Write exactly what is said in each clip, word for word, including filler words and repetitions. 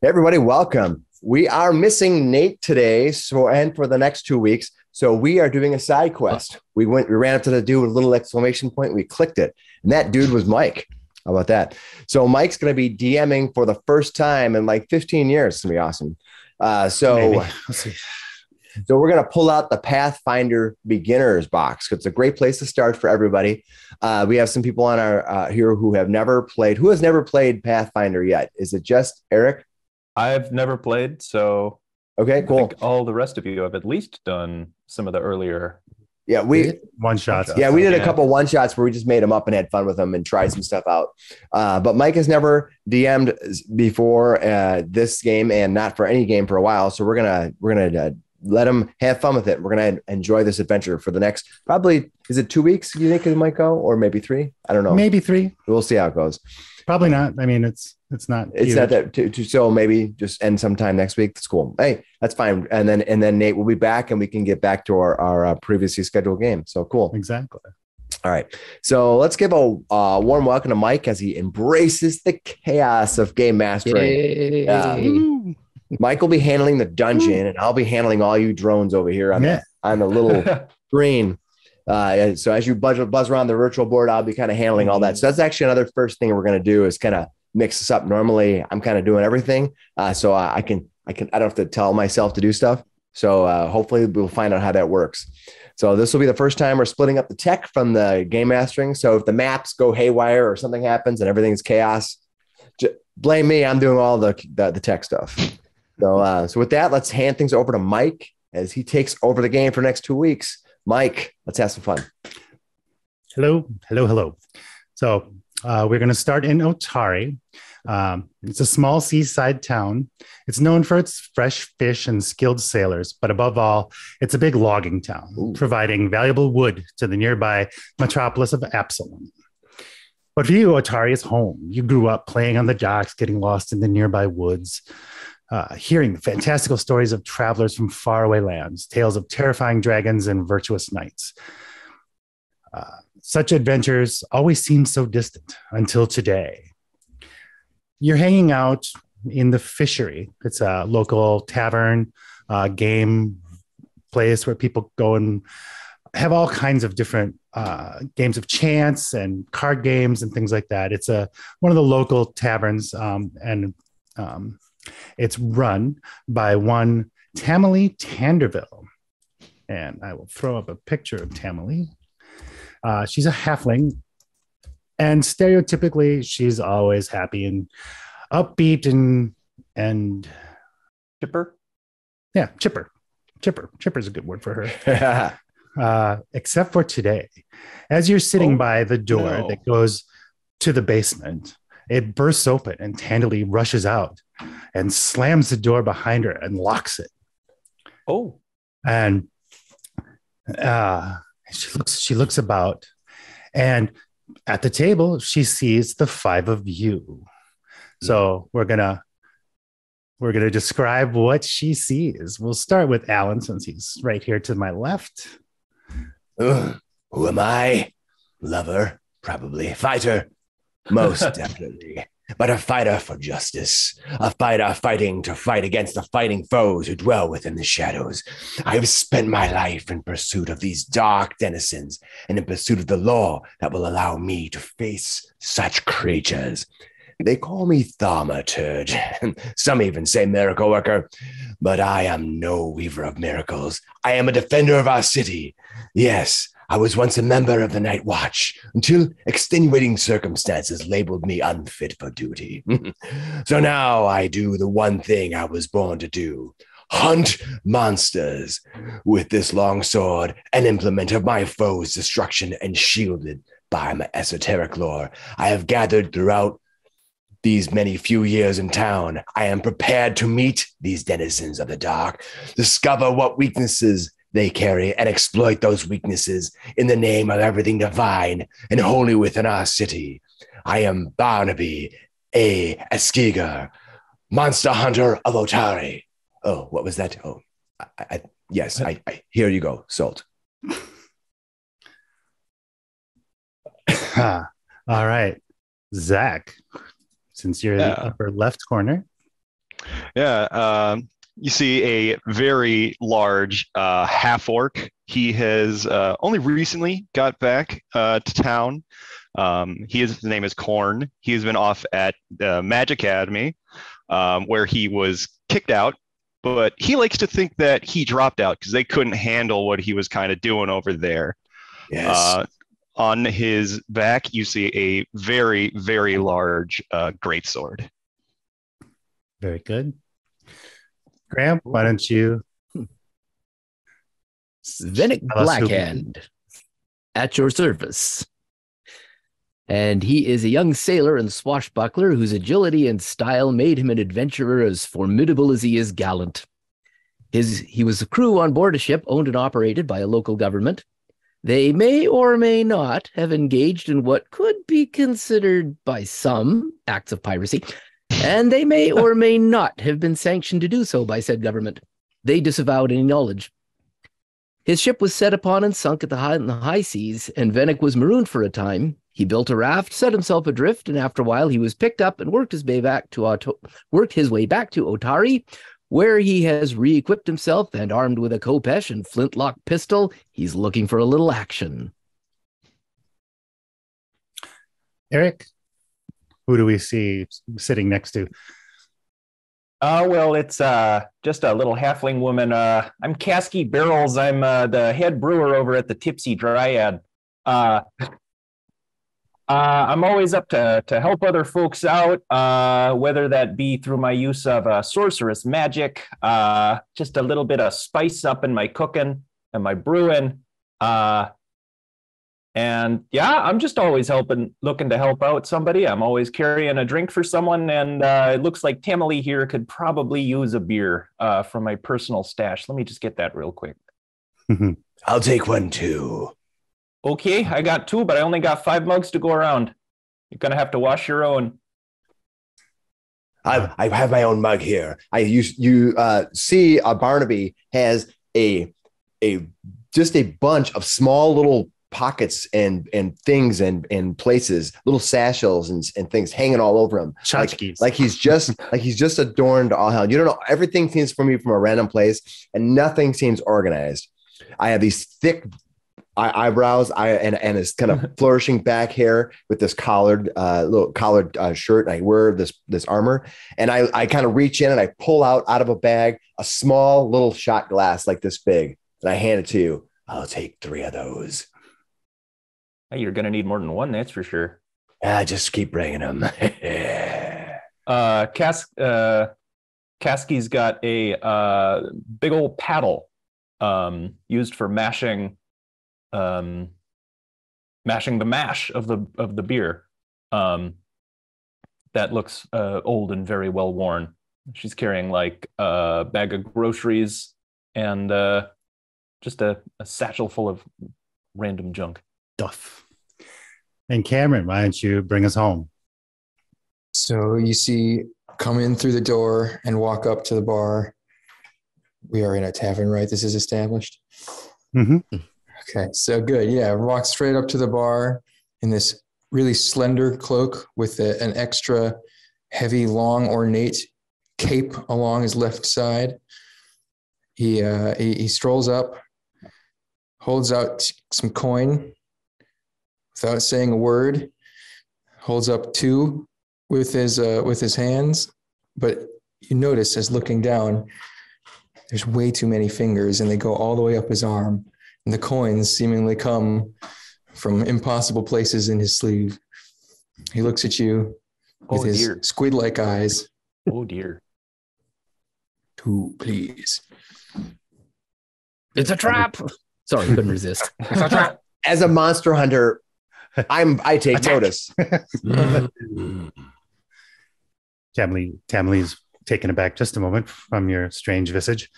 Everybody, welcome. We are missing Nate today, so and for the next two weeks. So we are doing a side quest. We went, we ran up to the dude with a little exclamation point. We clicked it, and that dude was Mike. How about that? So Mike's going to be DMing for the first time in like fifteen years. It's going to be awesome. Uh, so, so we're going to pull out the Pathfinder Beginners box. It's a great place to start for everybody. Uh, we have some people on our uh, here who have never played. Who has never played Pathfinder yet? Is it just Eric? I've never played, so okay, cool. I think all the rest of you have at least done some of the earlier. Yeah, we one shots. Yeah, we did yeah. a couple one shots where we just made them up and had fun with them and tried some stuff out. Uh, but Mike has never D M'd before uh, this game and not for any game for a while. So we're gonna we're gonna uh, let him have fun with it. We're gonna enjoy this adventure for the next probably is it two weeks? You think it might go or maybe three? I don't know. Maybe three. We'll see how it goes. Probably not. I mean, it's. It's not. It's huge. Not that. To, to, so maybe just end sometime next week. That's cool. Hey, that's fine. And then and then Nate will be back, and we can get back to our our uh, previously scheduled game. So cool. Exactly. All right. So let's give a uh, warm welcome to Mike as he embraces the chaos of game mastering. Um, Mike will be handling the dungeon, and I'll be handling all you drones over here on yeah. the on the little screen. Uh, so as you buzz, buzz around the virtual board, I'll be kind of handling all that. So that's actually another first thing we're going to do is kind of mix this up. Normally I'm kind of doing everything. Uh, so I, I can, I can, I don't have to tell myself to do stuff. So uh, hopefully we'll find out how that works. So this will be the first time we're splitting up the tech from the game mastering. So if the maps go haywire or something happens and everything's chaos, j- blame me. I'm doing all the, the, the tech stuff. So, uh, so with that, let's hand things over to Mike as he takes over the game for the next two weeks. Mike, let's have some fun. Hello. Hello. Hello. So, Uh, we're going to start in Otari. Um, it's a small seaside town. It's known for its fresh fish and skilled sailors, but above all, it's a big logging town, Ooh. providing valuable wood to the nearby metropolis of Absalom. But for you, Otari is home. You grew up playing on the docks, getting lost in the nearby woods, uh, hearing the fantastical stories of travelers from faraway lands, tales of terrifying dragons and virtuous knights. Uh, Such adventures always seem so distant until today. You're hanging out in the fishery. It's a local tavern, uh, game place where people go and have all kinds of different uh, games of chance and card games and things like that. It's a one of the local taverns, um, and um, it's run by one Tamily Tanderville. And I will throw up a picture of Tamily. Uh, she's a halfling, and stereotypically, she's always happy and upbeat and and chipper. Yeah, chipper, chipper, chipper is a good word for her. uh, except for today, as you're sitting oh, by the door no. that goes to the basement, it bursts open, and Tanderville rushes out and slams the door behind her and locks it. Oh, and uh She looks, she looks about, and at the table, she sees the five of you. So we're going to, we're going to describe what she sees. We'll start with Alan since he's right here to my left. Ugh, who am I? Lover, probably. Fighter, most definitely. But a fighter for justice, a fighter fighting to fight against the fighting foes who dwell within the shadows. I have spent my life in pursuit of these dark denizens and in pursuit of the law that will allow me to face such creatures. They call me Thaumaturge. Some even say miracle worker, but I am no weaver of miracles. I am a defender of our city. Yes, I was once a member of the Night Watch until extenuating circumstances labeled me unfit for duty. So now I do the one thing I was born to do, hunt monsters. With this long sword, an implement of my foes' destruction and shielded by my esoteric lore, I have gathered throughout these many few years in town. I am prepared to meet these denizens of the dark, discover what weaknesses they carry and exploit those weaknesses in the name of everything divine and holy within our city. I am Barnaby A. Eskeger, Monster Hunter of Otari. Oh, what was that? Oh, I, I, yes, I, I, here you go, salt. All right, Zach, since you're yeah. in the upper left corner. Yeah, uh, you see a very large uh, half-orc. He has uh, only recently got back uh, to town. Um, he is, his name is Korn. He has been off at uh, Magic Academy, um, where he was kicked out. But he likes to think that he dropped out because they couldn't handle what he was kind of doing over there. Yes. Uh, on his back, you see a very, very large uh, greatsword. Very good. Graham, why don't you? Svenik Blackhand, at your service. And he is a young sailor and swashbuckler whose agility and style made him an adventurer as formidable as he is gallant. His, he was a crew on board a ship owned and operated by a local government. They may or may not have engaged in what could be considered by some acts of piracy, and they may or may not have been sanctioned to do so by said government. They disavowed any knowledge. His ship was set upon and sunk at the high, in the high seas, and Svenik was marooned for a time. He built a raft, set himself adrift, and after a while he was picked up and worked his way back to Auto- worked his way back to Otari, where he has re-equipped himself and armed with a kopesh and flintlock pistol. He's looking for a little action. Eric, who do we see sitting next to? Oh, uh, well, it's uh, just a little halfling woman. Uh, I'm Kasky Barrels. I'm uh, the head brewer over at the Tipsy Dryad. Uh Uh, I'm always up to, to help other folks out, uh, whether that be through my use of uh, sorceress magic, uh, just a little bit of spice up in my cooking and my brewing. Uh, and yeah, I'm just always helping, looking to help out somebody. I'm always carrying a drink for someone. And uh, it looks like Tamily here could probably use a beer uh, from my personal stash. Let me just get that real quick. I'll take one too. Okay, I got two, but I only got five mugs to go around. You're going to have to wash your own. I I have my own mug here. I You, you uh, see uh, Barnaby has a a just a bunch of small little pockets and and things and and places, little satchels and, and things hanging all over him. Like, like he's just like he's just adorned all hell. You don't know. Everything seems for me from a random place and nothing seems organized. I have these thick eyebrows I and, and his kind of flourishing back hair with this collared uh, little collared uh, shirt. And I wear this this armor and I, I kind of reach in and I pull out out of a bag a small little shot glass like this big and I hand it to you. I'll take three of those. Hey, you're going to need more than one, that's for sure. I just keep bringing them. uh, Cas- uh, Kasky's got a uh, big old paddle um, used for mashing um mashing the mash of the of the beer um that looks uh, old and very well worn. She's carrying like a bag of groceries and uh just a, a satchel full of random junk duff. And Cameron, why don't you bring us home? So you see come in through the door and walk up to the bar. We are in a tavern, right? This is established. Mm-hmm. Okay, so good. Yeah, walk straight up to the bar in this really slender cloak with a, an extra heavy, long, ornate cape along his left side. He, uh, he he strolls up, holds out some coin without saying a word, holds up two with his uh, with his hands, but you notice as looking down, there's way too many fingers and they go all the way up his arm. And the coins seemingly come from impossible places in his sleeve. He looks at you with oh, his dear. squid-like eyes. Oh, dear. Two, please. It's a trap. Sorry, couldn't resist. It's a trap. As a monster hunter, I'm, I take Attack. notice. Tamily, Tamily's taken aback just a moment from your strange visage.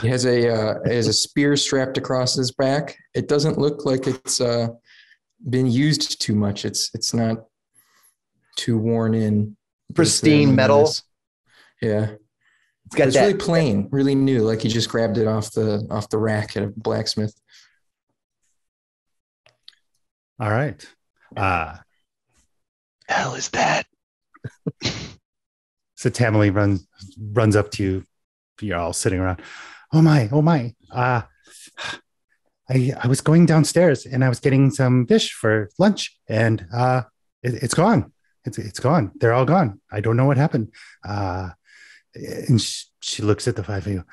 He has a uh, it has a spear strapped across his back. It doesn't look like it's uh, been used too much. It's it's not too worn in. Pristine metal. Yeah. It's got it's that, really plain, really new. Like he just grabbed it off the off the rack at a blacksmith. All right. Uh, hell is that? So Tamily runs runs up to you. You're all sitting around. Oh my! Oh my! Uh, I I was going downstairs and I was getting some fish for lunch, and uh, it, it's gone. It's it's gone. They're all gone. I don't know what happened. Uh, and she, she looks at the five of you.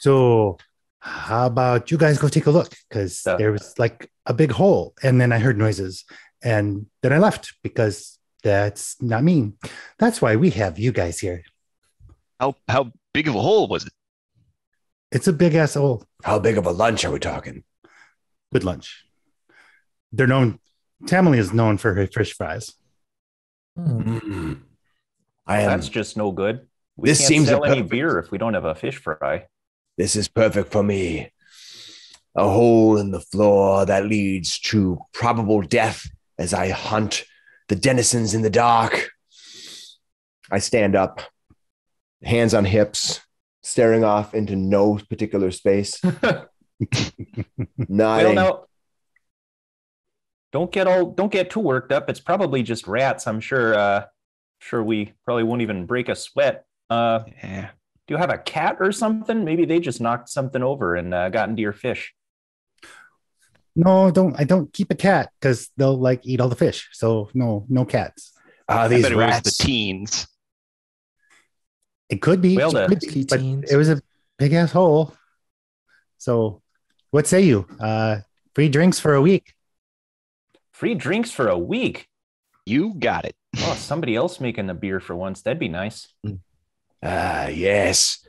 So how about you guys go take a look? Because so, there was like a big hole, and then I heard noises, and then I left because that's not me. That's why we have you guys here. How how big of a hole was it? It's a big ass hole. How big of a lunch are we talking? Good lunch. They're known. Tamily is known for her fish fries. Mm-hmm. I am, that's just no good. We this can't seems sell any beer if we don't have a fish fry. This is perfect for me. A hole in the floor that leads to probable death as I hunt the denizens in the dark. I stand up, hands on hips, staring off into no particular space. Nodding. Well, don't get all don't get too worked up. It's probably just rats. I'm sure uh sure we probably won't even break a sweat. Uh, yeah. Do you have a cat or something? Maybe they just knocked something over and uh, got into your fish. No, don't. I don't keep a cat because they'll like eat all the fish. So no, no cats. Ah, uh, these I rats. It was the teens. It could be, well, it could be but it was a big ass hole. So, what say you? Uh, free drinks for a week. Free drinks for a week. You got it. Oh, somebody else making the beer for once. That'd be nice. Ah, uh, yes.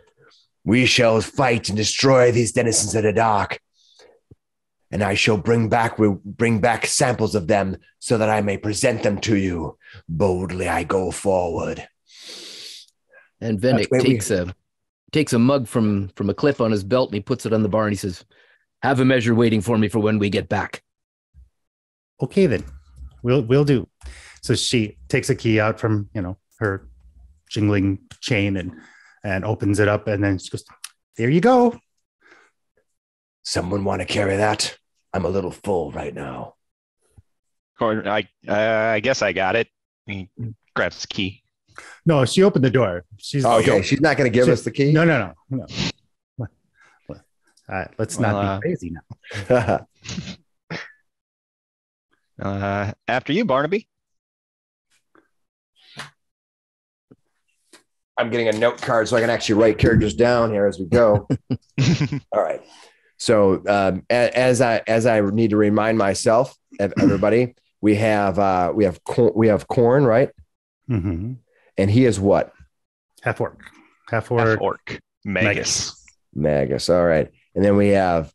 We shall fight and destroy these denizens of the dark. And I shall bring back we bring back samples of them so that I may present them to you. Boldly I go forward. And Svenik takes we... a takes a mug from, from a cliff on his belt and he puts it on the bar and he says, have a measure waiting for me for when we get back. Okay then. We'll we'll do. So she takes a key out from, you know, her jingling chain and, and opens it up. And then she goes, there you go. Someone want to carry that? I'm a little full right now. Korn, I, uh, I guess I got it. He grabs the key. No, she opened the door. She's oh, okay. Yo, she's not going to give she, us the key. No, no, no, no. All right, let's well, not uh, be crazy now. uh, after you, Barnaby. I'm getting a note card so I can actually write characters down here as we go. All right. So um, as I as I need to remind myself, everybody, we have uh, we have cor- we have Korn, right? Mm-hmm. And he is what? Half orc. Half orc. Half orc. Magus. Magus. All right. And then we have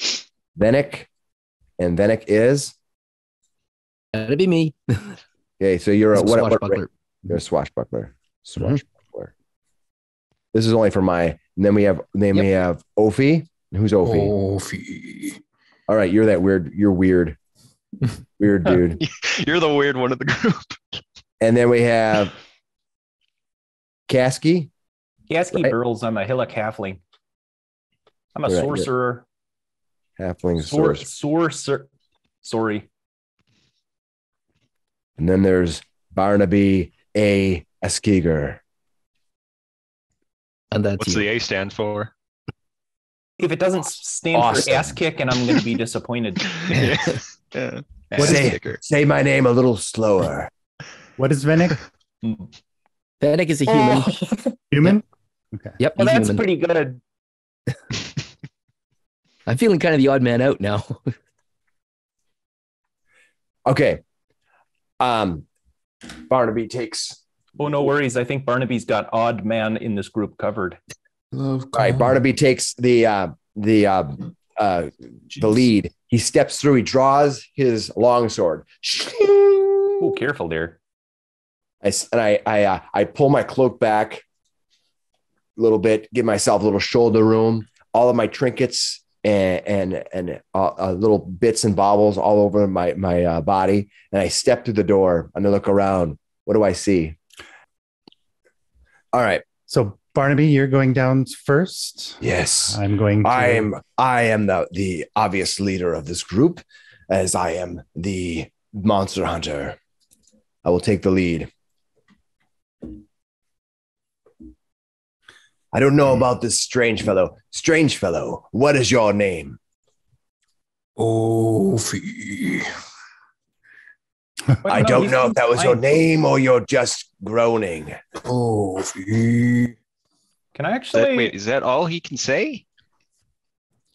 Svenik, and Svenik is. That'd be me. Okay, so you're a, a what, swashbuckler. What, you're a swashbuckler. Swashbuckler. Mm-hmm. This is only for my. And then we have then yep. we have Ophi. Who's Ophi? Ophi. All right, you're that weird. You're weird. Weird dude. You're the weird one of the group. And then we have Kasky. Kasky Barrels. I'm a hillock halfling. I'm a right, sorcerer. Yeah. Halfling Sor- sorcerer. Sorcerer. Sorry. And then there's Barnaby A. Eskeger. And that's what's you. The A stand for? If it doesn't stand awesome. For ass kick, and I'm going to be disappointed. Yeah. Yeah. Say, say my name a little slower. What is Svenik? Svenik is a human. Uh, human? Yep. Okay. Yep. Well, that's human. Pretty good. I'm feeling kind of the odd man out now. Okay. Um, Barnaby takes. Oh, no worries. I think Barnaby's got odd man in this group covered. All right, Barnaby takes the uh, the uh, uh, the lead. He steps through. He draws his longsword. Oh, careful there! I and I I uh, I pull my cloak back a little bit, give myself a little shoulder room. All of my trinkets and and and uh, uh, little bits and baubles all over my my uh, body. And I step through the door and I look around. What do I see? All right. So Barnaby, you're going down first. Yes. I'm going. To... I am. I am the, the obvious leader of this group, as I am the monster hunter. I will take the lead. I don't know about this strange fellow. Strange fellow, what is your name? Ophi. I don't know if that was your name or you're just groaning. Ophi. Can I actually... That, wait, is that all he can say?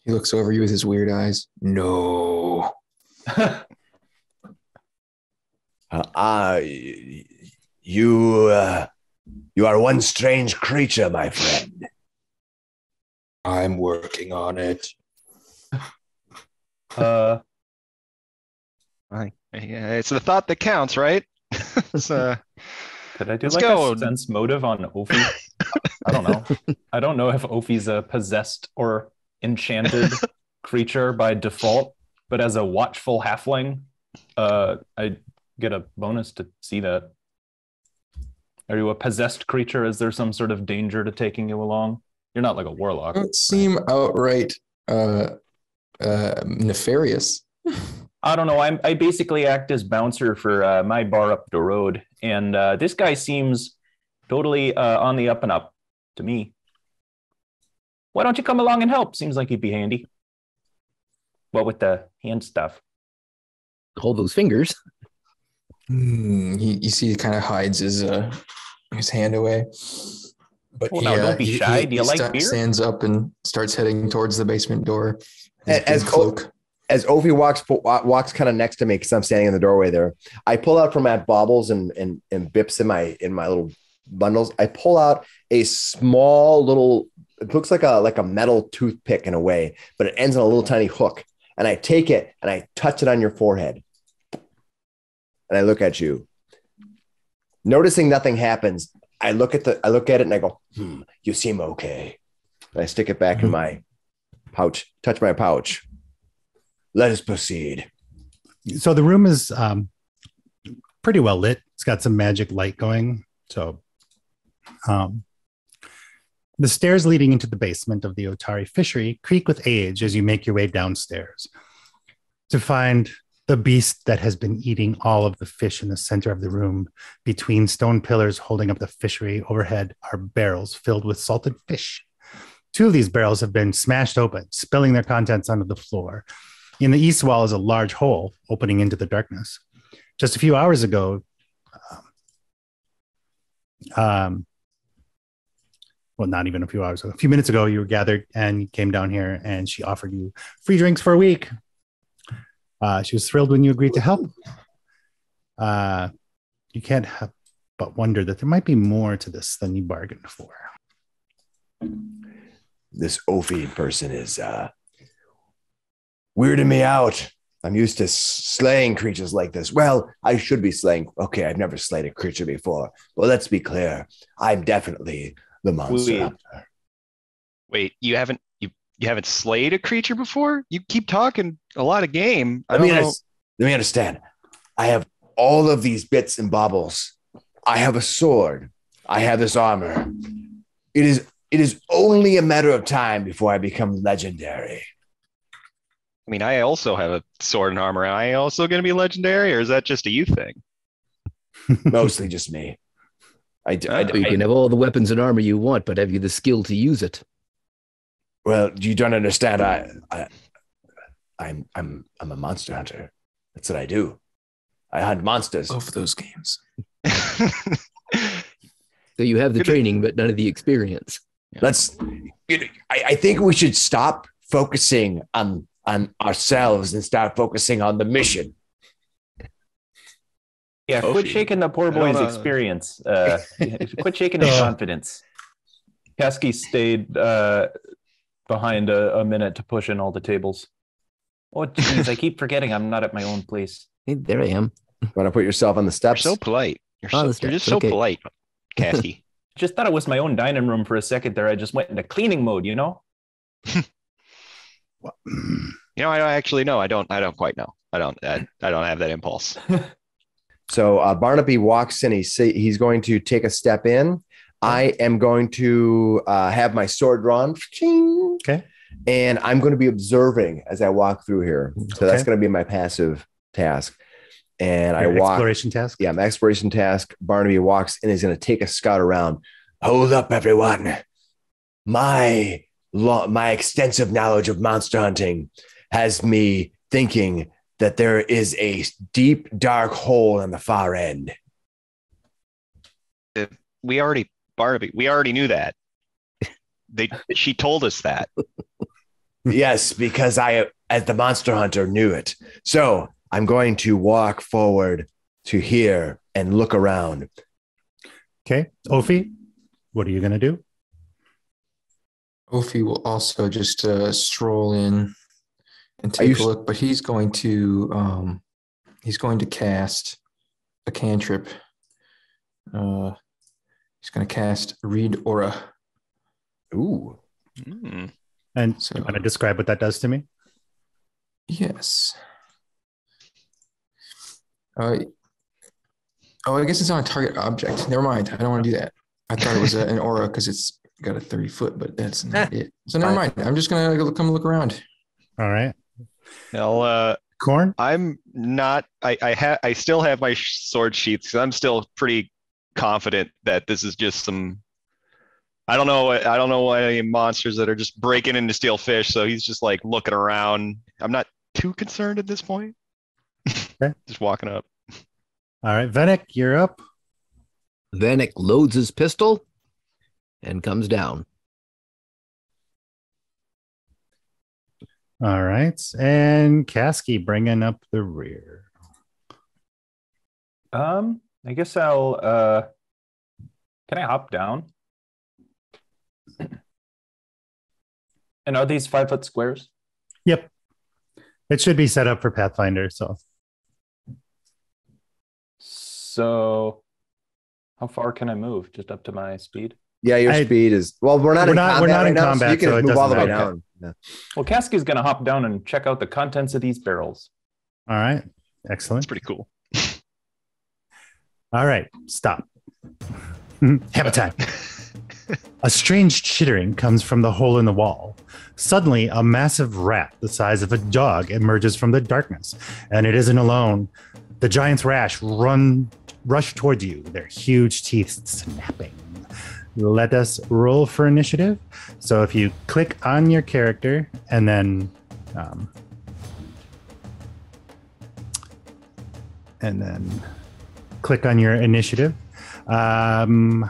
He looks over you with his weird eyes. No. uh, uh, you... Uh, You are one strange creature, my friend. I'm working on it. Uh, I, yeah, it's the thought that counts, right? So, could I do like go. a sense motive on Ophi? I don't know. I don't know if Ophi's a possessed or enchanted creature by default, but as a watchful halfling, uh, I get a bonus to see that. Are you a possessed creature? Is there some sort of danger to taking you along? You're not like a warlock. Don't seem outright uh, uh, nefarious. I don't know. I'm, I basically act as bouncer for uh, my bar up the road. And uh, this guy seems totally uh, on the up and up to me. Why don't you come along and help? Seems like you'd be handy. What with the hand stuff? Hold those fingers. Mm, he, you see, he kind of hides his uh, his hand away. But well, he, no, don't be uh, shy. He, Do you he like sta- beer? Stands up and starts heading towards the basement door. As as, cloak. O- as Ophi walks walks kind of next to me because I'm standing in the doorway there, I pull out from my baubles and and and bips in my in my little bundles. I pull out a small little. It looks like a like a metal toothpick in a way, but it ends on a little tiny hook. And I take it and I touch it on your forehead. And I look at you, noticing nothing happens. I look at the, I look at it, and I go, "Hmm, you seem okay." And I stick it back mm-hmm. in my pouch. Touch my pouch. Let us proceed. So the room is um, pretty well lit. It's got some magic light going. So, um, the stairs leading into the basement of the Otari fishery creak with age as you make your way downstairs to find the beast that has been eating all of the fish in the center of the room. Between stone pillars holding up the fishery overhead are barrels filled with salted fish. Two of these barrels have been smashed open, spilling their contents onto the floor. In the east wall is a large hole opening into the darkness. Just a few hours ago, um, um, well, not even a few hours ago, a few minutes ago, you were gathered and came down here and she offered you free drinks for a week. Uh, she was thrilled when you agreed to help. Uh, you can't help but wonder that there might be more to this than you bargained for. This Ophi person is uh, weirding me out. I'm used to slaying creatures like this. Well, I should be slaying. Okay, I've never slayed a creature before. But let's be clear. I'm definitely the monster hunter. Wait, you haven't? You haven't slayed a creature before? You keep talking a lot of game. I don't let, me know. let me understand. I have all of these bits and baubles. I have a sword. I have this armor. It is it is only a matter of time before I become legendary. I mean, I also have a sword and armor. Am I also going to be legendary, or is that just a you thing? Mostly just me. I, I, I, you can have all the weapons and armor you want, but have you the skill to use it? Well, you don't understand. I, I, I'm, I'm, I'm a monster hunter. That's what I do. I hunt monsters. Both of those games. So you have the training, but none of the experience. Let's. You know, I, I think we should stop focusing on on ourselves and start focusing on the mission. Yeah, quit Ophi. shaking the poor boy's experience. Uh, quit shaking his confidence. Kasky stayed. Uh, Behind a, a minute to push in all the tables. Oh, jeez, I keep forgetting I'm not at my own place. Hey, there I am. Want to put yourself on the steps? You're so polite. You're, so, you're just okay. so polite, Cassie. Just thought it was my own dining room for a second there. I just went into cleaning mode, you know? Well, you know, I don't actually know. I don't. I don't quite know. I don't. I, I don't have that impulse. So uh, Barnaby walks in. He's he's going to take a step in. I am going to uh, have my sword drawn. Okay. And I'm going to be observing as I walk through here. So okay. that's going to be my passive task. And Your I walk. Exploration task? Yeah, my exploration task. Barnaby walks and is going to take a scout around. Hold up, everyone. My lo- my extensive knowledge of monster hunting has me thinking that there is a deep, dark hole on the far end. We already, Barnaby, we already knew that. They, she told us that. Yes, because I, as the monster hunter, knew it. So I'm going to walk forward to here and look around. Okay. Ophi, what are you going to do? Ophi will also just uh, stroll in and take a look, sh- but he's going to um, he's going to cast a cantrip. Uh, he's going to cast Read Aura. Ooh. Mm. And so, you want to describe what that does to me? Yes. Uh, oh, I guess it's on a target object. Never mind. I don't want to do that. I thought it was a, an aura because it's got a thirty foot, but that's not it. So never mind. I'm just going to come look around. All right. Now, uh, Korn? I'm not, I I, ha- I still have my sword sheaths. I'm still pretty confident that this is just some, I don't know. I don't know any monsters that are just breaking in to steal fish. So he's just like looking around. I'm not too concerned at this point. Okay. Just walking up. All right, Svenik, you're up. Svenik loads his pistol and comes down. All right, and Kasky bringing up the rear. Um, I guess I'll. Uh, can I hop down? And are these five foot squares? Yep. It should be set up for Pathfinder. So, so how far can I move? Just up to my speed? Yeah, your I, speed is. Well, we're not we're in not, combat. We're not right in now, combat. So you can so move all the way down. Yeah. Well, Kasky's going to hop down and check out the contents of these barrels. All right. Excellent. That's pretty cool. All right. Stop. Have a time. A strange chittering comes from the hole in the wall. Suddenly, a massive rat the size of a dog emerges from the darkness, and it isn't alone. The giant's rash run, rush towards you, their huge teeth snapping. Let us roll for initiative. So if you click on your character and then... Um, and then click on your initiative. Um...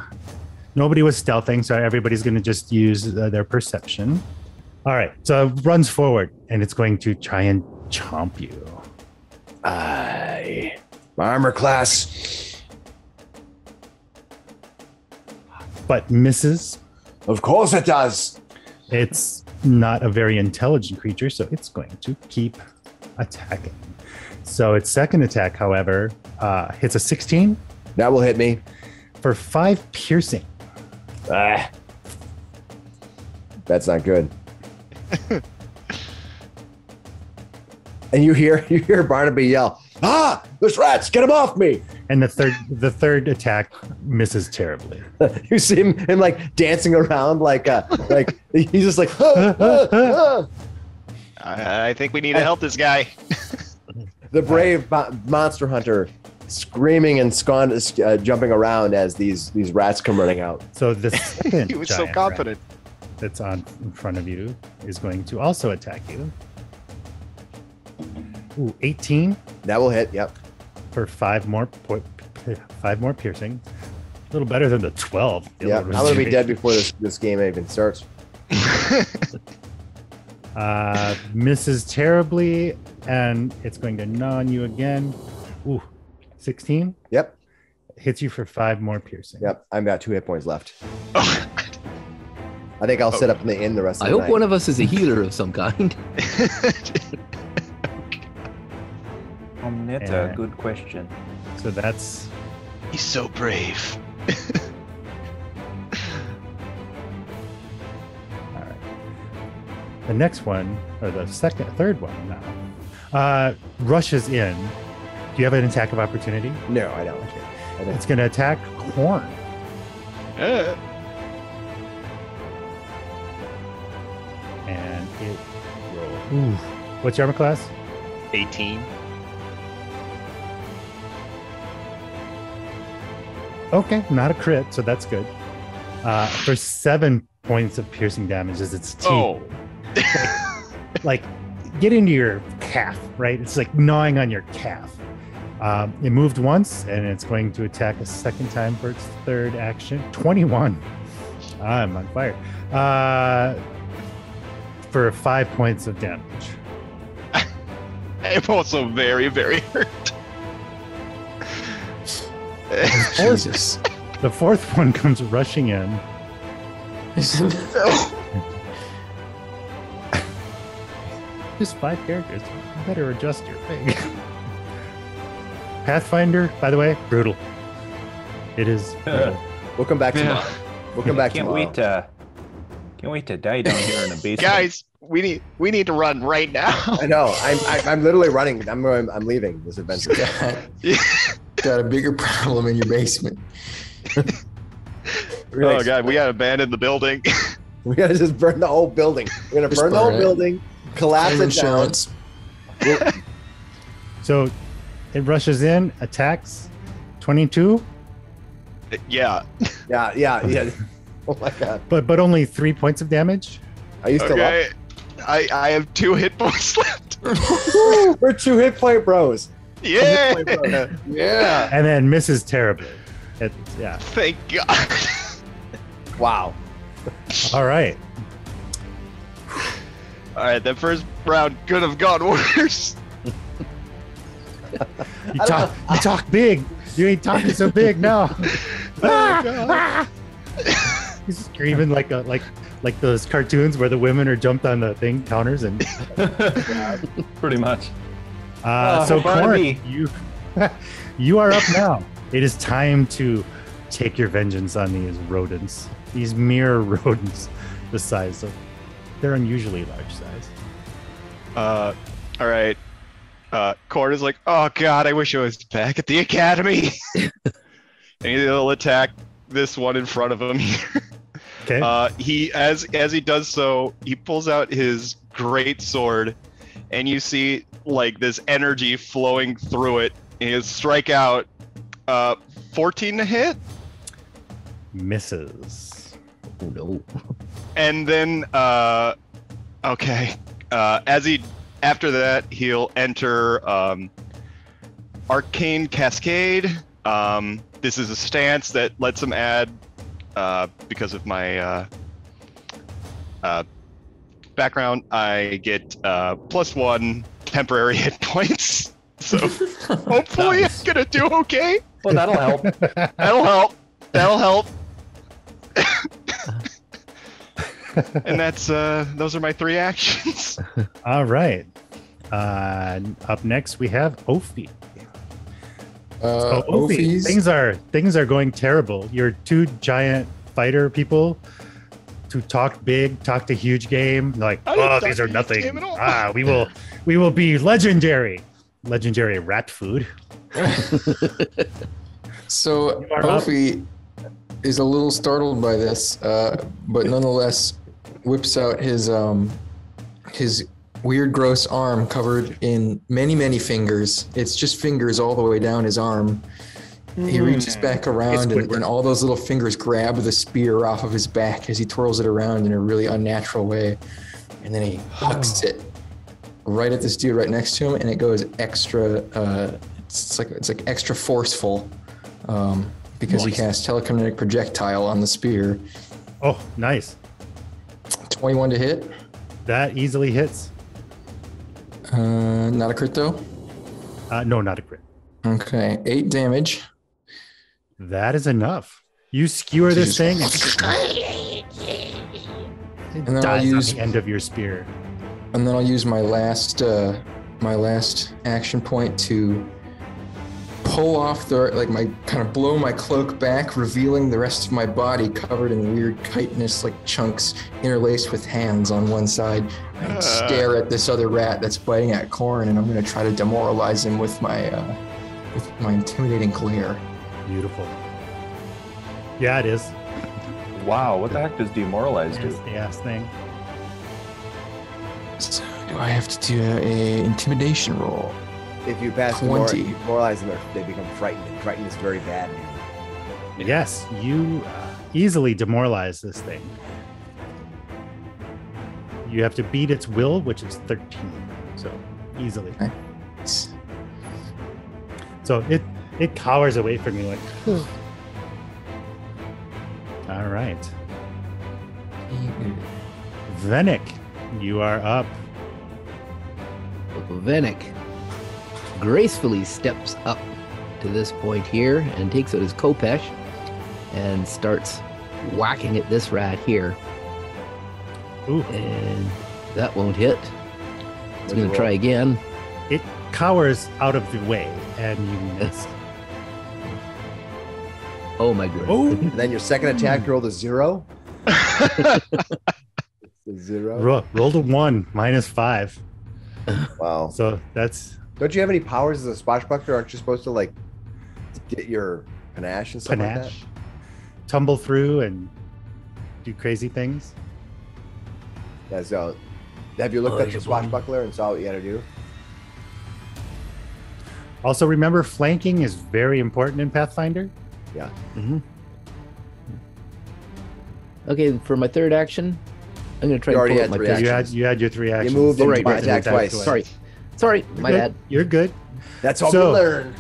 Nobody was stealthing, so everybody's going to just use uh, their perception. All right, so it runs forward, and it's going to try and chomp you. Aye. My armor class. But misses. Of course it does. It's not a very intelligent creature, so it's going to keep attacking. So its second attack, however, uh, hits a sixteen. That will hit me. For five piercing. Ah, that's not good. And you hear you hear Barnaby yell, "Ah, there's rats! Get them off me!" And the third the third attack misses terribly. You see him, him like dancing around, like uh, like he's just like. Ah, ah, ah. I, I think we need to help this guy. The brave bo- monster hunter. Screaming and scon- uh, jumping around as these these rats come running out. So the second he was so confident. Rat that's on in front of you is going to also attack you. Ooh, eighteen. That will hit. Yep. For five more po- five more piercing. A little better than the twelve. Yeah, I'm gonna be dead before this this game even starts. uh, misses terribly, and it's going to gnaw on you again. Ooh. sixteen? Yep. Hits you for five more piercing. Yep. I've got two hit points left. Oh. I think I'll oh. sit up in the inn the rest of the I hope night. One of us is a healer of some kind. um, that's and, a good question. So that's... He's so brave. All right. The next one, or the second, third one now, uh, rushes in. Do you have an attack of opportunity? No, I don't. Okay. I don't. It's going to attack Korn. Uh. And it rolled. Ooh. What's your armor class? eighteen. Okay, not a crit, so that's good. Uh, for seven points of piercing damage as its teeth. Oh. like, like, get into your calf, right? It's like gnawing on your calf. Um, it moved once, and it's going to attack a second time for its third action. twenty-one. I'm on fire. Uh, for five points of damage. I'm also very, very hurt. Jesus. The fourth one comes rushing in. Just five characters. You better adjust your thing. Pathfinder, by the way, brutal. It is. Brutal. We'll come back tomorrow. Yeah. We'll come back can't tomorrow. Wait to, can't wait to die down here in the basement. Guys, we need we need to run right now. I know. I'm I, I'm literally running. I'm going, I'm leaving this adventure. Yeah. Got a bigger problem in your basement. Really oh god, we gotta abandon the building. We gotta just burn the whole building. We're gonna just burn the whole it. building, collapse and it insurance. down. So it rushes in, attacks. Twenty-two. Yeah. Yeah, yeah, yeah. Oh my god. But but only three points of damage. I used okay. to love I I have two hit points left. We're two hit point bros. Yeah. Hit point bros. Yeah. And then misses terribly. It, yeah. Thank God. Wow. All right. All right. That first round could have gone worse. you talk. You talk big. You ain't talking so big now. Oh my God. Ah! He's screaming like a like like those cartoons where the women are jumped on the thing counters and. Pretty much. Uh, oh, so Korn, you you are up now. It is time to take your vengeance on these rodents. These mere rodents, the size of their unusually large size. Uh, all right. Uh, Korn is like, oh god, I wish I was back at the academy. And he'll attack this one in front of him. Okay. Uh, he as as he does so, he pulls out his great sword, and you see like this energy flowing through it. And he'll strike out. Uh, fourteen to hit? Misses. Oh, no. And then, uh, okay. Uh, as he, after that, he'll enter um, Arcane Cascade. Um, this is a stance that lets him add, uh, because of my uh, uh, background, I get uh, plus one temporary hit points. So hopefully nice. I'm going to do okay. Well, that'll help. That'll help. That'll help. And that's uh, those are my three actions. All right. Uh, up next we have Ophi. Uh, so Ophi, things are things are going terrible. You're two giant fighter people to talk big, talk to huge game. Like, oh, these are nothing. Ah, we will we will be legendary. Legendary rat food. So Ophi is a little startled by this, uh, but nonetheless whips out his um, his weird, gross arm covered in many, many fingers. It's just fingers all the way down his arm. Mm. He reaches back around, and, and all those little fingers grab the spear off of his back as he twirls it around in a really unnatural way, and then he hucks oh. it right at this dude right next to him, and it goes extra. Uh, it's like it's like extra forceful, um, because nice. he casts telekinetic projectile on the spear. Oh, nice! twenty-one to hit. That easily hits. Uh, not a crit though. Uh, no, not a crit. Okay, eight damage. That is enough. You skewer Jesus. this thing, and it dies use... on the end of your spear. And then I'll use my last uh, my last action point to pull off the, like my, kind of blow my cloak back, revealing the rest of my body covered in weird chitinous like chunks interlaced with hands on one side. And uh. stare at this other rat that's biting at Korn, and I'm gonna try to demoralize him with my uh, with my intimidating glare. Beautiful. Yeah, it is. Wow, what the heck does demoralize do? That's the ass thing. So do I have to do a intimidation roll? If you pass twenty, demoralize them, they become frightened, and frightened is very bad. Yes, you uh, easily demoralize this thing. You have to beat its will, which is thirteen, so easily. Nice. So it it cowers away from you like. Ugh. All right. Svenik, you are up. Svenik gracefully steps up to this point here and takes out his Kopesh and starts whacking at this rat here. Ooh. And that won't hit. It's going to try again. It cowers out of the way and you miss. Oh my goodness. Oh. Then your second attack rolled a zero. It's a zero. Roll, rolled a one, minus five. Wow. So that's. Don't you have any powers as a swashbuckler? Aren't you supposed to like get your panache and stuff panache, like that? Tumble through and do crazy things? Yeah, so have you looked oh, at the swashbuckler and saw what you had to do? Also, remember, flanking is very important in Pathfinder. Yeah. Mm-hmm. Okay, for my third action, I'm going to try you and pull up my pistol. You had, you had your three actions. You moved right, right, attack twice. twice. Sorry. Sorry, You're my good. bad. You're good. That's all so, we learn.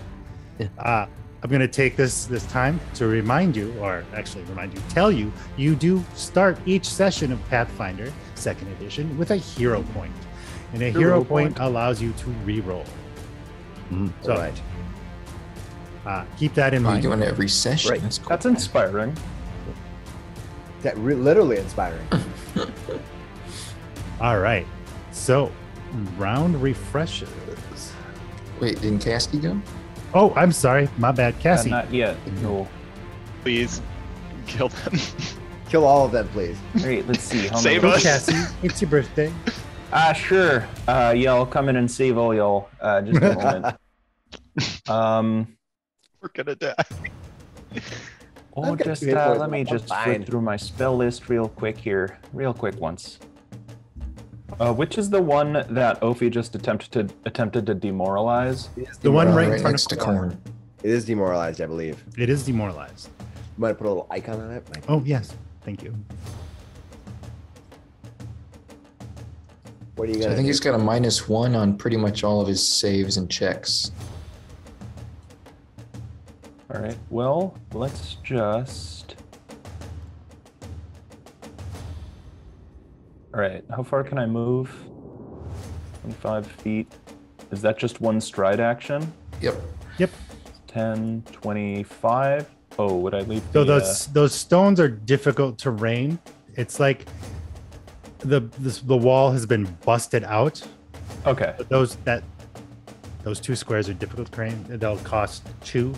Uh, I'm going to take this this time to remind you, or actually remind you, tell you, you do start each session of Pathfinder second Edition with a hero point. And a hero, hero point, point allows you to re-roll. Mm-hmm. So, all right. Uh, keep that in oh, mind. You're doing it every session. Right. That's, cool. That's inspiring. That re- literally inspiring. All right. So round refreshes. Wait, didn't Kasky go? Oh, I'm sorry. My bad, Cassie. Uh, not yet. No. Please kill them. Kill all of them, please. All right. Let's see. How save us, Cassie. It's your birthday. Ah, uh, sure. Uh, yeah, I'll come in and save all y'all. Uh, just a moment. um. We're gonna die. Oh, just uh, let me just flip through my spell list real quick here, real quick once. Uh, which is the one that Ophi just attempted to attempted to demoralize? The one right in front of Korn. It is demoralized, I believe. It is demoralized. You might put a little icon on it. Mike. Oh yes, thank you. What are you gonna? So I think do? He's got a minus one on pretty much all of his saves and checks. All right, well, let's just. All right, how far can I move? twenty-five feet. Is that just one stride action? Yep. Yep. ten, twenty-five. Oh, would I leave the, So those uh... those stones are difficult terrain. It's like the this, the wall has been busted out. Okay. But those that those two squares are difficult terrain. They'll cost two.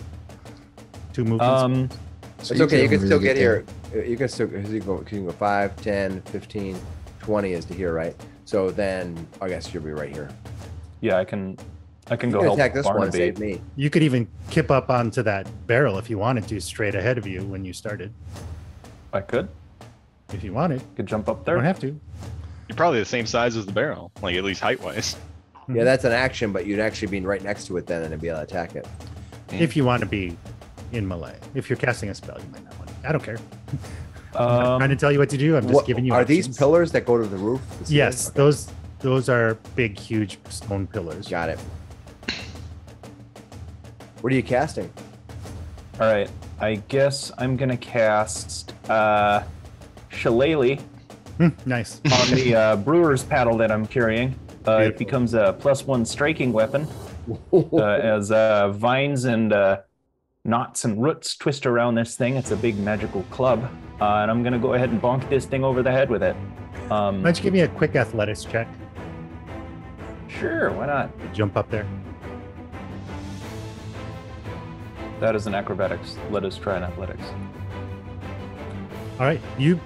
Two movements. Um, so it's you okay. You can really still get here. You can still you can go, you can go five, ten, fifteen, twenty is to here, right? So then I guess you'll be right here. Yeah, I can. I can you go can help attack this Barnaby. One. Save me. You could even kip up onto that barrel if you wanted to, straight ahead of you when you started. I could. If you wanted, you could jump up there. You don't have to. You're probably the same size as the barrel, like at least height wise. Yeah, that's an action, but you'd actually be right next to it then, and it'd be able to attack it. If you want to be. In melee. If you're casting a spell, you might not want to. I don't care. I'm um, not trying to tell you what to do. I'm just what, giving you Are options. These pillars that go to the roof? The yes, okay. those those are big, huge stone pillars. Got it. What are you casting? All right. I guess I'm going to cast uh, Shillelagh. Hmm, nice. On the uh, brewer's paddle that I'm carrying. Uh, it becomes a plus one striking weapon uh, as uh, vines and... Uh, knots and roots twist around this thing. It's a big magical club, uh, and I'm gonna go ahead and bonk this thing over the head with it. Um, why don't you give me a quick athletics check? Sure, why not? Jump up there. That is an acrobatics. Let us try an athletics. All right, you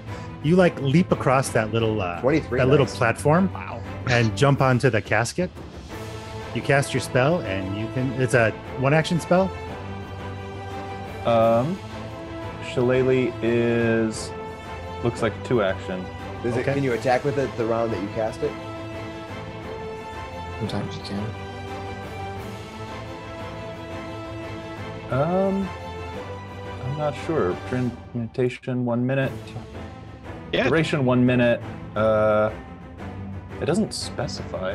you like leap across that little uh, twenty-three that nice. Little platform, wow. and jump onto the casket. You cast your spell, and you can. It's a one-action spell. Um, Shillelagh is Looks like a two action. Is okay. it, can you attack with it the round that you cast it? Sometimes you can. Um, I'm not sure. Transmutation, one minute. Yeah. Duration, one minute. Uh, it doesn't specify.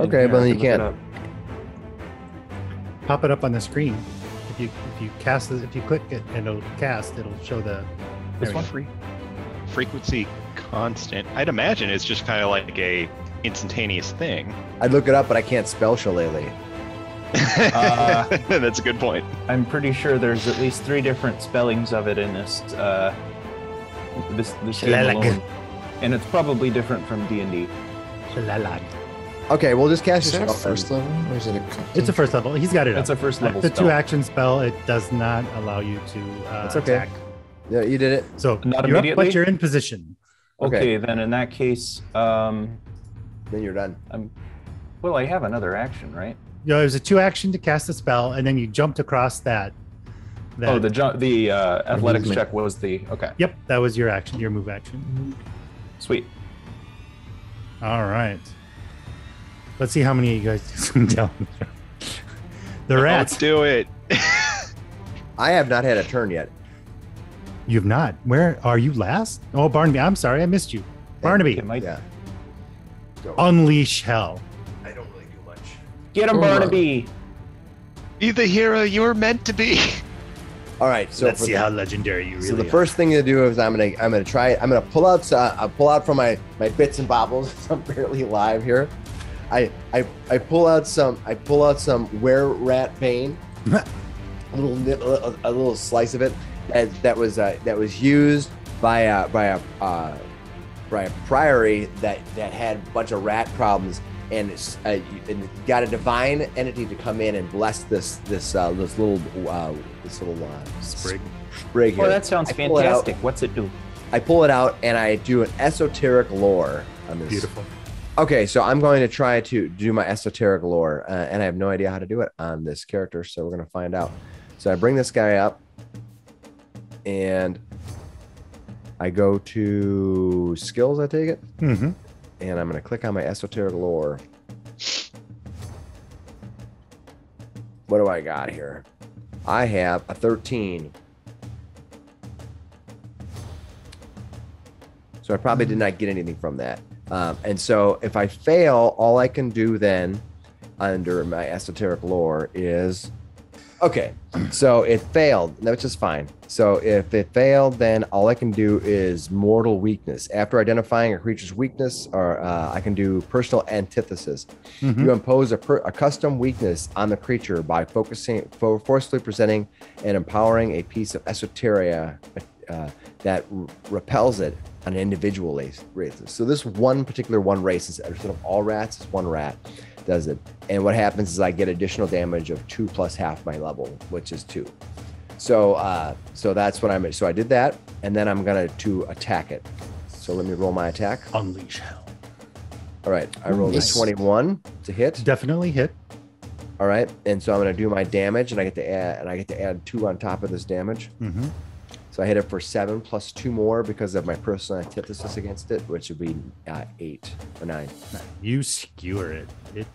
Okay, but then you can. Pop it up on the screen. If you if you cast it, if you click it and it'll cast, it'll show the. This one free. Frequency constant. I'd imagine it's just kind of like a instantaneous thing. I'd look it up, but I can't spell shillelagh. Uh, that's a good point. I'm pretty sure there's at least three different spellings of it in this uh, this, this game alone, and it's probably different from D and D. Okay, we'll just cast. Is it a first level, or is it a? It's a first level. He's got it. It's up. a first level. It's a two-action spell. It does not allow you to uh, That's okay. attack. Yeah, you did it. So not you're immediately, up, but you're in position. Okay, okay, then in that case, um, then you're done. I'm, well, I have another action, right? You know, it was a two action to cast a spell, and then you jumped across that. that oh, the jump, the uh, athletics movement. check was the okay. Yep, that was your action, your move action. Sweet. All right. Let's see how many of you guys can tell. The rats. Let's do it. I have not had a turn yet. You've not. Where are you last? Oh, Barnaby. I'm sorry, I missed you, Barnaby. Might... Yeah. Unleash hell. Get him, Barnaby! Be the hero you were meant to be. All right, so let's see the, how legendary you really. So the are. first thing to do is I'm gonna I'm gonna try it. I'm gonna pull out uh, I pull out from my my bits and bobbles. I'm barely alive here. I I I pull out some I pull out some were rat bane. a little a little slice of it that that was uh, that was used by a by a uh, by a priory that that had a bunch of rat problems. And, uh, and got a divine entity to come in and bless this this uh, this little uh, this little uh, sprig. sprig here. Oh, that sounds I fantastic! It What's it do? I pull it out and I do an esoteric lore on this. Beautiful. Okay, so I'm going to try to do my esoteric lore, uh, and I have no idea how to do it on this character, so we're gonna find out. So I bring this guy up, and I go to skills. I take it. Mm-hmm. And I'm going to click on my esoteric lore. What do I got here? I have a thirteen. So I probably did not get anything from that. Um, and so if I fail, all I can do then under my esoteric lore is... Okay, so it failed, which is fine. So if it failed, then all I can do is mortal weakness. After identifying a creature's weakness, or uh, I can do personal antithesis. Mm-hmm. You impose a, per a custom weakness on the creature by focusing, for forcefully presenting and empowering a piece of esoteria uh, that repels it on an individual race. So this one particular one race, instead of all rats, it's one rat. Does it, and what happens is I get additional damage of two plus half my level, which is two. So, uh, so that's what I'm. So I did that, and then I'm gonna to attack it. So let me roll my attack. Unleash hell. All right, I rolled nice. a twenty-one to hit. Definitely hit. All right, and so I'm gonna do my damage, and I get to add, and I get to add two on top of this damage. Mm-hmm. So I hit it for seven plus two more because of my personal antithesis against it, which would be uh, eight or nine. You skewer it. It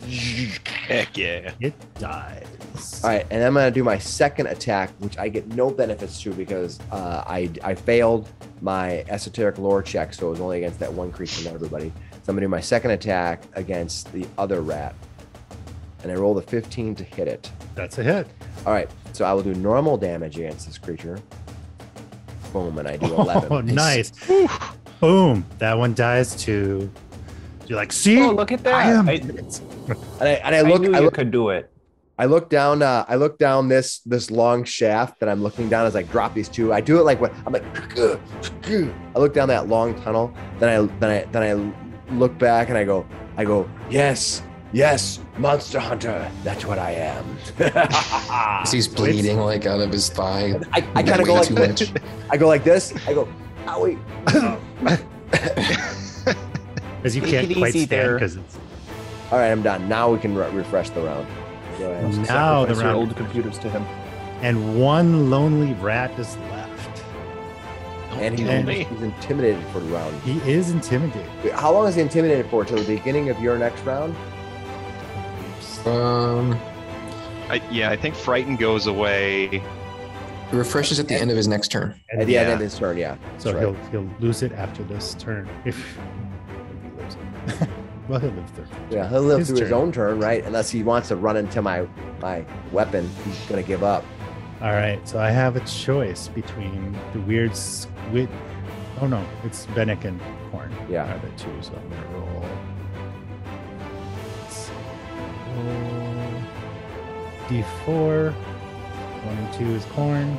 heck yeah. It dies. All right, and I'm gonna do my second attack, which I get no benefits to because uh, I I failed my esoteric lore check, so it was only against that one creature, not everybody. So I'm gonna do my second attack against the other rat, and I roll the fifteen to hit it. That's a hit. All right, so I will do normal damage against this creature. Boom, and I do eleven. Oh, nice. Oof. Boom. That one dies too. You're like, see? Oh, look at that. I am. I, and I, and I, look, I knew I look, you could do it. I look down uh, I look down this this long shaft that I'm looking down as I drop these two. I do it like what I'm like, ugh, ugh. I look down that long tunnel. Then I then I then I look back and I go, I go, yes, yes, Monster Hunter. That's what I am. He's bleeding like out of his thigh. I, I kind of go like this. I go like this. I go, owie. Because you can't quite stand there. It's... All right, I'm done. Now we can re refresh the round. Go ahead. Now the round. Old computers to him. And one lonely rat is left. Oh And he's, and he's intimidated for the round. He is intimidated. How long is he intimidated for? Till the beginning of your next round? Um, I, yeah, I think frighten goes away. He refreshes at the end of his next turn. At the yeah. end of his turn, yeah. So right. he'll he'll lose it after this turn. If he lives it. Well, he'll live through. Yeah, he'll live his through turn. his own turn, right? Unless he wants to run into my my weapon, he's gonna give up. All right, so I have a choice between the weird squid. Oh no, it's Svenik and Korn. Yeah, I have it too. So I'm gonna roll. Let's roll D four. One and two is Korn.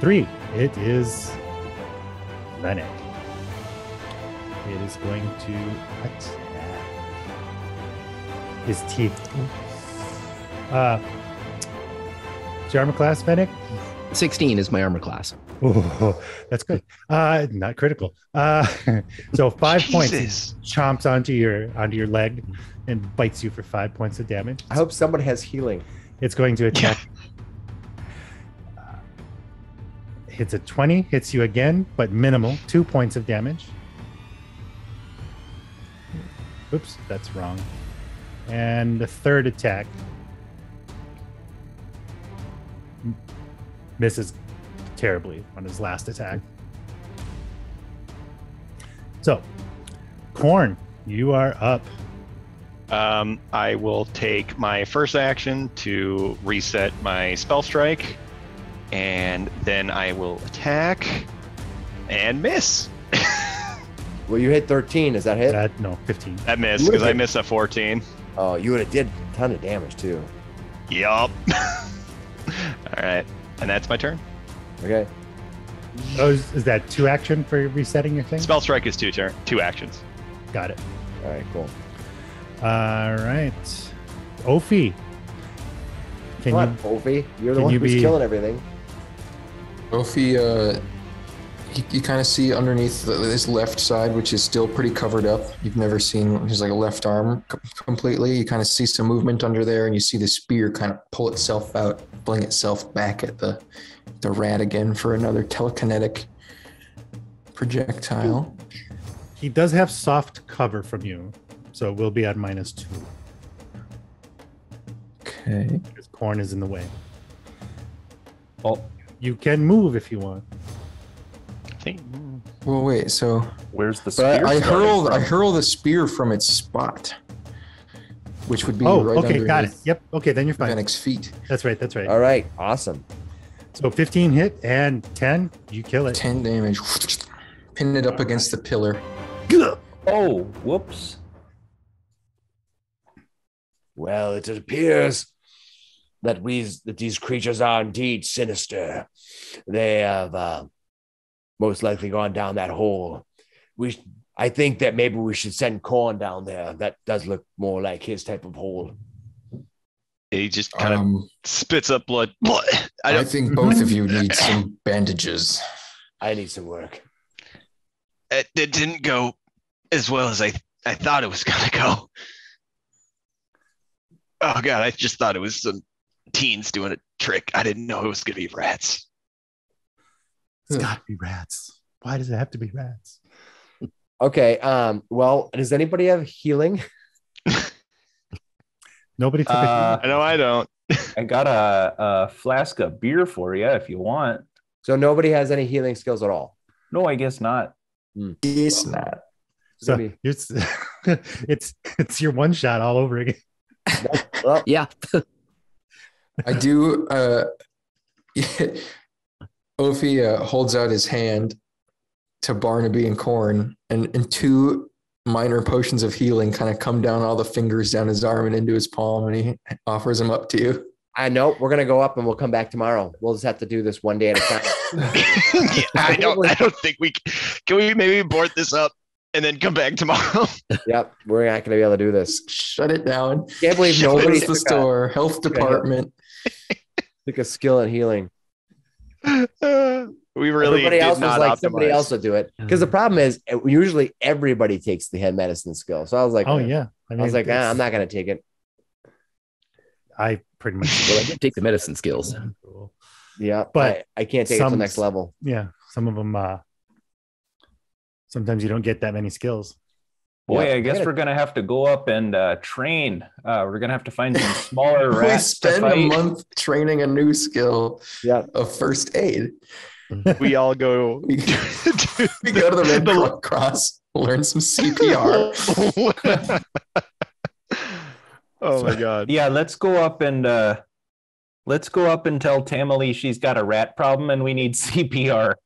Three, it is Svenik. It is going to attack his teeth. Uh, is your armor class, Svenik? sixteen is my armor class. Oh, that's good. Uh, not critical. Uh, so five Jesus. points. It chomps onto your onto your leg and bites you for five points of damage. I hope someone has healing. It's going to attack. Yeah. Hits a twenty, hits you again, but minimal, two points of damage. Oops, that's wrong. And the third attack misses terribly on his last attack. So, Korn, you are up. Um, I will take my first action to reset my spell strike. And then I will attack and miss. Well, you hit thirteen. Is that hit? That, no, fifteen. That missed because I missed a fourteen. Oh, you would have did a ton of damage too. Yup. All right, and that's my turn. Okay. Oh, is, is that two action for resetting your thing? Spell strike is two turn, two actions. Got it. All right, cool. All right, Ophi. Can Come you, on, Ophi. You're the one who's be... killing everything. Ophi, uh, you, you kind of see underneath the, this left side, which is still pretty covered up. You've never seen his like left arm c- completely. You kind of see some movement under there, and you see the spear kind of pull itself out, pulling itself back at the the rat again for another telekinetic projectile. He does have soft cover from you, so it will be at minus two. Okay. Because Korn is in the way. Well, you can move if you want. I think. Well, wait. So where's the spear? I, I hurl. From? I hurl the spear from its spot, which would be oh, right okay, got it. Yep. Okay, then you're fine. Svenik's feet. That's right. That's right. All right. Awesome. So fifteen hit and ten, you kill it. ten damage. Pin it up All against right. the pillar. Oh, whoops. Well, it appears that we that these creatures are indeed sinister. They have uh, most likely gone down that hole. We, I think that maybe we should send Korn down there. That does look more like his type of hole. He just kind um, of spits up blood. I, I think both of you need some bandages. I need some work. It, it didn't go as well as I, I thought it was going to go. Oh, God, I just thought it was some teens doing a trick. I didn't know it was going to be rats. It's got to be rats. Why does it have to be rats? Okay, um, well, does anybody have healing? Nobody took uh, a healing. I know I don't. I got a, a flask of beer for you if you want. So nobody has any healing skills at all? No, I guess not. Mm. Guess well, not. So maybe. It's, it's, it's your one shot all over again. Well, yeah. I do. Uh, Ophi uh, holds out his hand to Barnaby and Korn, and, and two minor potions of healing kind of come down all the fingers down his arm and into his palm, and he offers them up to you. I know. We're going to go up and we'll come back tomorrow. We'll just have to do this one day at a time. yeah, I, don't, I don't think we can. We maybe board this up and then come back tomorrow. Yep, we're not going to be able to do this. Shut it down. Can't believe nobody's the store, health department. Took a skill at healing. Uh, we really everybody did else not was like optimize. Somebody else will do it because the problem is usually everybody takes the hand medicine skill. So I was like, oh yeah, I, mean, I was like, ah, I'm not going to take it. I pretty much well, I can take the medicine skills. Cool. Yeah, but I, I can't take some, it to the next level. Yeah, some of them, uh, sometimes you don't get that many skills. Boy, yeah, I guess gotta... we're going to have to go up and uh, train. Uh, we're going to have to find some smaller rats. We spend a month training a new skill yeah. of first aid. We all go. we, to we go to the Red the... Cross, learn some C P R. Oh, so, my God. Yeah, let's go up and uh, let's go up and tell Tamily she's got a rat problem and we need C P R.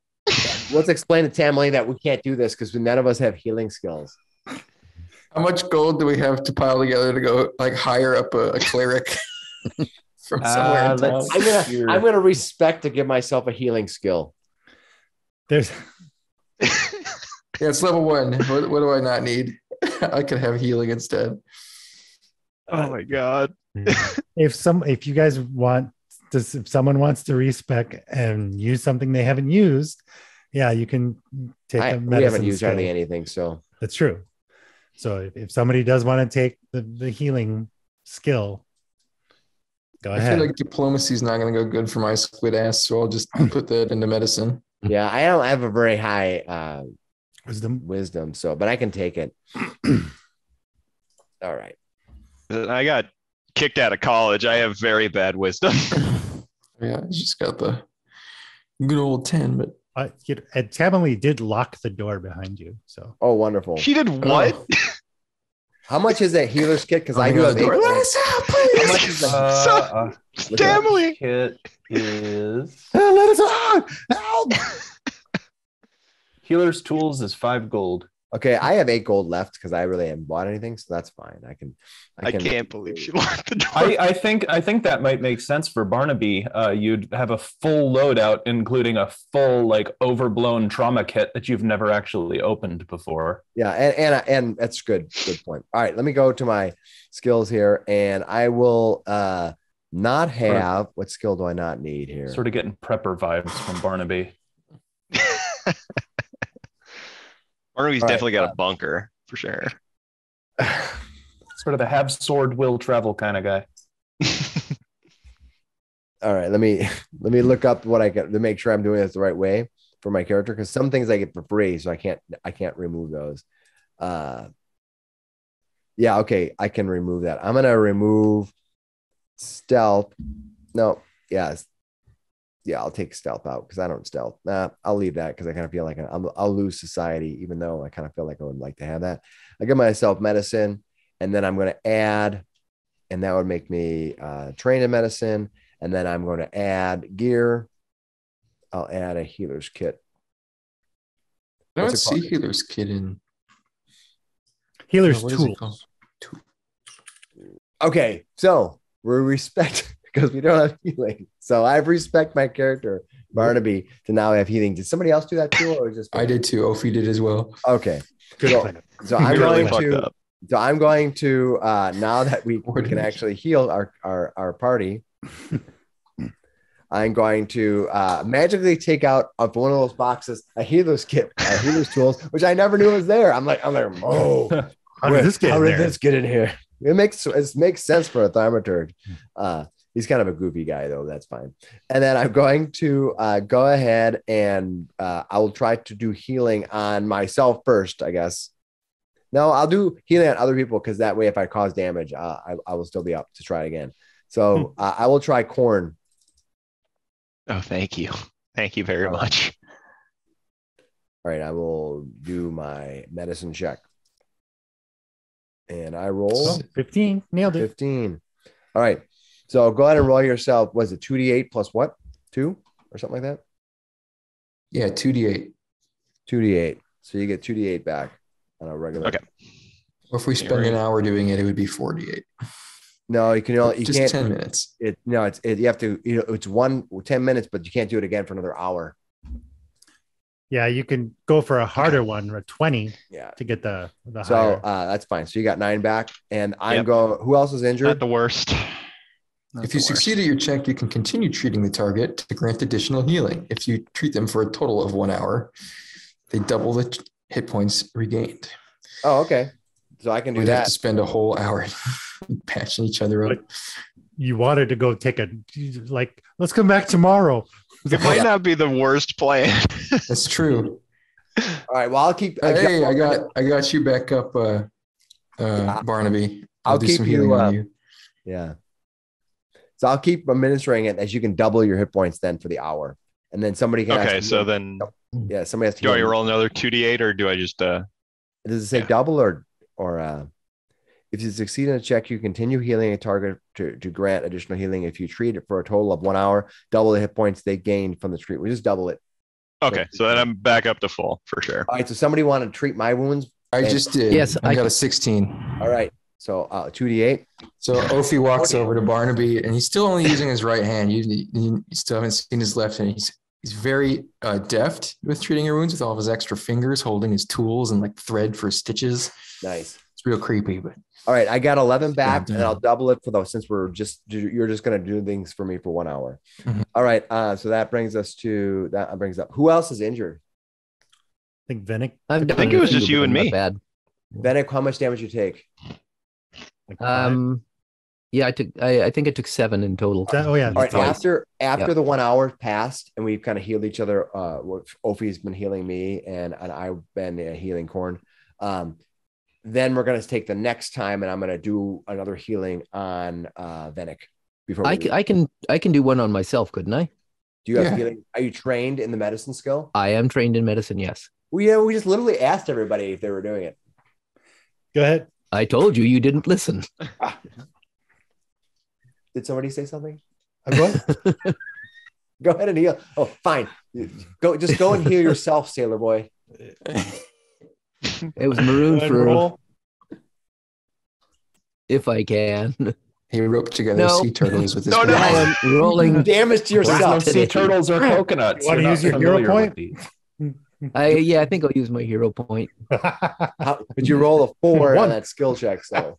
Let's explain to Tamily that we can't do this because none of us have healing skills. How much gold do we have to pile together to go like hire up a, a cleric from somewhere uh, in town? I'm gonna, I'm gonna respect to give myself a healing skill. There's, yeah, it's level one. What, what do I not need? I could have healing instead. Oh my god! if some, if you guys want, to, if someone wants to respec and use something they haven't used, yeah, you can take. I, a medicine we haven't used skill. Hardly anything, so that's true. So if, if somebody does want to take the, the healing skill, go I ahead. I feel like diplomacy is not going to go good for my squid ass, so I'll just put that into medicine. Yeah, I don't have a very high uh, wisdom. Wisdom, so but I can take it. All right. I got kicked out of college. I have very bad wisdom. Yeah, I just got the good old ten, but. Uh, Tamily did lock the door behind you. So oh, wonderful! She did what? Oh. How much is that healer's kit? Because oh, I do have eight. Let us out, please. Uh, so, uh, Tamily kit is oh, let us out. Help! Healer's tools is five gold. Okay, I have eight gold left because I really haven't bought anything, so that's fine. I can. I, I can... can't believe she locked the door. I, I think I think that might make sense for Barnaby. Uh, you'd have a full loadout, including a full like overblown trauma kit that you've never actually opened before. Yeah, and and and that's good. Good point. All right, let me go to my skills here, and I will uh, not have what skill do I not need here? Sort of getting prepper vibes from Barnaby. Barnaby's All definitely right, got uh, a bunker for sure. Sort of the have sword will travel kind of guy. All right, let me let me look up what I got to make sure I'm doing this the right way for my character because some things I get for free, so I can't I can't remove those. Uh, yeah, okay, I can remove that. I'm gonna remove stealth. No, yeah. Yeah, I'll take stealth out because I don't stealth. Nah, I'll leave that because I kind of feel like I'm, I'll lose society, even though I kind of feel like I would like to have that. I give myself medicine, and then I'm going to add, and that would make me uh, train in medicine, and then I'm going to add gear. I'll add a healer's kit. I don't see healer's kit in. Healer's oh, tool. Tool. Okay, so we're respect. Because we don't have healing. So I respect my character, Barnaby, to now have healing. Did somebody else do that too? Or just I did too. Ophi did as well. Okay. So, so, I'm, really going to, so I'm going to, uh, now that we, we can actually heal our, our, our party, I'm going to uh, magically take out of one of those boxes a healer's kit, a healer's tools, which I never knew was there. I'm like, I'm like, oh, how did this get, how in, did there? This get in here? It makes, it makes sense for a thaumaturge. Uh, He's kind of a goofy guy, though. That's fine. And then I'm going to uh, go ahead and uh, I will try to do healing on myself first, I guess. No, I'll do healing on other people because that way, if I cause damage, uh, I, I will still be up to try again. So uh, I will try Korn. Oh, thank you. Thank you very much. All right. I will do my medicine check. And I roll fifteen. Nailed it. fifteen. All right. So go ahead and roll yourself. Was it two d eight plus what? Two or something like that? Yeah, two d eight. two d eight. So you get two d eight back on a regular. Okay. Or if we spend an hour doing it, it would be four d eight. No, you can only you just can't, ten minutes. It no, it's it, you have to. You know, it's one ten minutes, but you can't do it again for another hour. Yeah, you can go for a harder one, or twenty. Yeah. To get the the. So higher. Uh, that's fine. So you got nine back, and I'm yep. going. Who else is injured? Not the worst. That's if you succeed at your check, you can continue treating the target to grant additional healing. If you treat them for a total of one hour, they double the hit points regained. Oh, okay. So I can do We'd that. We'd have to spend a whole hour patching each other up. you wanted to go take a, like, let's come back tomorrow. It might not be the worst plan. That's true. All right. Well, I'll keep. I hey, got, I got, I got you back up, uh, uh, Barnaby. I'll, I'll do keep some healing you, uh, on you. Yeah. So I'll keep administering it as you can double your hit points then for the hour, and then somebody can. Okay. So then. Yeah. Somebody has to. Do I roll another two d eight or do I just? Uh, Does it say yeah. double or or? Uh, If you succeed in a check, you continue healing a target to, to grant additional healing. If you treat it for a total of one hour, double the hit points they gained from the treat. We just double it. Okay, so, so then I'm back up to full for sure. All right, so somebody want to treat my wounds? I and, just did. Yes, I, I got a sixteen. All right, so uh, two d eight. So Ophi walks over to Barnaby, and he's still only using his right hand. You, you still haven't seen his left hand. He's he's very uh, deft with treating your wounds with all of his extra fingers, holding his tools and like thread for stitches. Nice. Real creepy, but all right. I got eleven back, and I'll double it for those since we're just you're just gonna do things for me for one hour. Mm-hmm. All right, uh, so that brings us to that brings up who else is injured? I think Venik. I think it was just you and me. Bad. Venik, how much damage you take? Um, yeah, I took. I, I think I took seven in total. That, oh yeah. All right. Twice. After after yeah. the one hour passed, and we've kind of healed each other. Uh, Ophi's been healing me, and and I've been uh, healing Korn. Um. Then we're going to take the next time, and I'm going to do another healing on uh, Venik. Before I, I can, I can do one on myself, couldn't I? Do you have yeah. healing? Are you trained in the medicine skill? I am trained in medicine. Yes. We well, yeah, we just literally asked everybody if they were doing it. Go ahead. I told you, you didn't listen. Did somebody say something? I'm going. Go ahead and heal. Oh, fine. Go, just go and heal yourself, sailor boy. It was maroon for roll. If I can. He roped together no. sea turtles with his no, no, I'm rolling damage to yourself. Sea turtles or coconuts. You want to use your hero point? I yeah, I think I'll use my hero point. How, did you roll a four on that skill check? So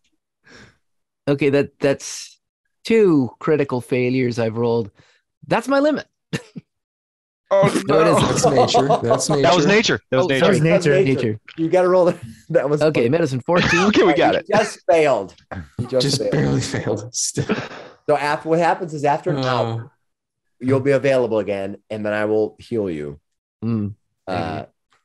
okay, that that's two critical failures I've rolled. That's my limit. Oh, no, no, it is. That's nature. That's nature. That was nature. That was, oh, nature. Sorry, nature. That was nature. Nature. You got to roll it. That was okay. Fun. Medicine fourteen. Okay, we got it. Just failed. You just, just failed. barely failed. Still. So after what happens is after an uh, hour, you'll be available again, and then I will heal you. Mm. Uh,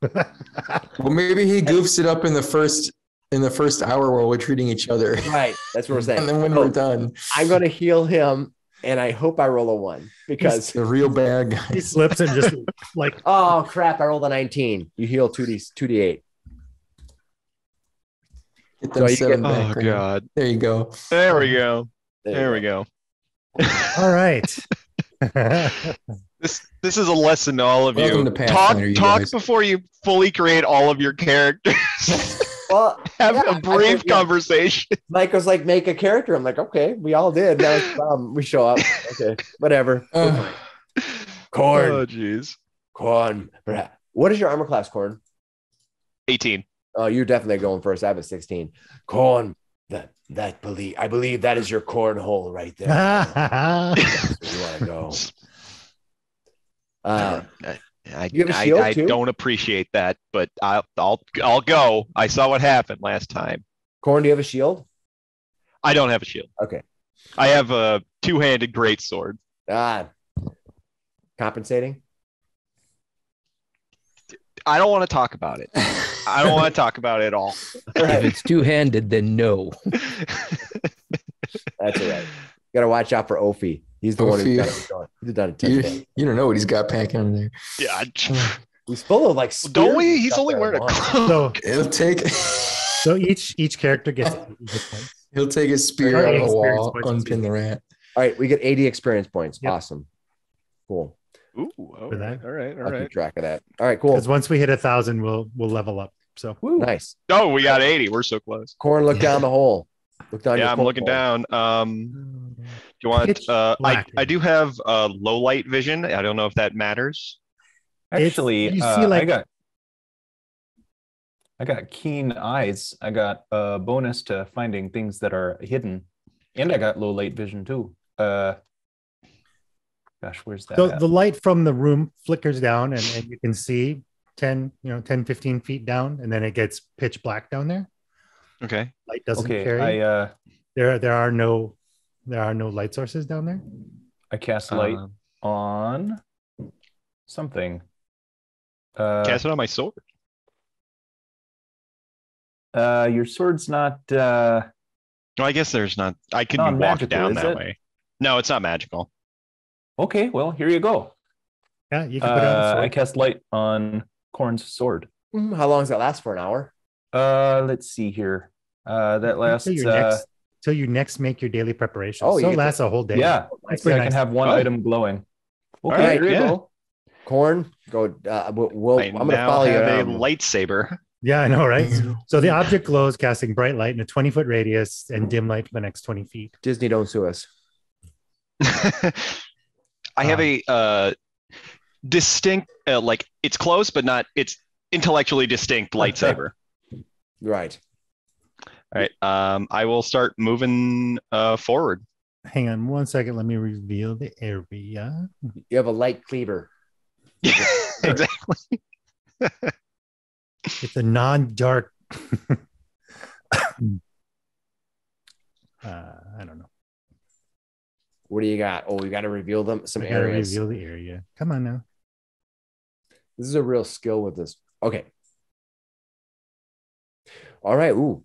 well, maybe he goofs it up in the first in the first hour while we're treating each other. Right. That's what we're saying. And then when so, we're done, I'm going to heal him. And I hope I roll a one because it's the real bad guy. He slips and just like, oh crap! I rolled a nineteen. You heal two d two d eight. Get them so seven get, back, oh right? God! There you go. There we go. There, there we go. go. All right. this this is a lesson to all of Welcome you. Talk you talk guys. Before you fully create all of your characters. Well, have yeah, a brief yeah. conversation. Mike was like, make a character. I'm like, okay, we all did. That was, um, we show up. Okay, whatever. Uh, Korn. Oh, jeez. Korn. What is your armor class, Korn? eighteen. Oh, you're definitely going first. I have a sixteen. Korn, that, that believe, I believe that is your cornhole right there. That's you want to go. Uh, I, I, I, I don't appreciate that, but I'll, I'll I'll go. I saw what happened last time. Korn, do you have a shield? I don't have a shield. Okay. I have a two-handed greatsword. Ah. Compensating? I don't want to talk about it. I don't want to talk about it at all. all right. If it's two-handed, then no. That's all right. You got to watch out for Ophi. He's the oh, one who's got it going. He's done it. You, you don't know what he's got packing in there. Yeah, he's full of like. Don't we? He's only wearing a cloak. So, It'll take. So each each character gets. He'll take his spear out of the wall, unpin the rat. All right, we get eighty experience points. Yep. Awesome, cool. Ooh, all right, all right, all right. I'll keep track of that. All right, cool. Because once we hit a thousand, we'll we'll level up. So Woo. nice. Oh, we got eighty. We're so close. Korn, look yeah. down the hole. Look down. Yeah, I'm looking hole. down. Um. Do you want? Uh, I I do have uh, low light vision. I don't know if that matters. Actually, you see, uh, like... I got I got keen eyes. I got a bonus to finding things that are hidden, and I got low light vision too. Uh, gosh, where's that? So at? The light from the room flickers down, and, and you can see ten, you know, ten, fifteen feet down, and then it gets pitch black down there. Okay. Light doesn't okay, carry. I, uh... There there are no. There are no light sources down there? I cast light um, on something. Uh, cast it on my sword. Uh, your sword's not... Uh, well, I guess there's not... I could walk magical, down that it? way. No, it's not magical. Okay, well, here you go. Yeah, you can put uh, it on the sword. I cast light on Korn's sword. Mm, how long does that last for? An hour? Uh, let's see here. Uh, that lasts... Until, uh, next, until you next make your daily preparation. Oh, so it lasts to, a whole day. Yeah, so I nice. can have one oh. item glowing. Okay, right, here you yeah. go. Korn, go. Uh, we'll, I'm going to follow you. Have a lightsaber. Yeah, I know, right? So the object glows, casting bright light in a twenty-foot radius and dim light for the next twenty feet. Disney, don't sue us. I uh, have a uh, distinct, uh, like, it's close, but not, it's intellectually distinct lightsaber. Right. All right. Um, I will start moving uh, forward. Hang on one second. Let me reveal the area. You have a light cleaver. Yeah, exactly. It's a non-dark. uh, I don't know. What do you got? Oh, we got to reveal them. Some we areas. Reveal the area. Come on now. This is a real skill with this. Okay. All right. Ooh,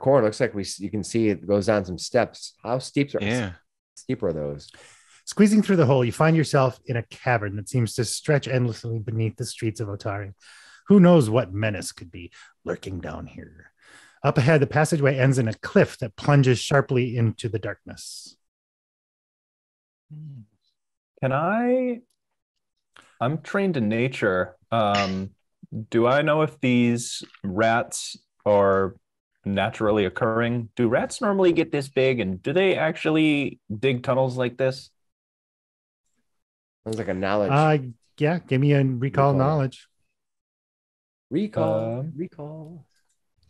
Korn. Looks like we. You can see it goes down some steps. How steep are? Yeah. Steep are those? Squeezing through the hole, you find yourself in a cavern that seems to stretch endlessly beneath the streets of Otari. Who knows what menace could be lurking down here? Up ahead, the passageway ends in a cliff that plunges sharply into the darkness. Can I... I'm trained in nature. Um, do I know if these rats are naturally occurring? Do rats normally get this big, and do they actually dig tunnels like this? Sounds like a knowledge. Uh, yeah, give me a recall, recall. knowledge. Recall, uh, recall.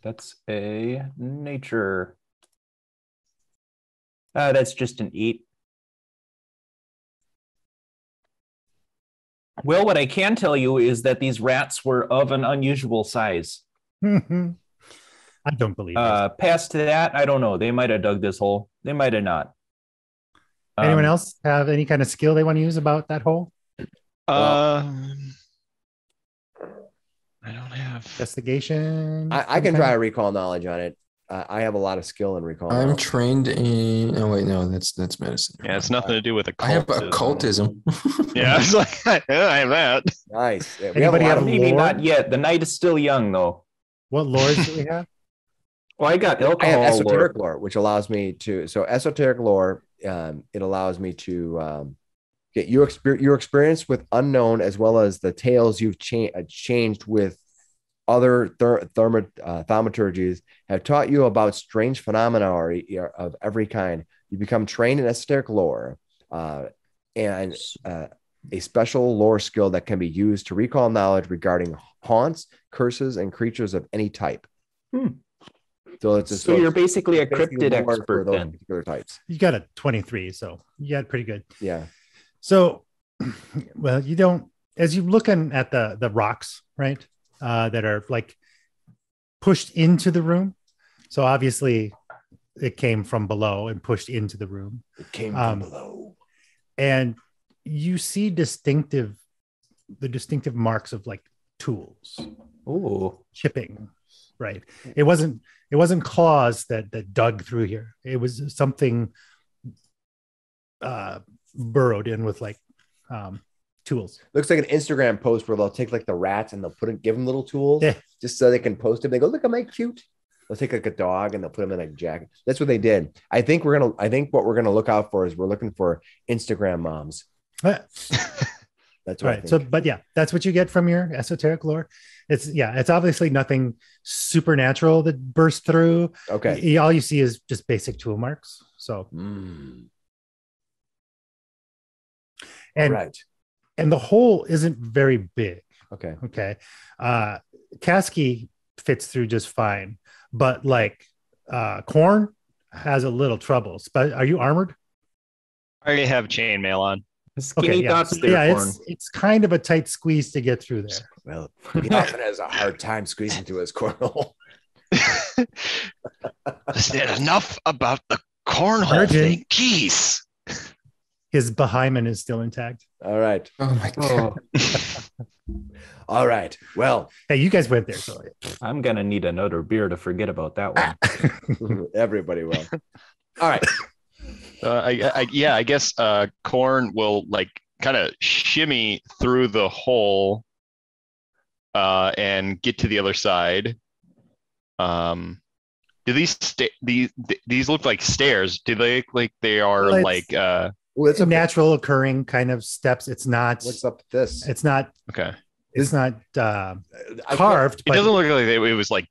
That's a nature. Uh, that's just an eight. Well, what I can tell you is that these rats were of an unusual size. I don't believe uh, it. Past that, I don't know. They might have dug this hole. They might have not. Anyone um, else have any kind of skill they want to use about that hole? Uh, I don't have investigation. I, I can try a recall knowledge on it. Uh, I have a lot of skill in recall. I'm knowledge. trained in. Oh wait, no, that's that's medicine. Yeah, it's nothing to do with occultism. I have occultism. Yeah, it's like yeah, I have that. Nice. Yeah, we Anybody have, a lot have of maybe lore? Not yet. The night is still young, though. What lores do we have? Well, I got alcohol. I have esoteric lore, lore which allows me to. So esoteric lore. Um, it allows me to um, get your, exper your experience with unknown, as well as the tales you've cha uh, changed with other uh, thaumaturgies have taught you about strange phenomena or, or of every kind. You become trained in esoteric lore uh, and uh, a special lore skill that can be used to recall knowledge regarding haunts, curses, and creatures of any type. Hmm. So, it's a, so, so you're basically a cryptid expert then. Particular types. You got a twenty-three, so you got pretty good. Yeah. So, well, you don't, as you're looking at the, the rocks, right, uh, that are like pushed into the room. So obviously it came from below and pushed into the room. It came from um, below. And you see distinctive, the distinctive marks of like tools. Oh. Chipping. Right. It wasn't it wasn't claws that that dug through here. It was something uh, burrowed in with like um, tools. Looks like an Instagram post where they'll take like the rats and they'll put it, give them little tools yeah. just so they can post them. They go, look, am I cute? They'll take like a dog and they'll put them in a jacket. That's what they did. I think we're gonna. I think what we're gonna look out for is we're looking for Instagram moms. That's what right. So, but yeah, that's what you get from your esoteric lore. It's yeah, it's obviously nothing supernatural that bursts through. Okay, all you see is just basic tool marks. So, mm. and right, and the hole isn't very big. Okay, okay. Uh, Kasky fits through just fine, but like uh, Korn has a little trouble. But are you armored? I already have chainmail on. Skinny okay, yeah, dots there, yeah it's, it's kind of a tight squeeze to get through there. Well, he often has a hard time squeezing through his cornhole. Is there enough about the cornhole thing. Jeez. His behymen is still intact. All right. Oh my god. All right. Well, hey, you guys went there. So I'm gonna need another beer to forget about that one. Everybody will. All right. Uh, I, I, yeah, I guess uh, Korn will like kind of shimmy through the hole uh, and get to the other side. Um, do these sta- these these look like stairs? Do they look like they are well, like? Uh, well, it's a natural occurring kind of steps. It's not. What's up with this? It's not. Okay. It's not uh, carved. It doesn't look like it was like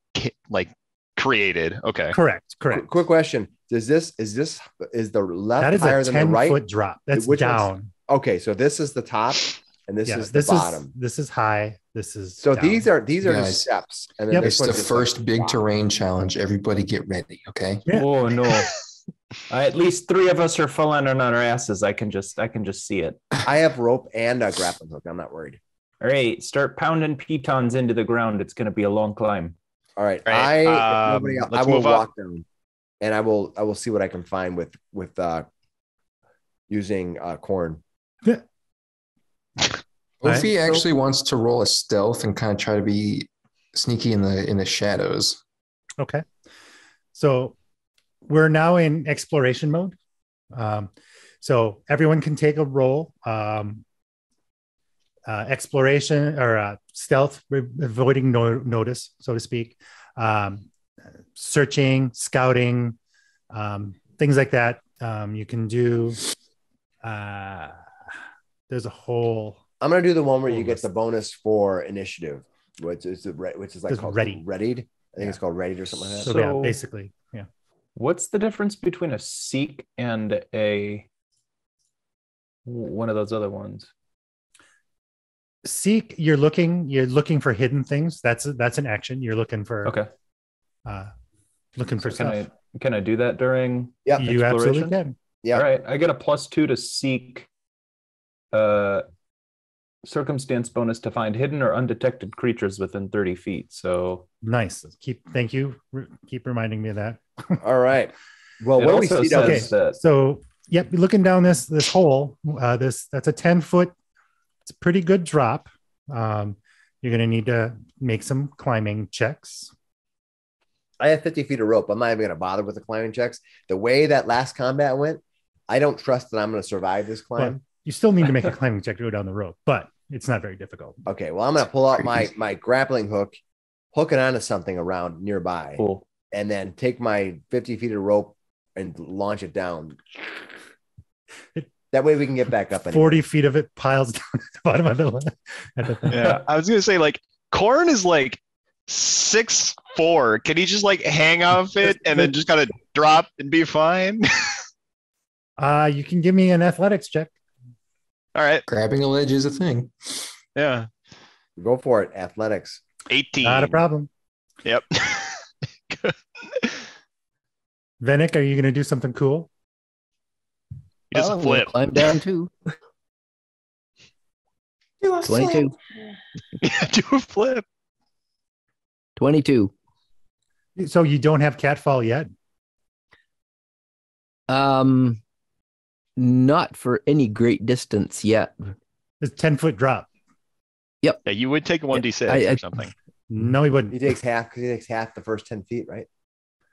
like created. Okay. Correct. Correct. Qu- quick question. Does this is this is the left that is higher a ten than the right? Foot drop. That's Which down. Okay, so this is the top, and this yeah, is the this bottom. Is, this is high. This is so. Down. These are these are Guys, the steps. And then yep. It's the first like, big wow. terrain challenge. Everybody get ready, okay? Yeah. Oh no! uh, at least three of us are falling on our asses. I can just I can just see it. I have rope and a grappling hook. I'm not worried. All right, start pounding pitons into the ground. It's going to be a long climb. All right, All right. I um, nobody else, I will walk up. down. And I will I will see what I can find with with uh, using uh, Korn. Yeah. Ophi right. actually wants to roll a stealth and kind of try to be sneaky in the in the shadows. Okay. So we're now in exploration mode. Um, so everyone can take a roll. Um, uh, exploration or uh, stealth, avoiding no- notice, so to speak. Um, searching, scouting, um, things like that. Um, you can do, uh, there's a whole. I'm going to do the one where you list. get the bonus for initiative, which is, the, which is like called ready. readied. I think yeah. it's called readied or something like that. So, so yeah, basically, yeah. What's the difference between a seek and a, one of those other ones? Seek, you're looking, you're looking for hidden things. That's, that's an action. You're looking for. Okay. Uh, looking for so can stuff. I, can I do that during? Yeah, you absolutely can. Yeah. All right. I get a plus two to seek. Uh, circumstance bonus to find hidden or undetected creatures within thirty feet. So nice. Keep. Thank you. Re- keep reminding me of that. All right. Well, what we see. Okay. That... So yep, looking down this this hole. Uh, this that's a ten foot. It's a pretty good drop. Um, you're going to need to make some climbing checks. I have fifty feet of rope. I'm not even going to bother with the climbing checks. The way that last combat went, I don't trust that I'm going to survive this climb. Well, you still need to make a climbing check to go down the rope, but it's not very difficult. Okay, well, I'm going to pull out my my grappling hook, hook it onto something around nearby, cool. and then take my fifty feet of rope and launch it down. It, that way we can get back up. Anyway. forty feet of it piles down at the bottom of the... yeah, I was going to say, like, Korn is like six... Four? Can he just like hang off it and then just kind of drop and be fine? uh you can give me an athletics check. All right. Grabbing a ledge is a thing. Yeah. Go for it. Athletics. eighteen. Not a problem. Yep. Venik, are you going to do something cool? You just oh, flip. Climb down too. Do a twenty-two. Flip. Do a flip. twenty-two. So you don't have catfall yet? Um, not for any great distance yet. It's a ten-foot drop. Yep. Yeah, you would take a one d six I, I, or something. No, he wouldn't. He takes half because he takes half the first ten feet, right?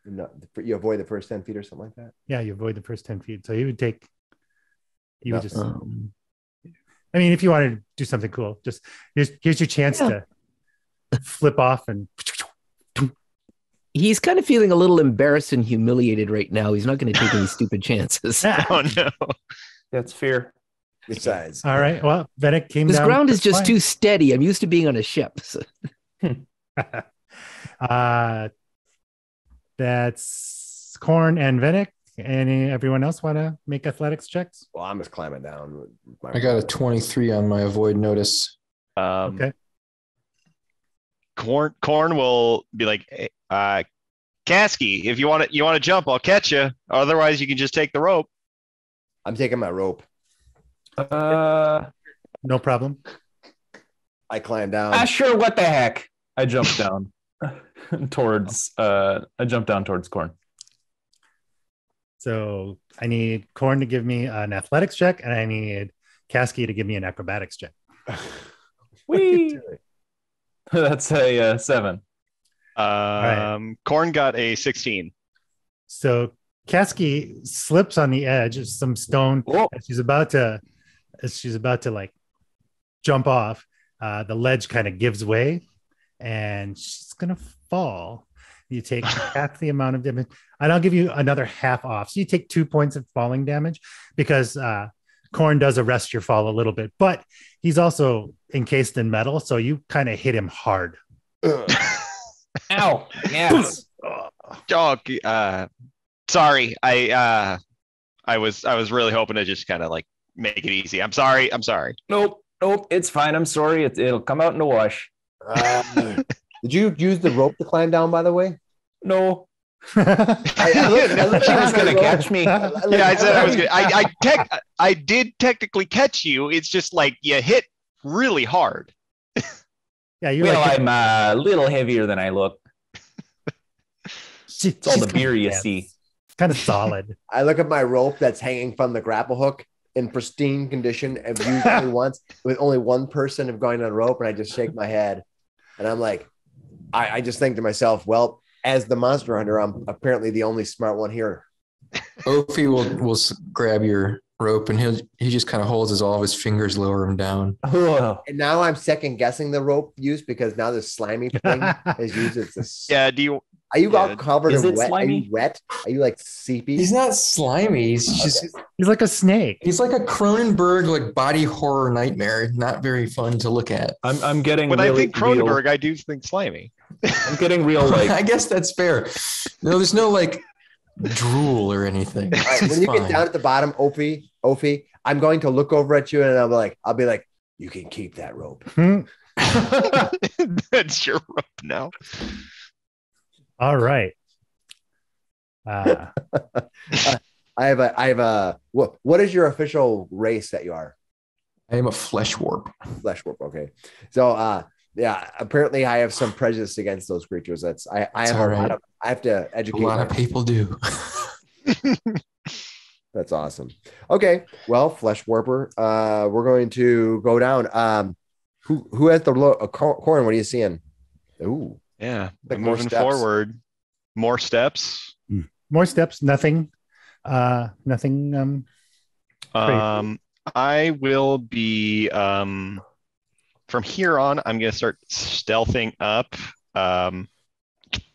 No, you avoid the first ten feet or something like that? Yeah, you avoid the first ten feet. So he would take... He would no. just... Um, I mean, if you wanted to do something cool, just here's, here's your chance yeah. to flip off and... He's kind of feeling a little embarrassed and humiliated right now. He's not going to take any stupid chances. Oh, no. That's fear. Besides. All right. Well, Venik came this down. This ground is just fine. Too steady. I'm used to being on a ship. So. uh, that's Korn and Venik. Any everyone else want to make athletics checks? Well, I'm just climbing down. I got a twenty-three on my avoid notice. Um, okay. Korn, Korn will be like... Hey, Uh, Kasky, if you want to, you want to jump, I'll catch you. Otherwise, you can just take the rope. I'm taking my rope. Uh, no problem. I climbed down. Ah, sure. What the heck? I jumped down towards. Uh, I jumped down towards Korn. So I need Korn to give me an athletics check, and I need Kasky to give me an acrobatics check. Whee! That's a uh, seven. Um, right. Korn got a sixteen. So Kasky slips on the edge of some stone. As she's about to, as she's about to like jump off, uh, the ledge kind of gives way, and she's gonna fall. You take half the amount of damage, and I'll give you another half off. So you take two points of falling damage because uh, Korn does arrest your fall a little bit, but he's also encased in metal, so you kind of hit him hard. Ugh. Ow! Yes. Dog. Uh, sorry, I uh, I was I was really hoping to just kind of like make it easy. I'm sorry. I'm sorry. Nope. Nope. It's fine. I'm sorry. It, it'll come out in the wash. Um, did you use the rope to climb down? By the way. No. I, I looked, I looked she was gonna catch me. I, I, yeah, I said I was gonna I I, tec- I did technically catch you. It's just like you hit really hard. Yeah, you well, like, I'm a uh, little heavier than I look. She, it's all the beer you dance. See. It's kind of solid. I look at my rope that's hanging from the grapple hook in pristine condition and used only once with only one person of going on a rope, and I just shake my head. And I'm like, I, I just think to myself, well, as the monster hunter, I'm apparently the only smart one here. Ophi will will grab your rope, and he'll he just kind of holds his all of his fingers, lower him down. Oh. And now I'm second guessing the rope use because now this slimy thing is used. It's a, yeah. Do you are you yeah, all covered in wet? Slimy? Are you wet? Are you like seepy? He's not slimy. He's okay. just he's like a snake. He's like a Cronenberg like body horror nightmare. Not very fun to look at. I'm I'm getting when really I think Cronenberg, real. I do think slimy. I'm getting real like I guess that's fair. No, there's no like drool or anything. Right, when you fine. Get down at the bottom, Ophi, Ophi, I'm going to look over at you and I'll be like, I'll be like, you can keep that rope. Hmm? That's your rope now. All right. Uh, uh, I have a I have a what what is your official race that you are? I am a flesh warp. Flesh warp, okay. So uh yeah, apparently I have some prejudice against those creatures. That's I, I have a right. lot of I have to educate. A lot of people do. That's awesome. Okay, well, Flesh Warper, uh, we're going to go down. Um, who who has the low? Uh, Korn, what are you seeing? Ooh, yeah, like more moving steps. Forward. More steps. Mm. More steps. Nothing. Uh, nothing. Um, um I will be um. From here on, I'm going to start stealthing up. Um,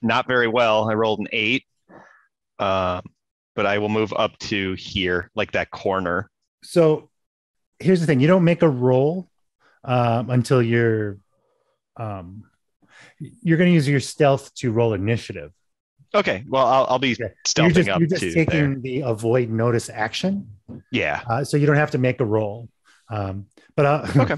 not very well. I rolled an eight, uh, but I will move up to here, like that corner. So here's the thing. You don't make a roll um, until you're... Um, you're going to use your stealth to roll initiative. Okay. Well, I'll, I'll be okay. stealthing you're just, up you're just to taking there. The avoid notice action. Yeah. Uh, so you don't have to make a roll. Um, but I'll, okay.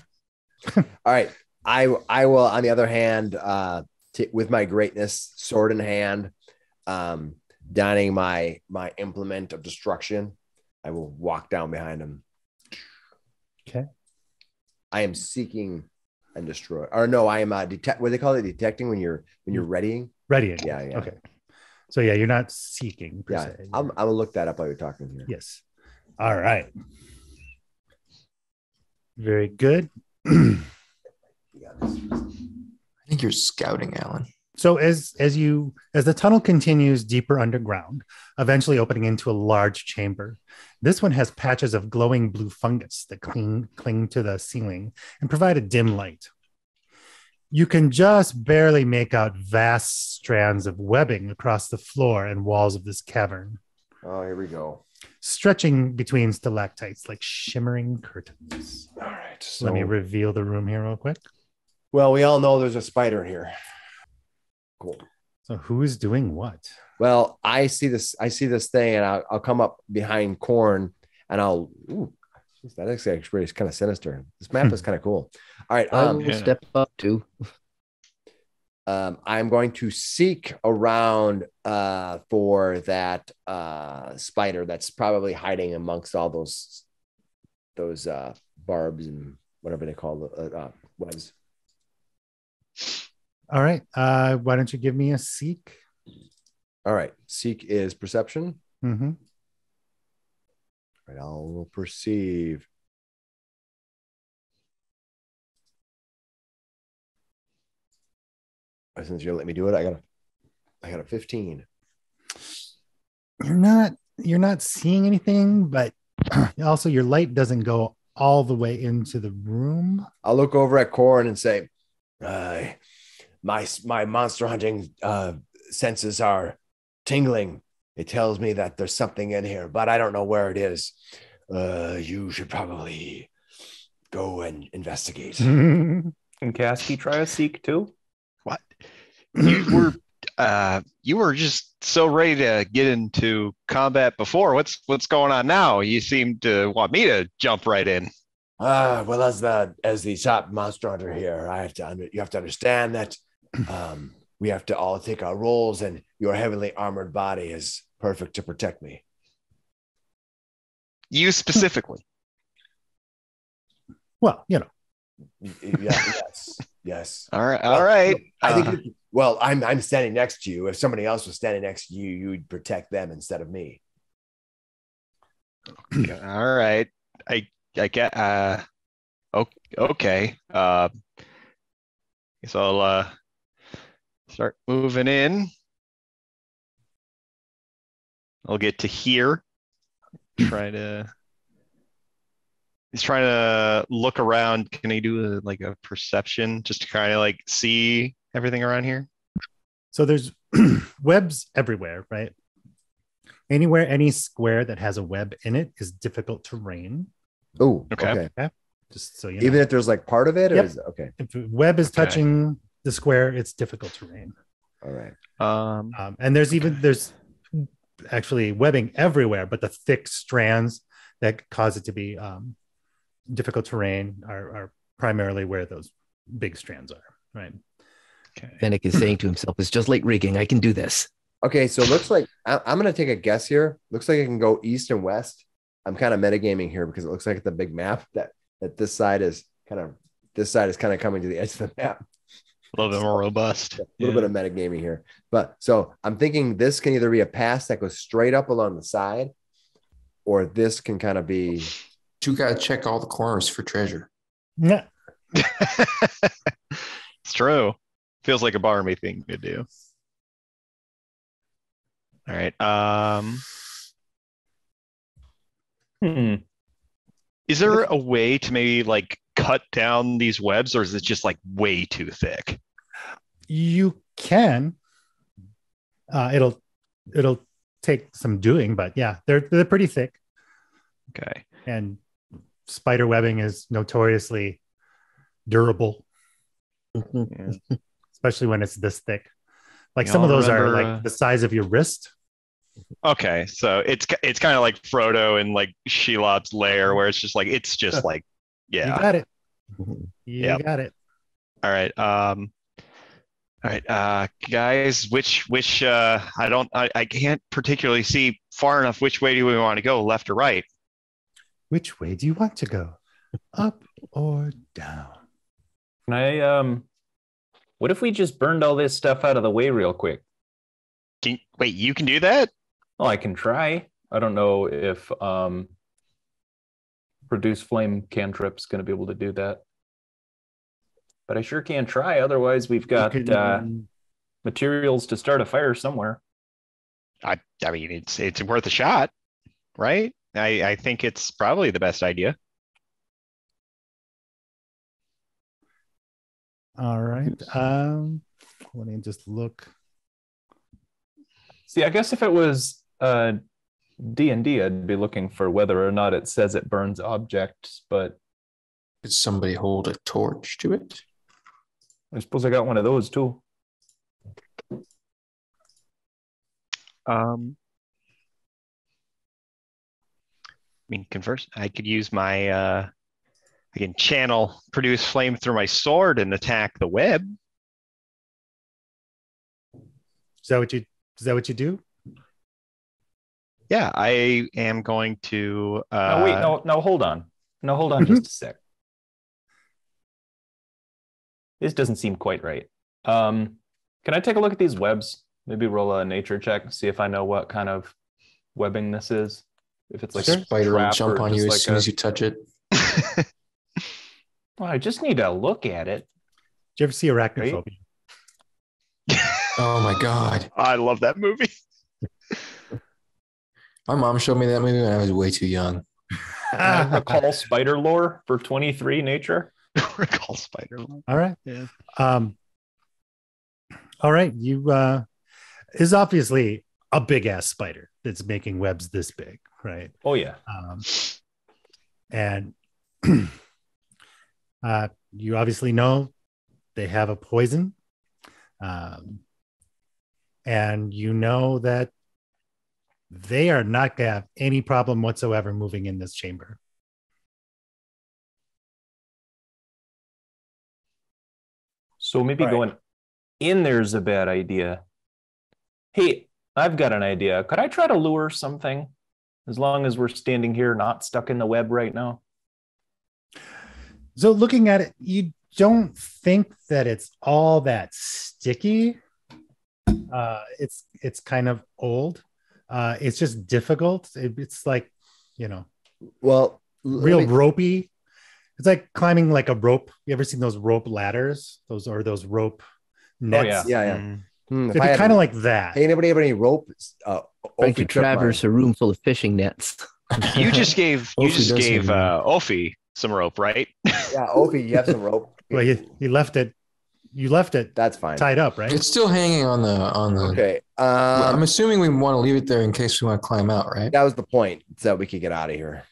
All right. I I will, on the other hand, uh, t- with my greatness, sword in hand, um, donning my my implement of destruction, I will walk down behind him. Okay. I am seeking and destroy. Or no, I am uh, detect. What do they call it? Detecting when you're when you're readying. Readying. Yeah. Yeah. Okay. So yeah, you're not seeking. Per yeah. Se. I'm I'm gonna look that up while you're talking here. Yes. All right. Very good. I think you're scouting, Alan. So as as you as the tunnel continues deeper underground, eventually opening into a large chamber. This one has patches of glowing blue fungus that cling cling to the ceiling and provide a dim light. You can just barely make out vast strands of webbing across the floor and walls of this cavern. Oh, here we go. Stretching between stalactites like shimmering curtains. All right. So let me reveal the room here real quick. Well, we all know there's a spider here. Cool. So who is doing what? Well, I see this. I see this thing, and I'll, I'll come up behind Korn, and I'll. Ooh, that actually is kind of sinister. This map is kind of cool. All right, I um, will yeah. step up too. Um, I'm going to seek around uh, for that uh, spider that's probably hiding amongst all those those uh, barbs and whatever they call the uh, uh, webs. All right. Uh, why don't you give me a seek? All right. Seek is perception. Mm-hmm. All right, I'll perceive. Since you're letting me do it, I got a, I got a fifteen. You're not, you're not seeing anything, but also your light doesn't go all the way into the room. I'll look over at Korn and say, uh, my my monster hunting uh, senses are tingling. It tells me that there's something in here, but I don't know where it is. Uh, you should probably go and investigate. Can Kasky try a seek too? What? You were uh, you were just so ready to get into combat before. What's what's going on now? You seem to want me to jump right in. Uh, well, as the as the top monster hunter here, I have to you have to understand that um, we have to all take our roles, and your heavily armored body is perfect to protect me. You specifically. Well, you know. Yeah, yes. Yes. All right. All well, right. I think. Uh, you, well, I'm I'm standing next to you. If somebody else was standing next to you, you'd protect them instead of me. Okay. All right. I I get. Uh, okay. Uh, so I'll uh, start moving in. I'll get to here. Try to. He's trying to look around. Can he do a, like a perception just to kind of like see everything around here? So there's webs everywhere, right? Anywhere, any square that has a web in it is difficult terrain. Oh, okay. Okay. Okay. Just so you know. Even if there's like part of it? Or yep. Is it, okay. If a web is okay. touching the square, it's difficult terrain. All right. Um, um, and there's even, there's actually webbing everywhere, but the thick strands that cause it to be... Um, difficult terrain are, are primarily where those big strands are, right? Okay. Fennec is saying to himself, it's just like rigging. I can do this. Okay, so it looks like I'm going to take a guess here. Looks like I can go east and west. I'm kind of metagaming here because it looks like the big map that, that this side is kind of this side is kind of coming to the edge of the map. A little bit more robust. A little yeah. bit of metagaming here. But so I'm thinking this can either be a pass that goes straight up along the side, or this can kind of be... You got to check all the corners for treasure. Yeah. It's true. Feels like a Barnaby thing to do. All right. Um, hmm. Is there a way to maybe like cut down these webs, or is it just like way too thick? You can. Uh, it'll it'll take some doing, but yeah, they're they're pretty thick. Okay. And spider webbing is notoriously durable, yeah. especially when it's this thick. Like Y'all some of those remember, are like the size of your wrist. Okay, so it's it's kind of like Frodo and like Shelob's lair, where it's just like it's just like yeah, you got it, you yep. got it. All right, um, all right, uh, guys. Which which uh, I don't I, I can't particularly see far enough. Which way do we want to go? Left or right? Which way do you want to go? Up or down? Can I, um, what if we just burned all this stuff out of the way real quick? Can, wait, you can do that? Oh, I can try. I don't know if um, Produce Flame Cantrip's going to be able to do that. But I sure can try. Otherwise, we've got can, uh, materials to start a fire somewhere. I, I mean, it's it's worth a shot, right? I, I think it's probably the best idea. All right. Um, let me just look. See, I guess if it was uh, D and D, I'd be looking for whether or not it says it burns objects, but... Did somebody hold a torch to it? I suppose I got one of those, too. Um... I mean, converse. I could use my, uh, I can channel, produce flame through my sword and attack the web. Is that what you? Is that what you do? Yeah, I am going to. Uh, no, wait, no, no, hold on, no, hold on, just a sec. This doesn't seem quite right. Um, can I take a look at these webs? Maybe roll a nature check, see if I know what kind of webbing this is. If it's like a spider will jump on you as soon as you touch it. Well, I just need to look at it. Did you ever see Arachnophobia? Oh my god, I love that movie. My mom showed me that movie when I was way too young. I recall spider lore for twenty-three nature. Recall spider lore. All right. Yeah. Um, all right. You uh, is obviously a big ass spider that's making webs this big, right? Oh yeah. Um, and uh, you obviously know they have a poison, um, and you know that they are not going to have any problem whatsoever moving in this chamber. So maybe right. going in there's a bad idea. Hey, I've got an idea. Could I try to lure something? As long as we're standing here, not stuck in the web right now. So looking at it, you don't think that it's all that sticky. Uh, it's it's kind of old. Uh, it's just difficult. It, it's like, you know, well, real me... ropey. It's like climbing like a rope. You ever seen those rope ladders? Those are those rope nets. Oh, yeah, yeah. yeah. Mm. Mm, so kind of like that. Hey, anybody have any rope? Uh, I could traverse line. A room full of fishing nets. You just gave you Ophi just gave uh, Ophi some rope, right? Yeah, Ophi, you have some rope. Well, you, you left it. You left it. That's fine. Tied up, right? It's still hanging on the on the. Okay. Um, well, I'm assuming we want to leave it there in case we want to climb out, right? That was the point, so that we could get out of here,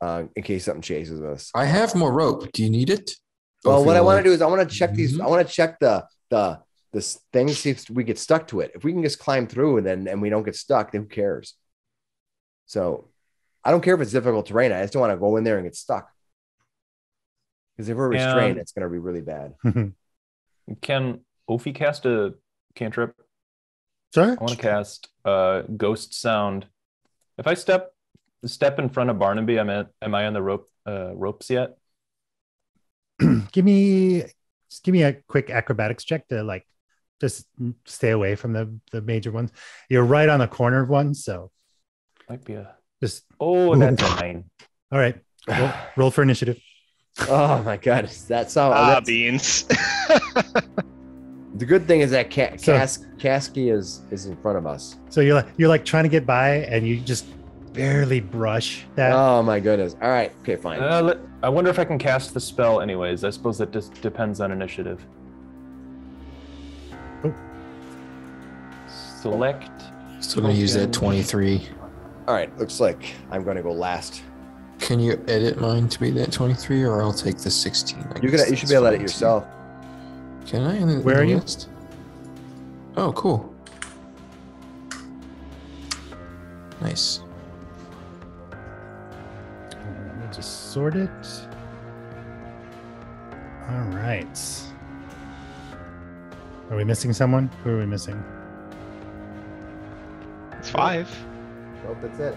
uh, in case something chases us. I have more rope. Do you need it? Well, Ophi, what I want to do is I want to check mm-hmm. these. I want to check the the this thing. See if we get stuck to it. If we can just climb through and then and we don't get stuck, then who cares? So, I don't care if it's difficult terrain. I just don't want to go in there and get stuck. Because if we're restrained, yeah. it's going to be really bad. Can Ophi cast a cantrip? Sorry? I want to cast uh, Ghost Sound. If I step step in front of Barnaby, I'm at, am I on the rope uh, ropes yet? give me just give me a quick acrobatics check to like just stay away from the, the major ones. You're right on the corner of one, so might be a just oh that's a nine. All right, roll, roll for initiative. Oh my god, that's how ah, that's... beans. The good thing is that Ka- so, Kas- Kasky is is in front of us. So you're like you're like trying to get by, and you just barely brush that. Oh my goodness! All right, okay, fine. Uh, let, I wonder if I can cast the spell, anyways. I suppose that just depends on initiative. Oh. Select. So I'm gonna use that twenty-three. All right, looks like I'm gonna go last. Can you edit mine to be that twenty-three, or I'll take the sixteen? I you can. You should be able to edit yourself. Can I? In, Where in are you? List? Oh, cool. Nice. Let me just sort it. All right. Are we missing someone? Who are we missing? It's five. Well, that's it.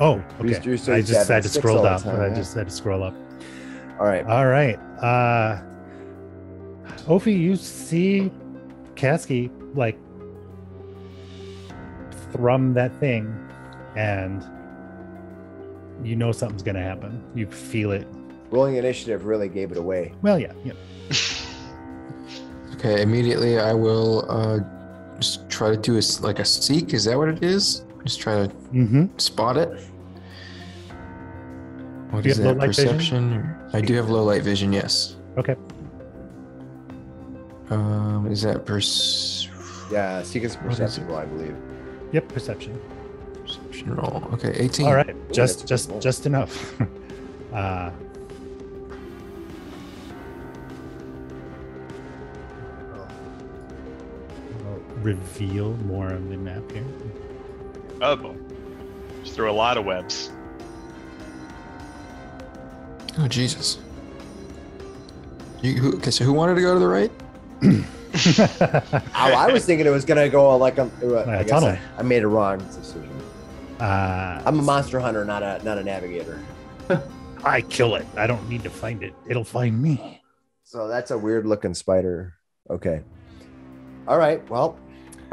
Oh, okay. You're, you're I just had to scroll up. Time, I yeah. just had to scroll up. All right. All right. Uh, Ophi, you see Kasky like thrum that thing, and you know something's going to happen. You feel it. Rolling initiative really gave it away. Well, yeah. yeah. Okay. Immediately, I will uh, just try to do a, like a seek. Is that what it is? Just try to mm-hmm. spot it. What do is that? Perception? Or, I do have low light vision, yes. Okay. Um, is that perce? Yeah, seek is perception roll, I believe. Yep, perception. Perception roll. Okay, eighteen. All right, just, Ooh, just, just enough. uh, I'll reveal more of the map here. Oh boy! Just throw a lot of webs. Oh Jesus! You who, okay? So who wanted to go to the right? I, I was thinking it was gonna go like a, uh, I guess I, I made a wrong decision. Uh, I'm a monster hunter, not a not a navigator. I kill it. I don't need to find it. It'll find me. So that's a weird looking spider. Okay. All right. Well,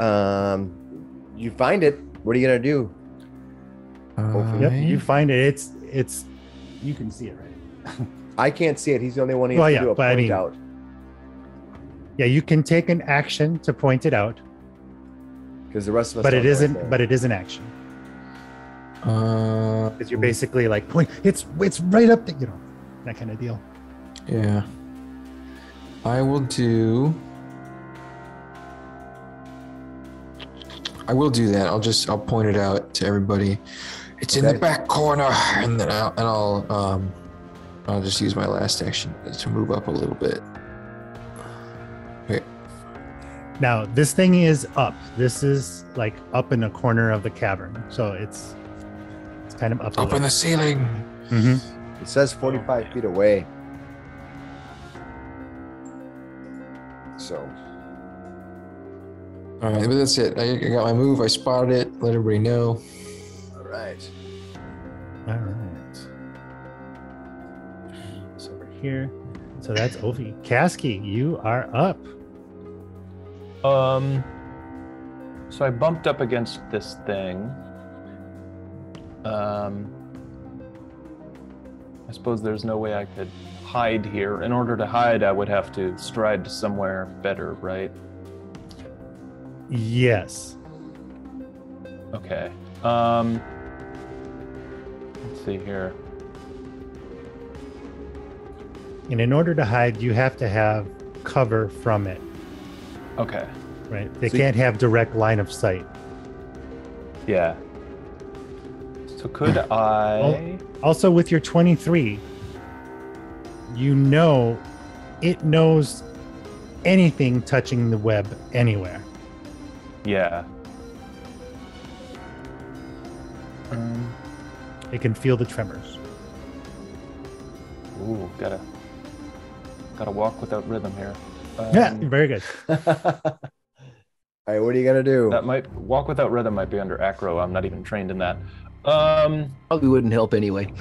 um, you find it. What are you gonna do? Ophi. Yep, you find it. It's it's you can see it, right? I can't see it. He's the only one who has well, to yeah, do a point I mean, out. Yeah, you can take an action to point it out. Because the rest of us. But it isn't. Right but it is an action. Uh, because you're basically like point. It's it's right up the, you know, that kind of deal. Yeah. I will do. I will do that. I'll just I'll point it out to everybody. It's okay. In the back corner, and then I'll and I'll um, I'll just use my last action to move up a little bit. Okay. Now this thing is up. This is like up in a corner of the cavern, so it's it's kind of up. Up in the ceiling. Mm-hmm. It says forty-five feet away. So. All right, but that's it. I, I got my move. I spotted it. Let everybody know. All right. All right. It's over here. So that's Ophi. Kasky, you are up. Um. So I bumped up against this thing. Um. I suppose there's no way I could hide here. In order to hide, I would have to stride to somewhere better, right? Yes. Okay. Um, let's see here. And in order to hide, you have to have cover from it. Okay. Right? They so can't you... have direct line of sight. Yeah. So could I... Also, with your twenty-three, you know it knows anything touching the web anywhere. Yeah. Um, it can feel the tremors. Ooh, gotta gotta walk without rhythm here. Um, yeah, very good. All right, what are you gonna do? That might walk without rhythm might be under acro. I'm not even trained in that. Um, Probably wouldn't help anyway.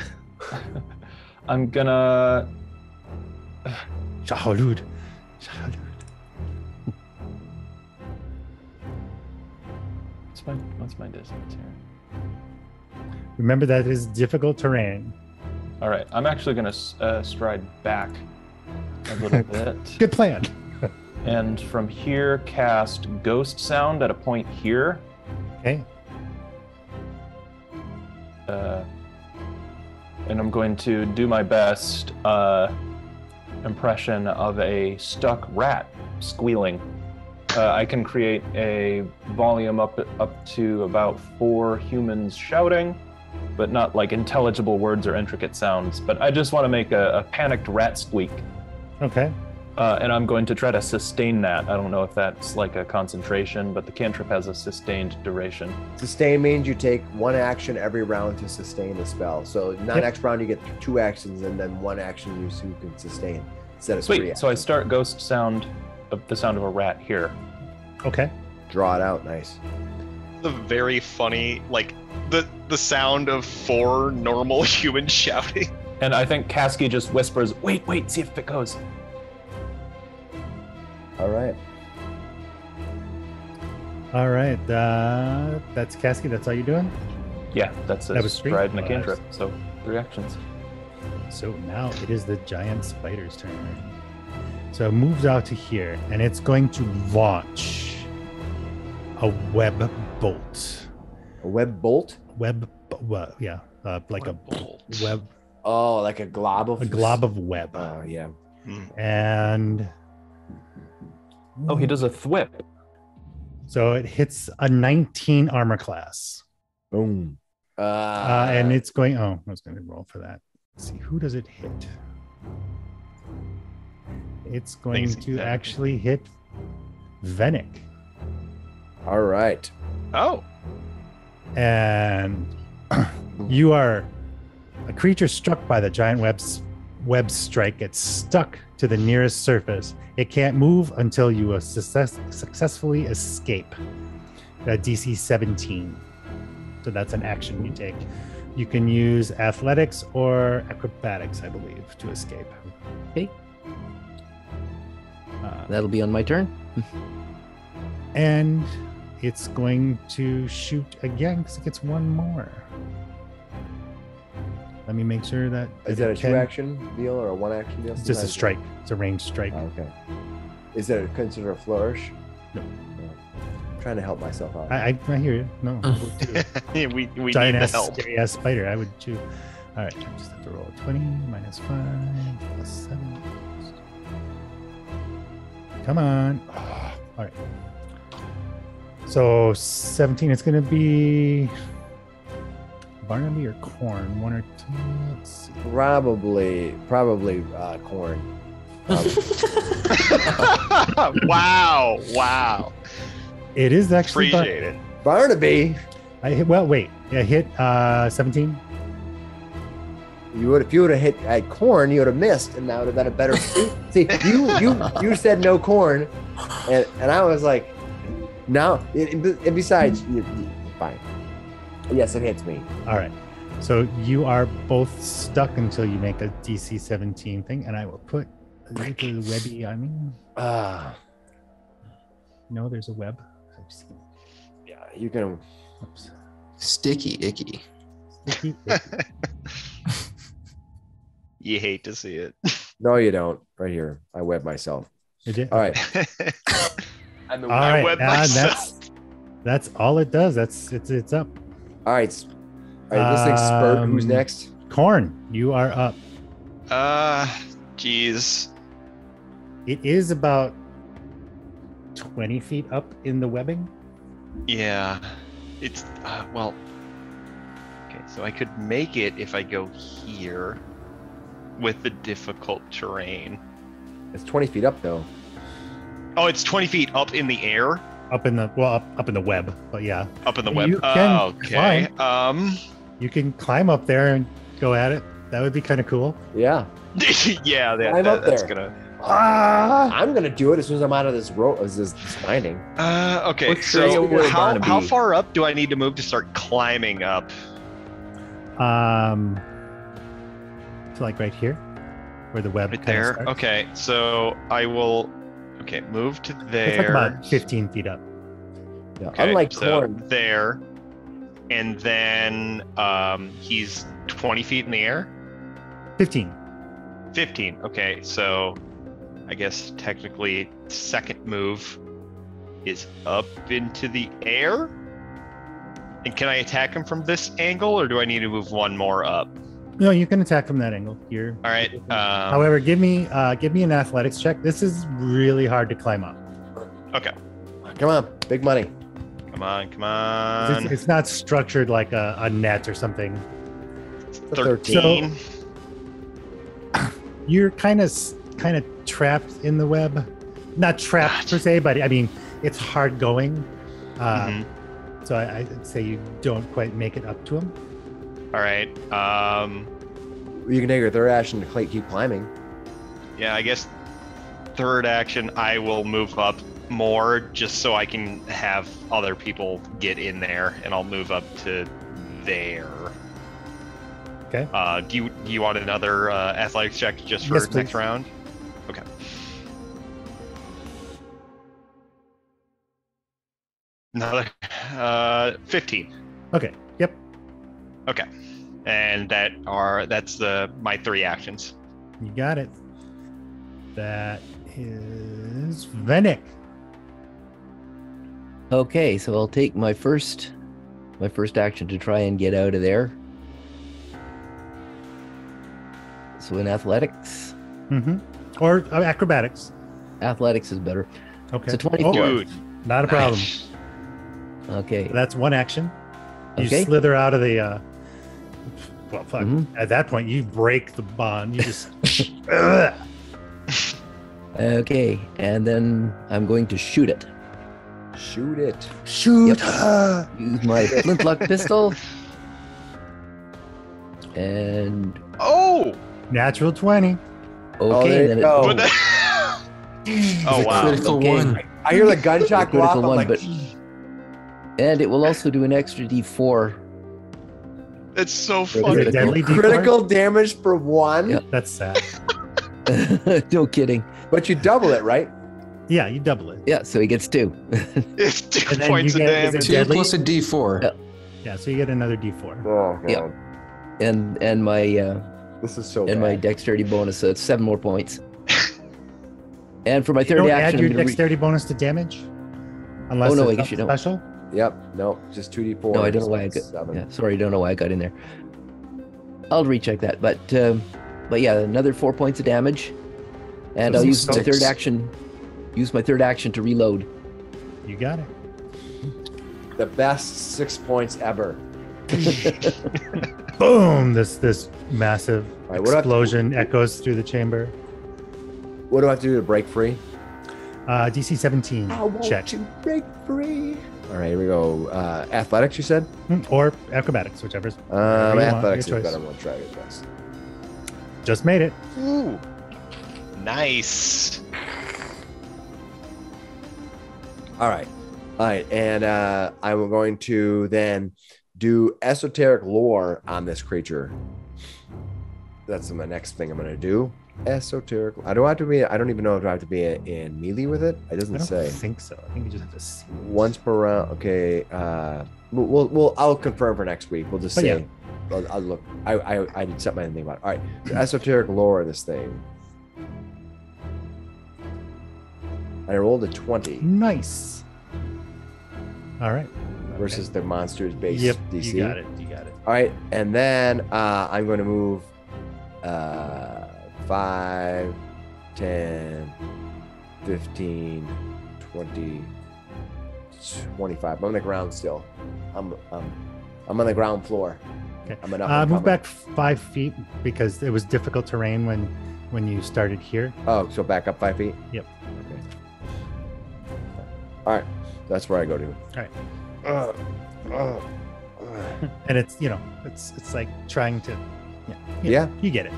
I'm gonna. Shahalud. Shahalud. What's my distance here? Remember that is difficult terrain. All right, I'm actually going to uh, stride back a little bit. Good plan. And from here, cast Ghost Sound at a point here. Okay. Uh, and I'm going to do my best uh, impression of a stuck rat squealing. Uh, I can create a volume up up to about four humans shouting, but not like intelligible words or intricate sounds. But I just want to make a, a panicked rat squeak. Okay. Uh, and I'm going to try to sustain that. I don't know if that's like a concentration, but the cantrip has a sustained duration. Sustain means you take one action every round to sustain the spell. So not yep. next round you get two actions and then one action you can sustain instead of Sweet. three actions. So I start Ghost Sound. Of the sound of a rat here. Okay. Draw it out, nice. The very funny, like the the sound of four normal humans shouting. And I think Kasky just whispers, "Wait, wait, see if it goes." All right. All right. Uh, that's Kasky. That's all you're doing. Yeah, that's a stride and a cantrip. So three actions. So now it is the giant spider's turn. Right? So it moves out to here, and it's going to launch a web bolt. A web bolt? Web, well, yeah, uh, like a, a bolt. Web. Oh, like a glob of. A glob of web. Oh yeah. And. Oh, he does a thwip. So it hits a nineteen armor class. Boom. Uh, uh, and it's going. Oh, I was going to roll for that. Let's see, who does it hit? It's going to exactly. actually hit Svenik. All right. Oh. And you are a creature struck by the giant web's web strike. It's stuck to the nearest surface. It can't move until you success, successfully escape. That D C seventeen. So that's an action you take. You can use athletics or acrobatics, I believe, to escape. Okay. That'll be on my turn. And it's going to shoot again because it gets one more. Let me make sure that... Is that a two action deal or a one action deal? It's just a strike. It's a ranged strike. Oh, okay. Is that considered a flourish? No. no. I'm trying to help myself out. I, I, I hear you. No. we we, we need the help. Scary ass spider. I would too. All right. I just have to roll a twenty minus five plus seven. Come on. All right. So seventeen. It's going to be... Barnaby or Korn, one or two. Let's see. Probably, probably uh, Korn. Probably. wow, wow. It is actually appreciate Bar- it, Barnaby. I hit. Well, wait. I hit uh, seventeen. You would if you would have hit uh, Korn, you would have missed, and that would have been a better. see, you you you said no Korn, and and I was like, no. And besides, you, you, fine. Yes, it hits me. All right. So you are both stuck until you make a D C seventeen thing, and I will put a little webby on you. Uh, no, there's a web. Oops. Yeah, you can. Oops. Sticky icky. Sticky icky. You hate to see it. No, you don't. Right here. I web myself. Did you? All right. I'm the all right. I web uh, myself. That's, that's all it does. That's it's it's up. All right, all right. This um, thing's spurt. Who's next? Korn, you are up. Uh, geez. It is about twenty feet up in the webbing. Yeah, it's uh, well. Okay, so I could make it if I go here with the difficult terrain. It's twenty feet up, though. Oh, it's twenty feet up in the air. Up in the well, up, up in the web, but yeah, up in the web. You can oh, okay. Climb. Um, you can climb up there and go at it. That would be kind of cool. Yeah. yeah, that, that, up that's there. gonna. Uh, I'm gonna do it as soon as I'm out of this rope. Is this, this binding? Uh, okay. What's so how, how far up do I need to move to start climbing up? Um, to like right here, where the web. Right there. Starts. Okay, so I will. Okay, move to there. It's like about fifteen feet up. Yeah, okay, unlike so Korn. There, and then um, he's twenty feet in the air? fifteen. fifteen, okay. So I guess technically second move is up into the air? And can I attack him from this angle, or do I need to move one more up? No, you can attack from that angle here. All right. Um, However, give me uh, give me an athletics check. This is really hard to climb up. Okay. Come on, big money. Come on, come on. It's, it's not structured like a, a net or something. thirteen. So, you're kind of kind of trapped in the web. Not trapped God. per se, but I mean, it's hard going. Uh, mm-hmm. So I, I'd say you don't quite make it up to him. All right. Um, you can take your third action to keep climbing. Yeah, I guess third action, I will move up more just so I can have other people get in there, and I'll move up to there. Okay. Uh, do you do you want another uh, athletics check just for yes, next round? Okay. Another uh, fifteen. Okay. Yep. Okay, and that are that's the my three actions. You got it. That is Svenik. Okay, so I'll take my first my first action to try and get out of there. So in athletics, mm-hmm. or uh, acrobatics. Athletics is better. Okay, so twenty-four. Oh, not a problem. Nice. Okay, so that's one action. You okay. slither out of the. Uh, Well, fuck. Mm-hmm. At that point, you break the bond. You just. Okay, and then I'm going to shoot it. Shoot it. Shoot. Yep. Use my flintlock pistol. And oh, natural twenty. Okay. Oh, then it... oh. oh wow. Critical okay. one. I hear the gunshot go off. Critical one, like... but... and it will also do an extra D four. It's so funny. Critical damage for one. Yeah, that's sad. No kidding. But you double it, right? Yeah, you double it. Yeah, so he gets two. It's two points of damage. Two plus a D four. Yeah. yeah, so you get another D four. Oh, God. Yeah. and and my uh, this is so and bad. my dexterity bonus. So it's seven more points. And for my third you don't action, add your dexterity re- bonus to damage, unless oh, no, it's I guess you special. Don't. Yep. No, just two d four. No, I don't know why I got. Yeah, sorry, I don't know why I got in there. I'll recheck that, but um, but yeah, another four points of damage, and I'll use sticks. my third action. Use my third action to reload. You got it. The best six points ever. Boom! This this massive right, explosion to, echoes through the chamber. What do I have to do to break free? Uh, D C seventeen. I want check. to break free. All right, here we go. Uh, athletics, you said? Mm, or acrobatics, whichever's. Um, athletics want, is better. I'm gonna try it best. Just made it. Ooh, nice. All right, all right, and uh, I'm going to then do esoteric lore on this creature. That's my next thing I'm gonna do. Esoteric. I don't have to be. I don't even know if I have to be in melee with it. It doesn't I don't say. I think so. I think you just have to see. Once per round. Okay. Uh, we'll. We'll. I'll confirm for next week. We'll just see. Yeah. I'll, I'll look. I. I. I didn't set my thing about it. All right. So esoteric lore. This thing. I rolled a twenty. Nice. All right. Versus okay. the monster's base. Yep. D C. You got it. You got it. All right. And then uh, I'm going to move. Uh, five, ten, fifteen, twenty, twenty-five. I'm on the ground still. I'm I'm, I'm on the ground floor. Okay. I'm uh, move back five feet because it was difficult terrain when, when you started here. Oh, so back up five feet? Yep. Okay. All right. That's where I go to. All right. Uh, uh, uh. And it's, you know, it's it's like trying to, yeah. You yeah. Know, you get it.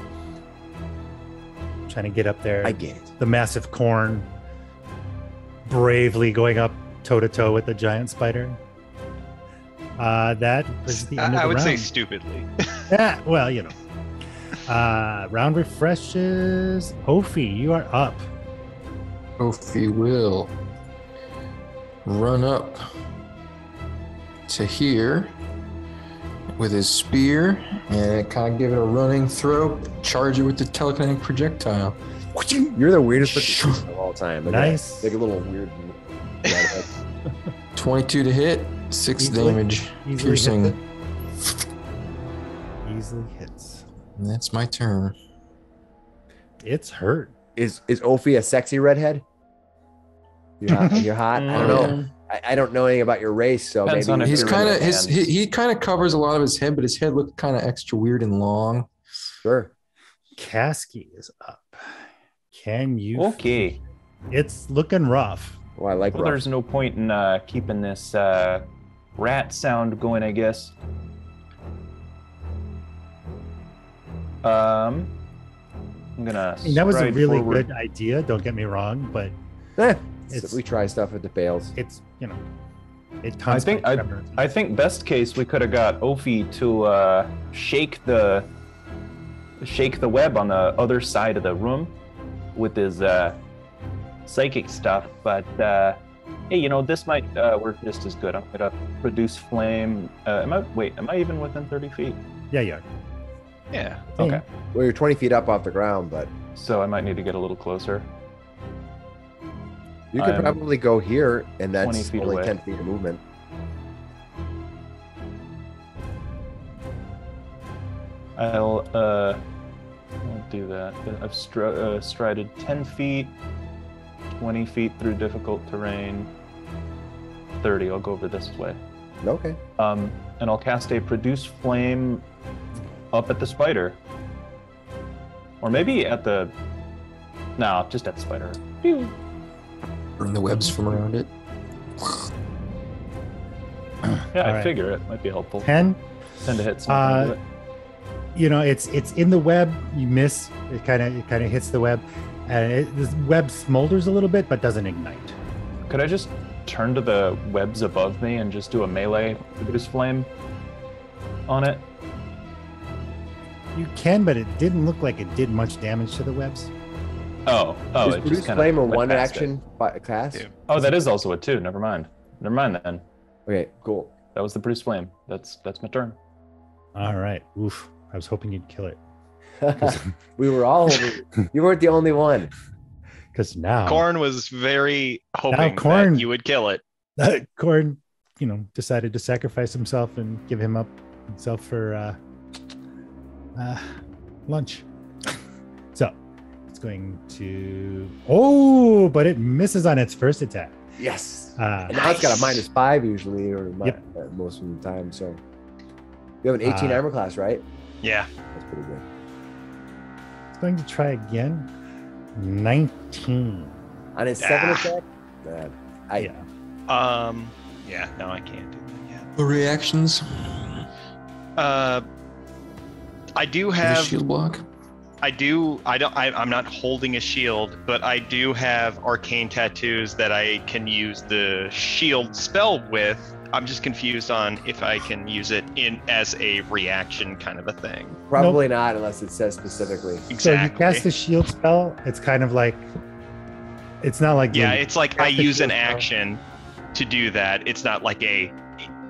Trying to get up there. I get it. The massive Korn bravely going up toe to toe with the giant spider. Uh, that was the end I, of the I would round. say stupidly. Yeah, well, you know. Uh, round refreshes. Ophi, you are up. Ophi will run up to here with his spear and kind of give it a running throw, charge it with the telekinetic projectile. You're the weirdest looking person of all time. Look nice. Like a little weird. twenty-two to hit, six easily, damage, easily piercing. Hit easily hits. And that's my turn. It's hurt. Is is Ophi a sexy redhead? You're hot. You're hot. I don't know. I, I don't know anything about your race, so Depends maybe he's kind of his. He, he kind of covers a lot of his head, but his head looked kind of extra weird and long. Sure. Kasky is up. Can you? Okay. Finish? It's looking rough. Well, I like. Well, rough. There's no point in uh, keeping this uh, rat sound going, I guess. Um, I'm gonna. I mean, that was a really forward. good idea. Don't get me wrong, but. Eh. So we try stuff with the fails. It's you know, it. I think I, I think best case we could have got Ophi to uh, shake the shake the web on the other side of the room with his uh, psychic stuff. But uh, hey, you know this might uh, work just as good. I'm gonna produce flame. Uh, am I wait? Am I even within thirty feet? Yeah, you are. Yeah. Yeah. Okay. Well, you're twenty feet up off the ground, but so I might need to get a little closer. You could I'm probably go here, and that's only away. ten feet of movement. I'll, uh, I'll do that. I've str- uh, strided ten feet, twenty feet through difficult terrain, thirty. I'll go over this way. Okay. Um, and I'll cast a Produce Flame up at the spider. Or maybe at the... No, just at the spider. Pew. Burn the webs from around it. Yeah, I right. figure it might be helpful. Ten? Tend to hit something. Uh, you know, it's it's in the web. You miss. It kind of it kind of hits the web, and it, this web smolders a little bit, but doesn't ignite. Could I just turn to the webs above me and just do a melee produce flame on it? You can, but it didn't look like it did much damage to the webs. Oh, oh, it just kind of a one action class. Yeah. Oh, that is also a two. Never mind. Never mind then. Okay, cool. That was the Bruce Flame. That's that's my turn. All right. Oof. I was hoping you'd kill it. We were all you weren't the only one. Because now Korn was very hoping Korn, that you would kill it. Korn, you know, decided to sacrifice himself and give him up himself for uh, uh, lunch. So it's going to oh, but it misses on its first attack. Yes. Uh, and now nice. It's got a minus five usually, or yep. mi- most of the time. So you have an eighteen uh, armor class, right? Yeah. That's pretty good. It's going to try again. nineteen on its ah. second attack. Man, I yeah. Um. Yeah. No, I can't do that yet. The reactions. Uh. I do have shield block. I do. I don't. I, I'm not holding a shield, but I do have arcane tattoos that I can use the shield spell with. I'm just confused on if I can use it in as a reaction kind of a thing. Probably nope. not unless it says specifically. Exactly. So you cast the shield spell. It's kind of like. It's not like. Yeah, it's like I use an action spell to do that. It's not like a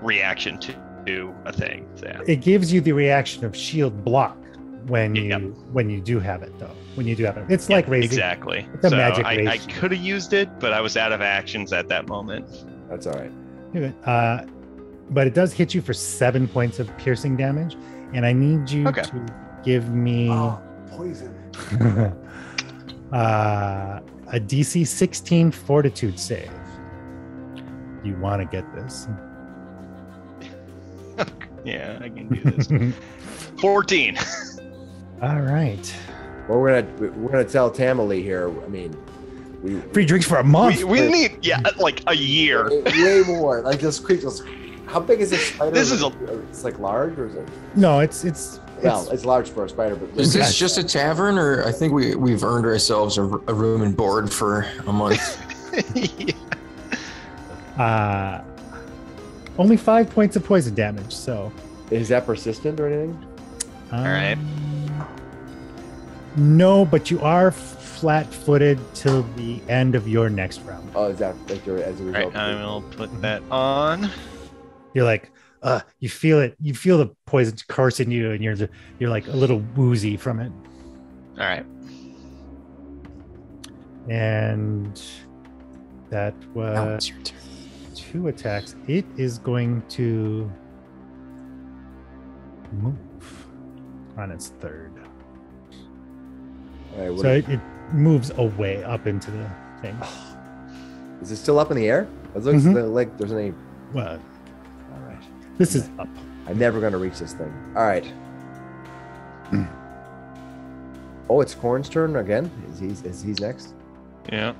reaction to do a thing. So. It gives you the reaction of shield block. When you yep. when you do have it though, when you do have it, it's yep, like raising exactly. It's a so magic I, I could have used it, but I was out of actions at that moment. That's all right. Uh, but it does hit you for seven points of piercing damage, and I need you okay. to give me oh, poison. uh, a D C sixteen Fortitude save. You want to get this? Yeah, I can do this. Fourteen. All right. Well, we're gonna we're gonna tell Tamily here. I mean, we, free drinks for a month. We, we need yeah, like a year. Way, way more. Like those creatures. How big is this spider? This is a. It's like large, or is it? No, it's it's. Well, it's, it's large for a spider, but is this just a tavern, or I think we we've earned ourselves a, a room and board for a month. yeah. Uh, only five points of poison damage. So, is that persistent or anything? Um, All right. No, but you are flat-footed till the end of your next round. Oh, is that like your as a result? All right, I will put that on. You're like, uh, you feel it. You feel the poison coursing you, and you're you're like a little woozy from it. All right. And that was oh, two attacks. It is going to move on its third. All right, what so it, it moves away up into the thing. Is it still up in the air? It looks mm-hmm. like there's any. Well, all right. This is up. I'm never going to reach this thing. All right. Mm. Oh, it's Korn's turn again. Is he? Is he's next? Yeah.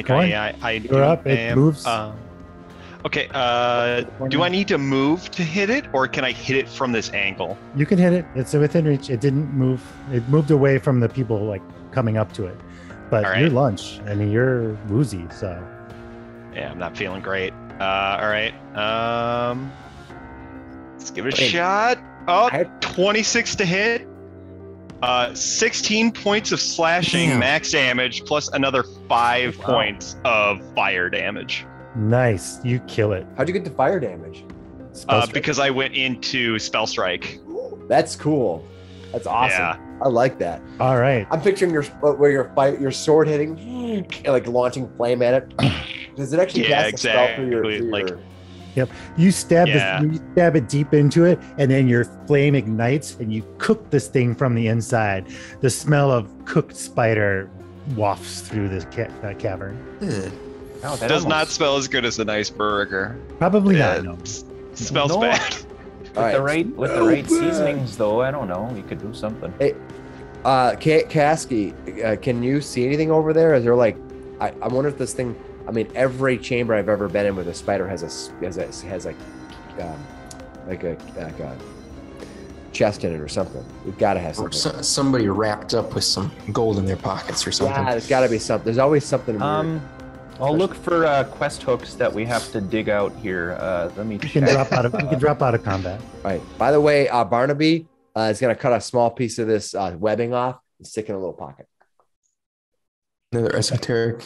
Okay. I, I, I You're do, up. It am, moves. Um, Okay, uh, do I need to move to hit it, or can I hit it from this angle? You can hit it. It's within reach. It didn't move. It moved away from the people like coming up to it. But right. You're lunch, I mean, you're woozy, so. Yeah, I'm not feeling great. Uh, all right. Um, let's give it a Wait. shot. Oh, twenty-six to hit. Uh, sixteen points of slashing Damn. max damage, plus another five oh. points of fire damage. Nice, you kill it. How'd you get to fire damage? Uh, because I went into Spell Strike. That's cool. That's awesome. Yeah. I like that. All right. I'm picturing your where your fight your sword hitting, and like launching flame at it. Does it actually yeah, cast exactly. a spell through your? Through like, your... Yep. You stab yeah. this, you stab it deep into it, and then your flame ignites, and you cook this thing from the inside. The smell of cooked spider wafts through this ca- uh, cavern. Ugh. No, that does almost... not smell as good as a nice burger. Probably yeah, not. No. S- smells no. bad. With right. the right with no the right bad. seasonings, though, I don't know. You could do something. Hey, uh, K- Kasky, uh, can you see anything over there? Is there like, I, I wonder if this thing. I mean, every chamber I've ever been in with a spider has a has a, has like, um, like a like a chest in it or something. We've got to have something. Or so, somebody wrapped up with some gold in their pockets or something. Yeah, there's got to be something. There's always something. Um. Weird. I'll look for uh, quest hooks that we have to dig out here. Uh, let me. You can drop out of. You can drop out of combat. All right. By the way, uh, Barnaby uh, is going to cut a small piece of this uh, webbing off and stick it in a little pocket. Another esoteric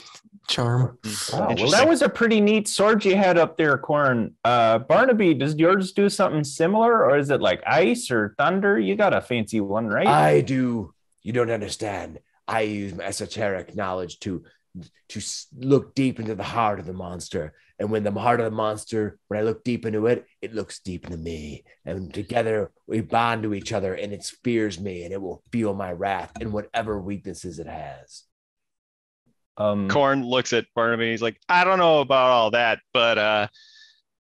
charm. Wow, well, that was a pretty neat sword you had up there, Korn. Uh, Barnaby, does yours do something similar, or is it like ice or thunder? You got a fancy one, right? I do. You don't understand. I use my esoteric knowledge to to look deep into the heart of the monster. And when the heart of the monster, when I look deep into it, it looks deep into me. And together we bond to each other, and it spears me, and it will feel my wrath and whatever weaknesses it has. Um, Korn looks at Barnaby. He's like, I don't know about all that, but uh,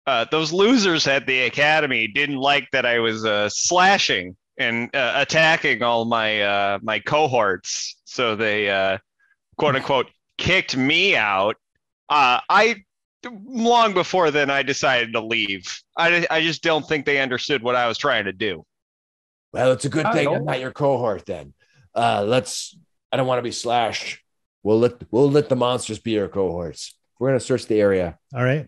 uh, those losers at the academy didn't like that I was uh, slashing and uh, attacking all my uh, my cohorts. So they, uh, quote unquote, kicked me out. Uh, I long before then, I decided to leave. I, I just don't think they understood what I was trying to do. Well, it's a good I thing I'm not your cohort then. Uh, let's. I don't want to be slashed. We'll let we'll let the monsters be our cohorts. We're gonna search the area. All right.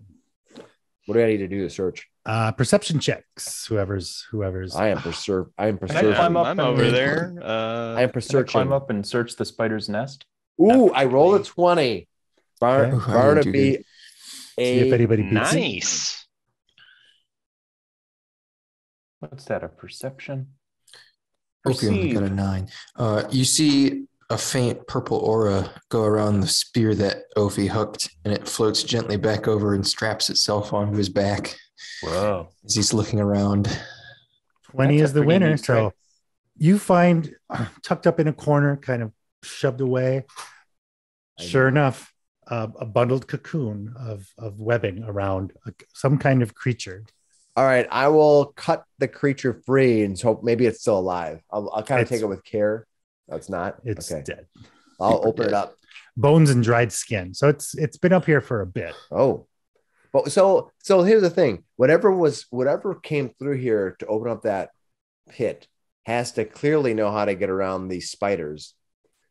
What do I need to do to search? Uh, perception checks. Whoever's whoever's. I am preserve. I am preserve. I'm, I'm over there. Uh, I am preserve. Climb up and search the spider's nest. Ooh! I roll a twenty. Bar okay. Barnaby. See if anybody beats nice. It. What's that? A perception. Perceive. Okay, I got a nine. Uh, you see a faint purple aura go around the spear that Ophi hooked, and it floats gently back over and straps itself onto his back. Wow. As he's looking around. twenty That's is the winner. So you find uh, tucked up in a corner, kind of shoved away. I sure know. enough, uh, a bundled cocoon of, of webbing around a, some kind of creature. All right. I will cut the creature free and hope maybe it's still alive. I'll, I'll kind of take it with care. No, it's not. It's okay. Dead. I'll Super open dead. it up. Bones and dried skin. So it's it's been up here for a bit. Oh, but so so here's the thing. Whatever was whatever came through here to open up that pit has to clearly know how to get around these spiders.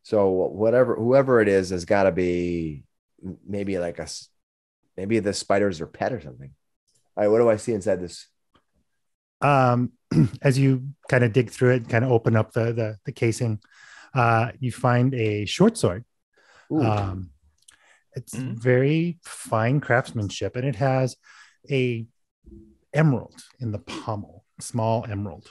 So whatever whoever it is has got to be maybe like a maybe the spiders are pet or something. All right, what do I see inside this? Um, as you kind of dig through it, kind of open up the the, the casing, uh, you find a short sword. Ooh. Um, it's mm-hmm. very fine craftsmanship, and it has a emerald in the pommel, small emerald.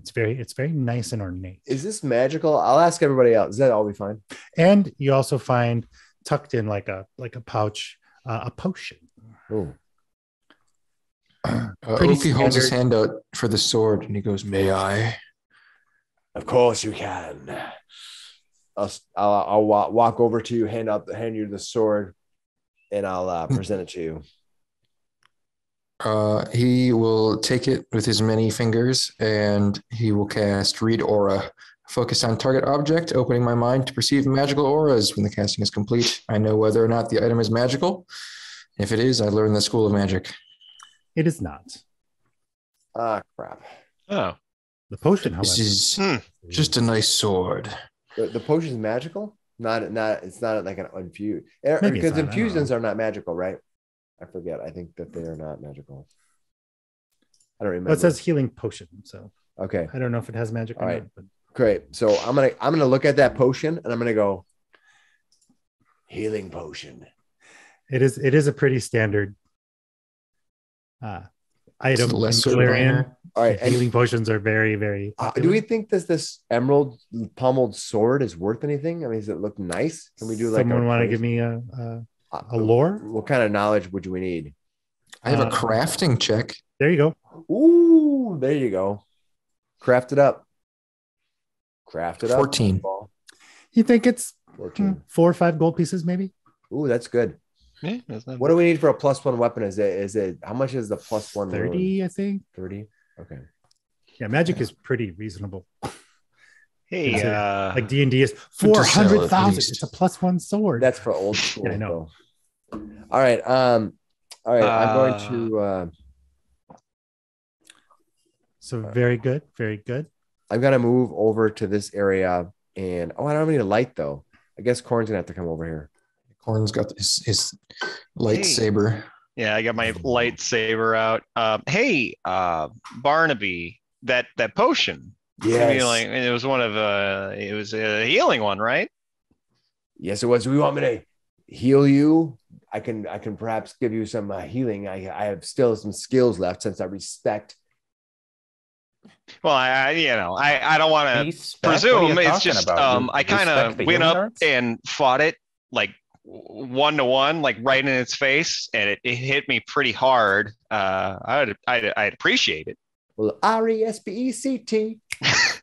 It's very, it's very nice and ornate. Is this magical? I'll ask everybody else. Is that all we find? And you also find tucked in like a like a pouch, uh, a potion. Ooh. Uh, Ophi holds his hand out for the sword, and he goes, "May I?" Of course you can. I'll, I'll, I'll walk over to you, hand up, hand you the sword, and I'll uh, present it to you. Uh, he will take it with his many fingers, and he will cast Read Aura. Focus on target object, opening my mind to perceive magical auras. When the casting is complete, I know whether or not the item is magical. If it is, I learn the school of magic. It is not. Ah, crap. Oh. The potion, however. This is mm. just a nice sword. The, the potion is magical? Not, not, it's not like an infused. Because infusions are not magical, right? I forget. I think that they are not magical. I don't remember. Well, it says healing potion, so. Okay. I don't know if it has magic or All right. not. But... Great. So I'm going to I'm gonna look at that potion, and I'm going to go, healing potion. It is, it is a pretty standard Uh, item. Galarian. All right, and healing potions are very, very. Uh, do we think that this emerald pommeled sword is worth anything? I mean, does it look nice? Can we do like? Someone want to give me a a, a lore? What, what kind of knowledge would we need? I have uh, a crafting check. There you go. Ooh, there you go. Craft it up. Craft it up. Fourteen. You think it's fourteen? Hmm, four or five gold pieces, maybe. Ooh, that's good. Yeah, what do we need for a plus one weapon? Is it is it how much is the plus one? thirty, I think. thirty. Okay. Yeah, magic yeah. is pretty reasonable. Hey, uh, like D and D is four hundred thousand. It's a plus one sword. That's for old school. Yeah, I know. Though. All right. Um, all right. Uh, I'm going to. Uh, so very good, very good. I'm gonna move over to this area, and oh, I don't need a light though. I guess Korn's gonna have to come over here. Korn's got his, his lightsaber. Hey. Yeah, I got my lightsaber out. Uh, hey, uh, Barnaby, that that potion. Yeah, it was one of uh, it was a healing one, right? Yes, it was. Do we want me to heal you. I can I can perhaps give you some uh, healing. I I have still some skills left since I respect. Well, I you know I I don't want to presume. It's just about? um I kind of went up arts? and fought it like one to one, like right in its face, and it, it hit me pretty hard. Uh, I'd I'd, I'd appreciate it. Well, R E S P E C T.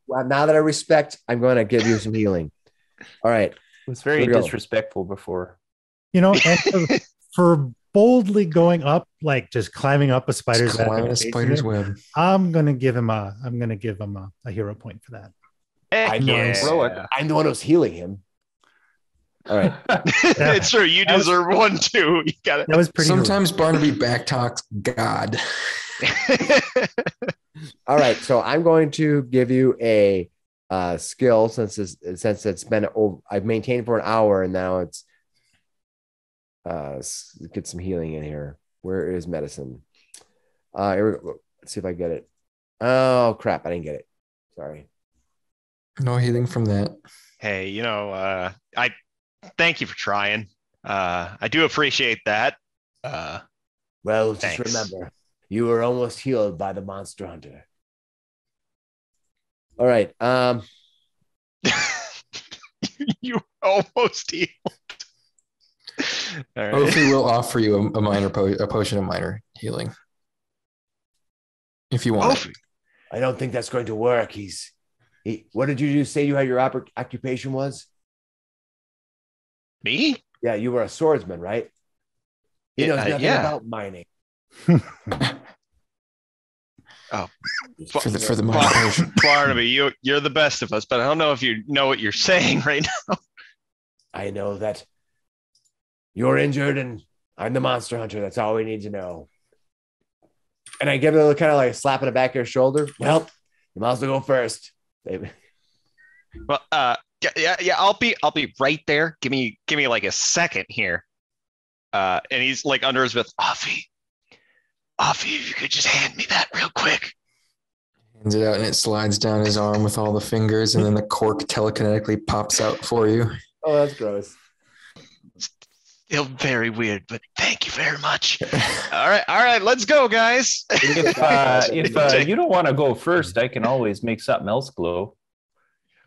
Well, now that I respect, I'm going to give you some healing. All right. It was very disrespectful before. You know, for, for boldly going up, like just climbing up a spider's web. A spider's web. I'm gonna give him a. I'm gonna give him a, a hero point for that. I yeah. I'm the one who's healing him. All right. It's true. You that deserve was, one too. You got it. That was pretty. Sometimes rude. Barnaby backtalks God. All right. So I'm going to give you a uh, skill since this, since it's been over, I've maintained for an hour and now it's. Uh, get some healing in here. Where is medicine? Uh, here we go. Let's see if I get it. Oh crap! I didn't get it. Sorry. No healing from that. Hey, you know, uh, I thank you for trying. Uh, I do appreciate that. Uh, well, thanks. Just remember, you were almost healed by the monster hunter. All right. Um, you were almost healed. All right. Ophi will offer you a, a minor po a potion of minor healing if you want. Ophi. I don't think that's going to work. He's. He, what did you do? Say you had your occupation was? Me? Yeah, you were a swordsman, right? He knows uh, nothing yeah. about mining. oh, for the for the minor Barnaby, you you're the best of us, but I don't know if you know what you're saying right now. I know that. You're injured, and I'm the monster hunter. That's all we need to know. And I give it a little kind of like a slap in the back of your shoulder. Well, you might as well go first, baby. Well, uh, yeah, yeah, I'll be, I'll be right there. Give me, give me like a second here. Uh, and he's like under his breath. Ophi, Ophi, if you could just hand me that real quick. Hands it out, and it slides down his arm with all the fingers, and then the cork telekinetically pops out for you. Oh, that's gross. Still very weird, but thank you very much. All right, all right, let's go, guys. If, uh, if uh, you don't want to go first, I can always make something else glow.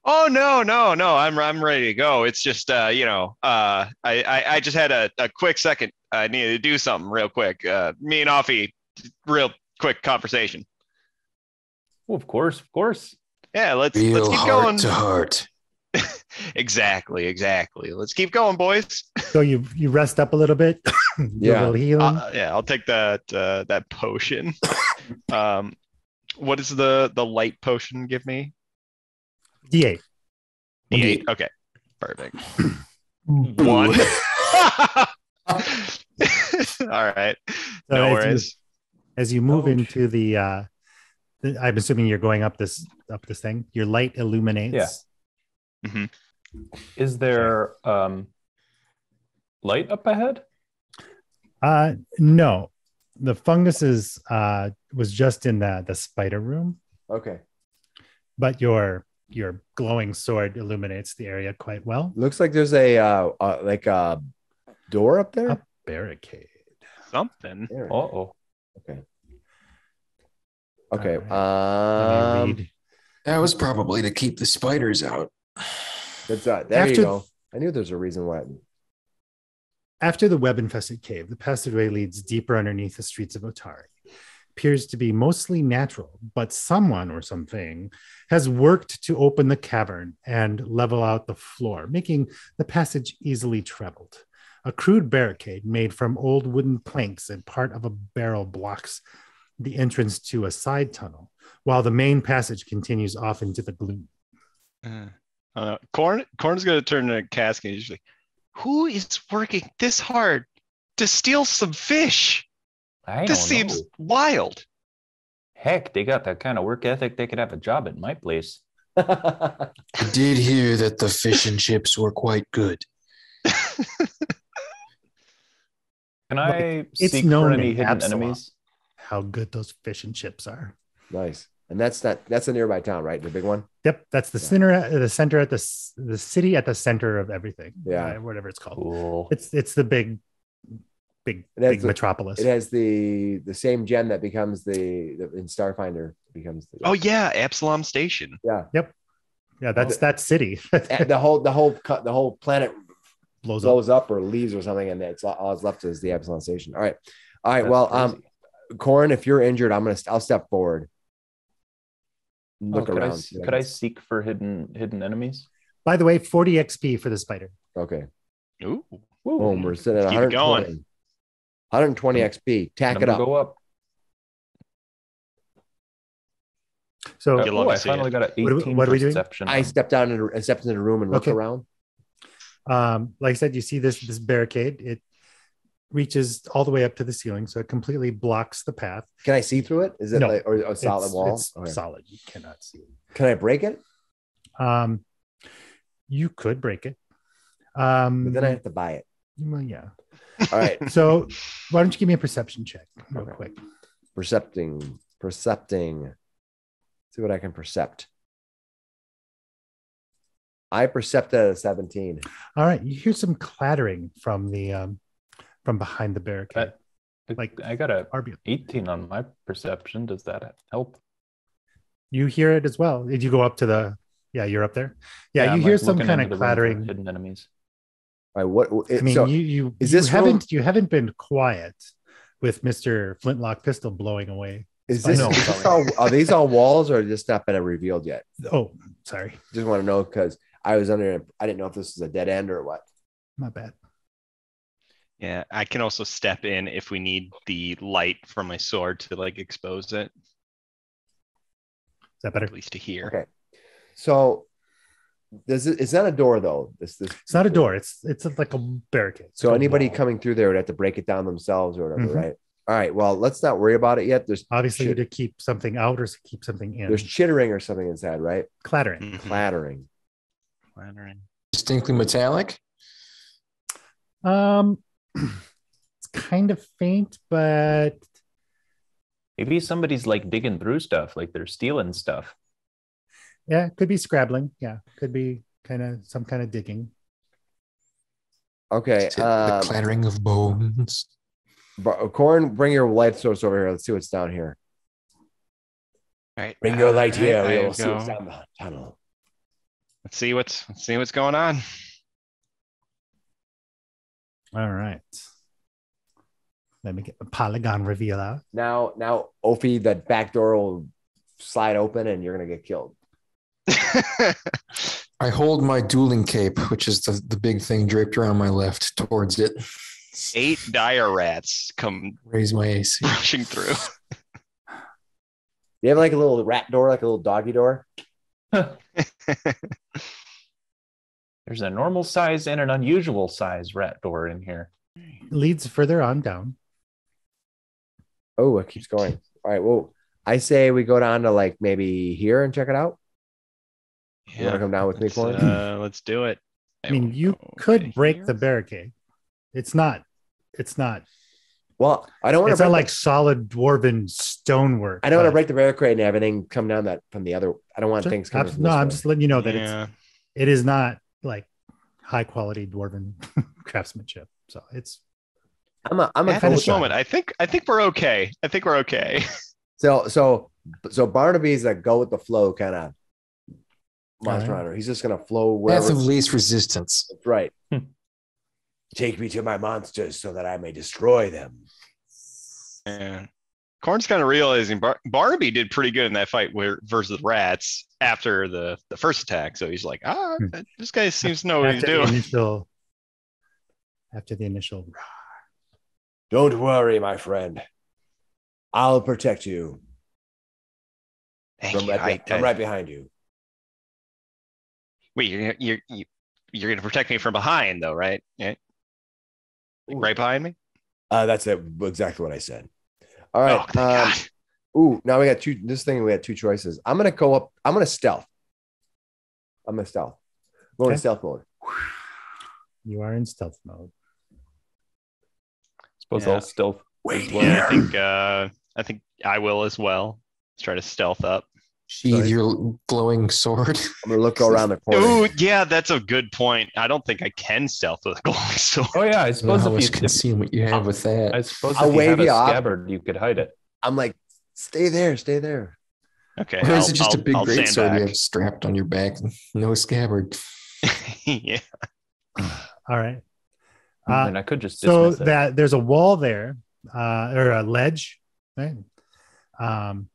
Oh no, no, no! I'm I'm ready to go. It's just uh, you know, uh, I, I I just had a a quick second. I needed to do something real quick. Uh, me and Ophi, real quick conversation. Well, of course, of course. Yeah, let's real let's keep heart going. To heart. Exactly, exactly. Let's keep going, boys. So you you rest up a little bit. yeah, a little uh, yeah. I'll take that uh, that potion. um, what does the the light potion give me? D eight. D eight. Okay, perfect. One. All right. So no as worries. You, as you move oh, into the, uh, the, I'm assuming you're going up this up this thing. Your light illuminates. Yeah. Mm-hmm. Is there um, light up ahead? Uh, no, the fungus is uh, was just in the the spider room. Okay, but your your glowing sword illuminates the area quite well. Looks like there's a uh, uh, like a door up there, a barricade, something. Uh oh. Okay. Okay. Right. Um, that was probably to keep the spiders out. That's uh, there after, you go. I knew there's a reason why. After the web-infested cave, the passageway leads deeper underneath the streets of Otari. It appears to be mostly natural, but someone or something has worked to open the cavern and level out the floor, making the passage easily traveled. A crude barricade made from old wooden planks and part of a barrel blocks the entrance to a side tunnel, while the main passage continues off into the gloom. Uh. Uh, Korn, Korn's going to turn to Kasky. He's like, who is working this hard to steal some fish? I this don't seems know. wild. Heck, they got that kind of work ethic. They could have a job at my place. I did hear that the fish and chips were quite good. Can I it's seek for any hidden Absalom. enemies? How good those fish and chips are. Nice. And that's that. That's a nearby town, right? The big one. Yep, that's the yeah. center. The center at the the city at the center of everything. Yeah, uh, whatever it's called. Cool. It's it's the big, big, big the, metropolis. It has the the same gem that becomes the, the in Starfinder becomes. The, yeah. Oh yeah, Absalom Station. Yeah. Yep. Yeah, that's oh. that city. the whole the whole the whole planet blows, blows up. up or leaves or something, and it's all that's left is the Absalom Station. All right, all right. That's well, crazy. um, Korn, if you're injured, I'm gonna I'll step forward. Look oh, around. Could I, could I seek for hidden hidden enemies? By the way, forty X P for the spider. Okay. Ooh. Boom. We're sitting at one hundred twenty. Going. one hundred twenty X P. Tack Number it up. Go up. So oh, oh, I finally it. got an eighteen. What, we, what are we doing? I stepped down and I stepped into the room and looked okay. around. Um, like I said, you see this this barricade. It reaches all the way up to the ceiling, so it completely blocks the path. Can I see through it? Is it no, like or a solid it's, wall? It's okay. solid. You cannot see it. Can I break it? Um, you could break it. Um, but then I have to buy it. Well, yeah. All right. So why don't you give me a perception check real okay. quick? Percepting, percepting. Let's see what I can percept. I percept at a seventeen. All right. You hear some clattering from the. Um, From behind the barricade. I, like I got a eighteen on my perception. Does that help? You hear it as well. Did you go up to the? Yeah, you're up there. Yeah, yeah you I'm hear like some kind of clattering. Hidden enemies. All right, what? It, I mean, so you you, is you this haven't room? you haven't been quiet with Mister Flintlock Pistol blowing away. Is this? Oh, no, is this all, are these all walls or just not been revealed yet? Oh, sorry. Just want to know because I was under. I didn't know if this was a dead end or what. My bad. Yeah, I can also step in if we need the light from my sword to like expose it. Is that better? At least to hear. Okay. So does it, it's not a door though. This this it's not a door. It's it's like a barricade. So anybody coming through there would have to break it down themselves or whatever, mm-hmm. right? All right. Well, let's not worry about it yet. There's obviously shit. to keep something out or to keep something in. There's chittering or something inside, right? Clattering. Mm-hmm. Clattering. Clattering. Distinctly metallic. Um It's kind of faint, but maybe somebody's like digging through stuff, like they're stealing stuff. Yeah, could be scrabbling. Yeah, could be kind of some kind of digging. Okay, um, the clattering of bones. Korn, bring your light source over here. Let's see what's down here. All right, bring your light here. Right, we'll see go. what's down the tunnel. Let's see what's let's see what's going on. All right. Let me get the polygon reveal out. Now, now, Ophi, that back door will slide open and you're going to get killed. I hold my dueling cape, which is the, the big thing draped around my left, towards it. Eight dire rats come. Raise my A C. Rushing through. You have like a little rat door, like a little doggy door? There's a normal size and an unusual size rat door in here. Leads further on down. Oh, it keeps going. All right. Well, I say we go down to like maybe here and check it out. Yeah, you want to come down with me, Corey? Uh, let's do it. I mean, you could break the barricade. It's not. It's not. Well, I don't want to. It's not like solid dwarven stonework. I don't want to break the barricade and have anything come down that from the other. I don't want things coming from this way. No, I'm just letting you know that it's. It is not. Like high quality dwarven craftsmanship, so it's. I'm a I'm a at this moment. I think I think we're okay. I think we're okay. So so so Barnaby's a go with the flow kind of monster hunter. Right. He's just gonna flow wherever. That's the least resistance. That's right. Hmm. Take me to my monsters so that I may destroy them. Yeah. Korn's kind of realizing Bar- Barnaby did pretty good in that fight where, versus rats after the, the first attack. So he's like, ah, this guy seems to know what he's doing. Initial, after the initial. Don't worry, my friend. I'll protect you. Thank I'm, you. Right, I, I, I'm right behind you. Wait, you're, you're, you're, you're going to protect me from behind, though, right? Yeah. Like right behind me? Uh, that's it, exactly what I said. All right. Oh, um, ooh, now we got two. This thing we had two choices. I'm gonna go up. I'm gonna stealth. I'm gonna stealth. Going okay. stealth mode. You are in stealth mode. I suppose yeah. I'll stealth. Wait, yeah, I think. Uh, I think I will as well. Let's try to stealth up. sheathe Sorry. your glowing sword. I'm gonna look around the corner. Oh yeah, that's a good point. I don't think I can stealth with a glowing sword. Oh yeah, I suppose no, if you can see what you have with that. I suppose I'll if you have a scabbard, you could hide it. I'm like, stay there, stay there. Okay. Or is it just I'll, a big great sword you have strapped on your back? No scabbard. Yeah. All right. Uh, and I could just so it. that there's a wall there, uh, or a ledge, right? Um,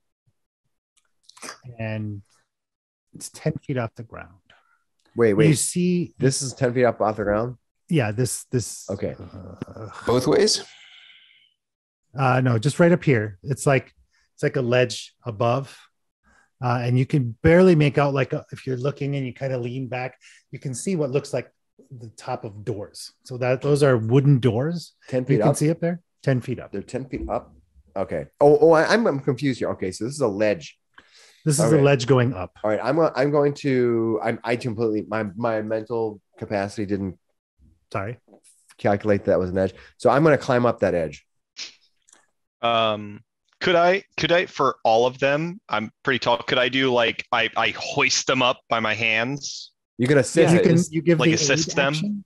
and it's ten feet off the ground. Wait, wait. You see, this is ten feet up off the ground. Yeah. This, this. Okay. Uh, Both ways. Uh, no, just right up here. It's like it's like a ledge above, uh, and you can barely make out. Like a, if you're looking and you kind of lean back, you can see what looks like the top of doors. So that those are wooden doors. Ten feet. You can up? see up there. Ten feet up. They're ten feet up. Okay. Oh, oh, I, I'm I'm confused here. Okay, so this is a ledge. This is a ledge going up. All right, I'm I'm going to I'm I completely my my mental capacity didn't sorry calculate that was an edge. So I'm going to climb up that edge. Um, could I could I for all of them? I'm pretty tall. Could I do like I I hoist them up by my hands? You can assist. Yeah, you can you give like the assist them. Action?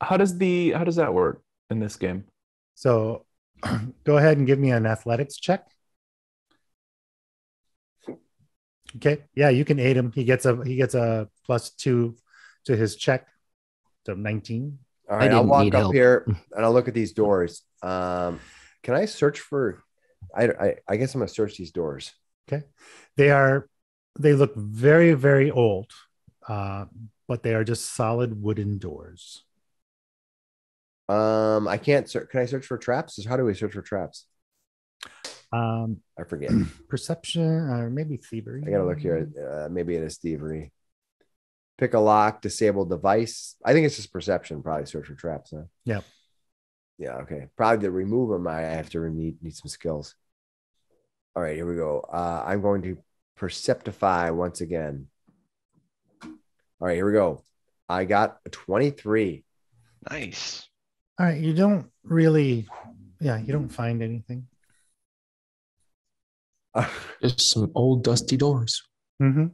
How does the how does that work in this game? So go ahead and give me an athletics check. Okay. Yeah, you can aid him. He gets a he gets a plus two to his check. So nineteen. All right. I'll walk up help. here and I'll look at these doors. Um, can I search for? I, I I guess I'm gonna search these doors. Okay. They are. They look very very old, uh, but they are just solid wooden doors. Um, I can't search. Can I search for traps? How do we search for traps? Um, I forget. Perception or maybe thievery. I gotta look here. Uh, maybe it is thievery. Pick a lock, disable device. I think it's just perception. Probably search for traps. Huh? Yeah. Yeah. Okay. Probably to remove them, I have to need need some skills. All right. Here we go. Uh, I'm going to perceptify once again. All right. Here we go. I got a twenty-three. Nice. All right. You don't really. Yeah. You don't find anything. Just some old dusty doors. Mm-hmm.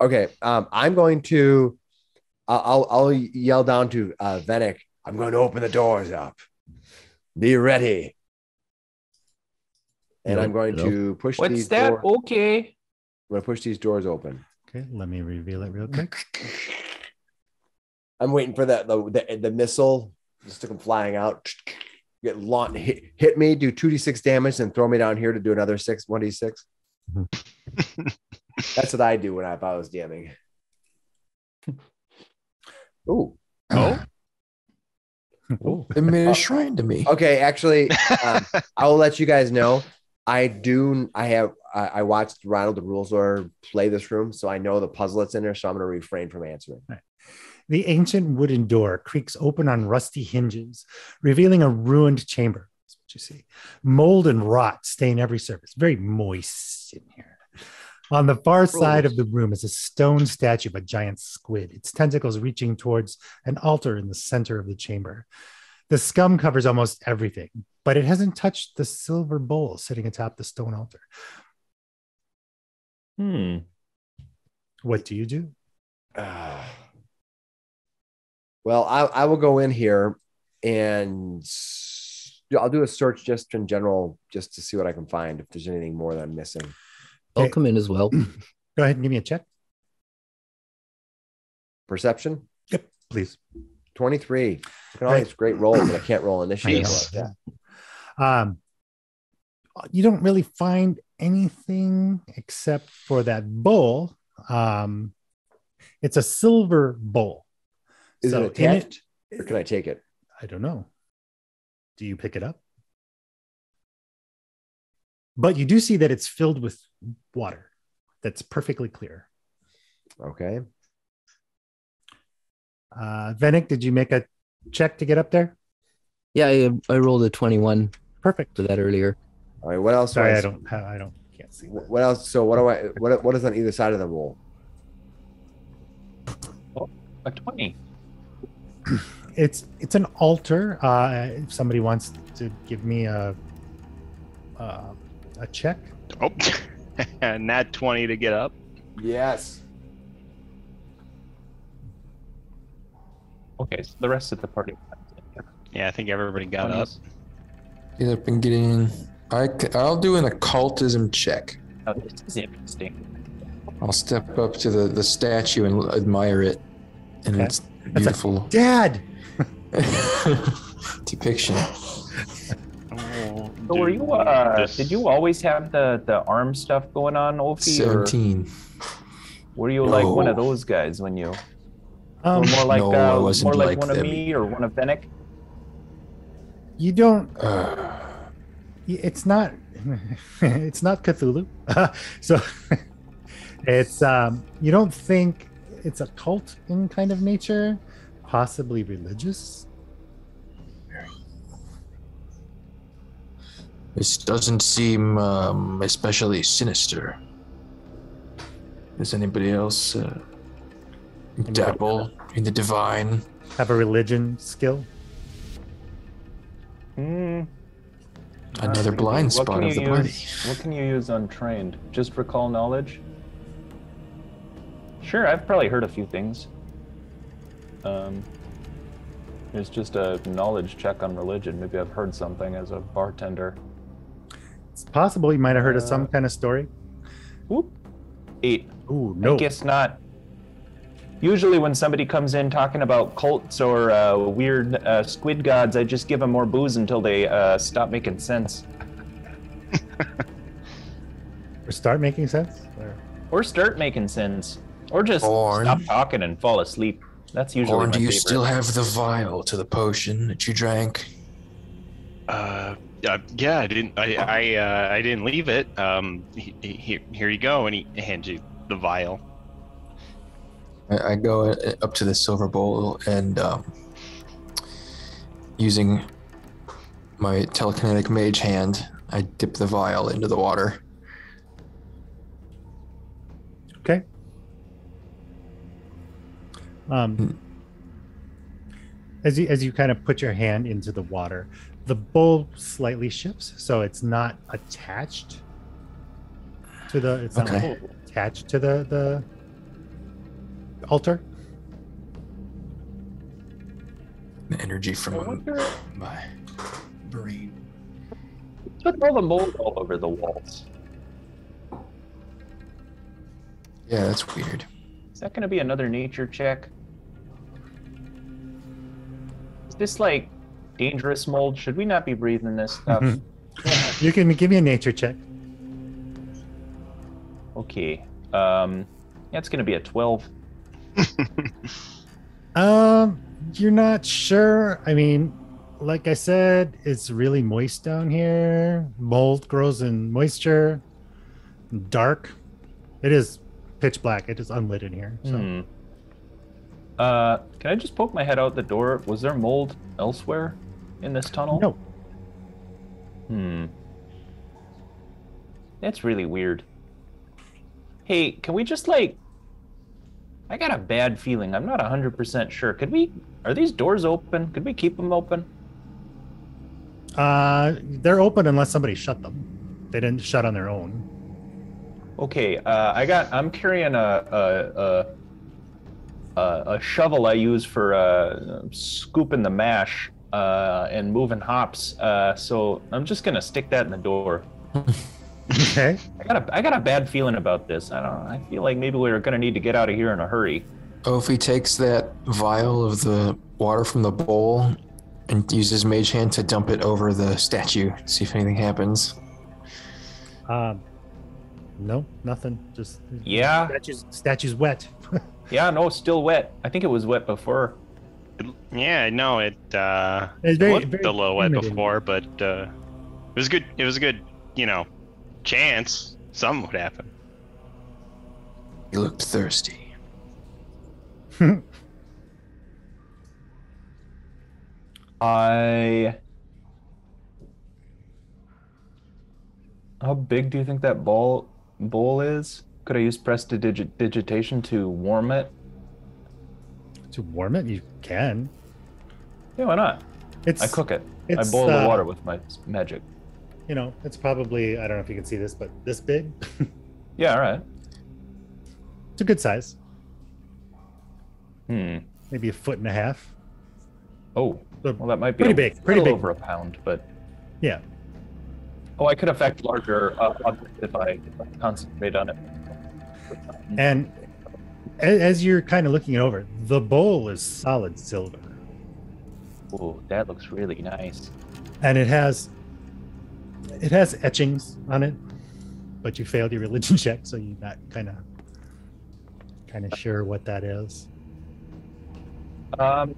Okay, um, I'm going to. I'll I'll yell down to uh, Svenik. I'm going to open the doors up. Be ready. And yep, I'm going yep. to push. What's these that? Doors. Okay. I'm going to push these doors open. Okay, let me reveal it real quick. I'm waiting for that the the, the missile just to come flying out. Get launched, hit, hit me, do two d six damage, and throw me down here to do another six, one d six. That's what I do when I, if I was DMing. Ooh. Oh. Oh. It made a shrine to me. Okay, actually, um, I will let you guys know. I do, I have, I, I watched Ronald the Rules Lawyer play this room, so I know the puzzle that's in there, so I'm going to refrain from answering. All right. The ancient wooden door creaks open on rusty hinges, revealing a ruined chamber. That's what you see. Mold and rot stain every surface. Very moist in here. On the far side of the room is a stone statue of a giant squid, its tentacles reaching towards an altar in the center of the chamber. The scum covers almost everything, but it hasn't touched the silver bowl sitting atop the stone altar. Hmm. What do you do? Uh... Well, I, I will go in here and I'll do a search just in general, just to see what I can find, if there's anything more that I'm missing. I'll okay. come in as well. Go ahead and give me a check. Perception? Yep, please. twenty-three. Look at all these great rolls, but I can't roll initiative. Yeah. Um, you don't really find anything except for that bowl. Um, it's a silver bowl. Is so it attached, it, or can I take it? I don't know. Do you pick it up? But you do see that it's filled with water that's perfectly clear. Okay. Uh, Svenik, did you make a check to get up there? Yeah, I, I rolled a twenty-one. Perfect. For that earlier. All right. What else? Sorry, was, I don't. I don't. Can't see. That. What else? So what do I? What What is on either side of the wall? Oh, a twenty. It's it's an altar. Uh, if somebody wants to give me a uh, a check. Oh, nat twenty to get up. Yes. Okay, so the rest of the party. Yeah, I think everybody got up. Yeah, I've been getting. I, I'll do an occultism check. Oh, this is interesting. I'll step up to the, the statue and admire it. And okay. It's beautiful. That's a dad! Depiction. Oh, so were you, uh, yes. Did you always have the, the arm stuff going on, Ophi? seventeen. Were you like no. one of those guys when you. Um, more like, no, uh, I wasn't more like, like one them. Of me or one of Fennec? You don't. Uh, it's not. It's not Cthulhu. So it's. Um, you don't think it's a cult in kind of nature, possibly religious. This doesn't seem um, especially sinister. Does anybody else uh, anybody dabble in the divine? Have a religion skill? Mm. Another uh, blind you, spot of the use, party. What can you use untrained? Just recall knowledge? Sure, I've probably heard a few things. Um, there's just a knowledge check on religion. Maybe I've heard something as a bartender. It's possible you might have heard uh, of some kind of story. Whoop. Eight. Ooh, no. I guess not. Usually when somebody comes in talking about cults or uh, weird uh, squid gods, I just give them more booze until they uh, stop making sense. Or start making sense? Or... or start making sense. Or just Korn. Stop talking and fall asleep. That's usually Korn, my do you favorite. Still have the vial to the potion that you drank? Uh, uh yeah, I didn't. I I, uh, I didn't leave it. Um, he, he, here you go, and he hands you the vial. I go up to the silver bowl and um, using my telekinetic mage hand, I dip the vial into the water. Okay. Um, hmm. As you as you kind of put your hand into the water, the bowl slightly shifts, so it's not attached to the. It's not okay. attached to the the. Altar. The energy from my brain. Put all the mold all over the walls. Yeah, that's weird. Is that going to be another nature check? Is this like dangerous mold? Should we not be breathing this stuff? Mm-hmm. You can give me a nature check. Okay. Um, that's going to be a twelve. um, you're not sure. I mean, like I said, it's really moist down here. Mold grows in moisture. Dark. It is pitch black. It is unlit in here. So. Mm. Uh, can I just poke my head out the door? Was there mold elsewhere in this tunnel? No. Hmm. That's really weird. Hey, can we just like? I got a bad feeling. I'm not one hundred percent sure. Could we... Are these doors open? Could we keep them open? Uh, they're open unless somebody shut them. They didn't shut on their own. Okay, uh, I got... I'm carrying a... A, a, a shovel I use for uh, scooping the mash uh, and moving hops. Uh, so I'm just going to stick that in the door. Okay. I got a I got a bad feeling about this. I don't know. I feel like maybe we're gonna need to get out of here in a hurry. Ophi takes that vial of the water from the bowl and uses mage hand to dump it over the statue. See if anything happens. Um, no, nothing. Just yeah. Statue's, statue's wet. Yeah, no, still wet. I think it was wet before. Yeah, no, it uh it very, looked very a little wet before, but uh, it was good. It was good. You know. Chance something would happen. You looked thirsty. I. How big do you think that bowl bowl is? Could I use prestidigitation to warm it? To warm it, you can. Yeah, why not? It's. I cook it. It's, I boil uh... the water with my magic. You know, it's probably, I don't know if you can see this, but this big. Yeah, all right. It's a good size. Hmm. Maybe a foot and a half. Oh, well, that might be pretty a, big. Pretty big. Over a pound, but yeah. Oh, I could affect larger uh, objects if I, if I concentrate on it. And as you're kind of looking it over, the bowl is solid silver. Oh, that looks really nice. And it has it has etchings on it, but you failed your religion check, so you're not kind of kind of sure what that is. Um.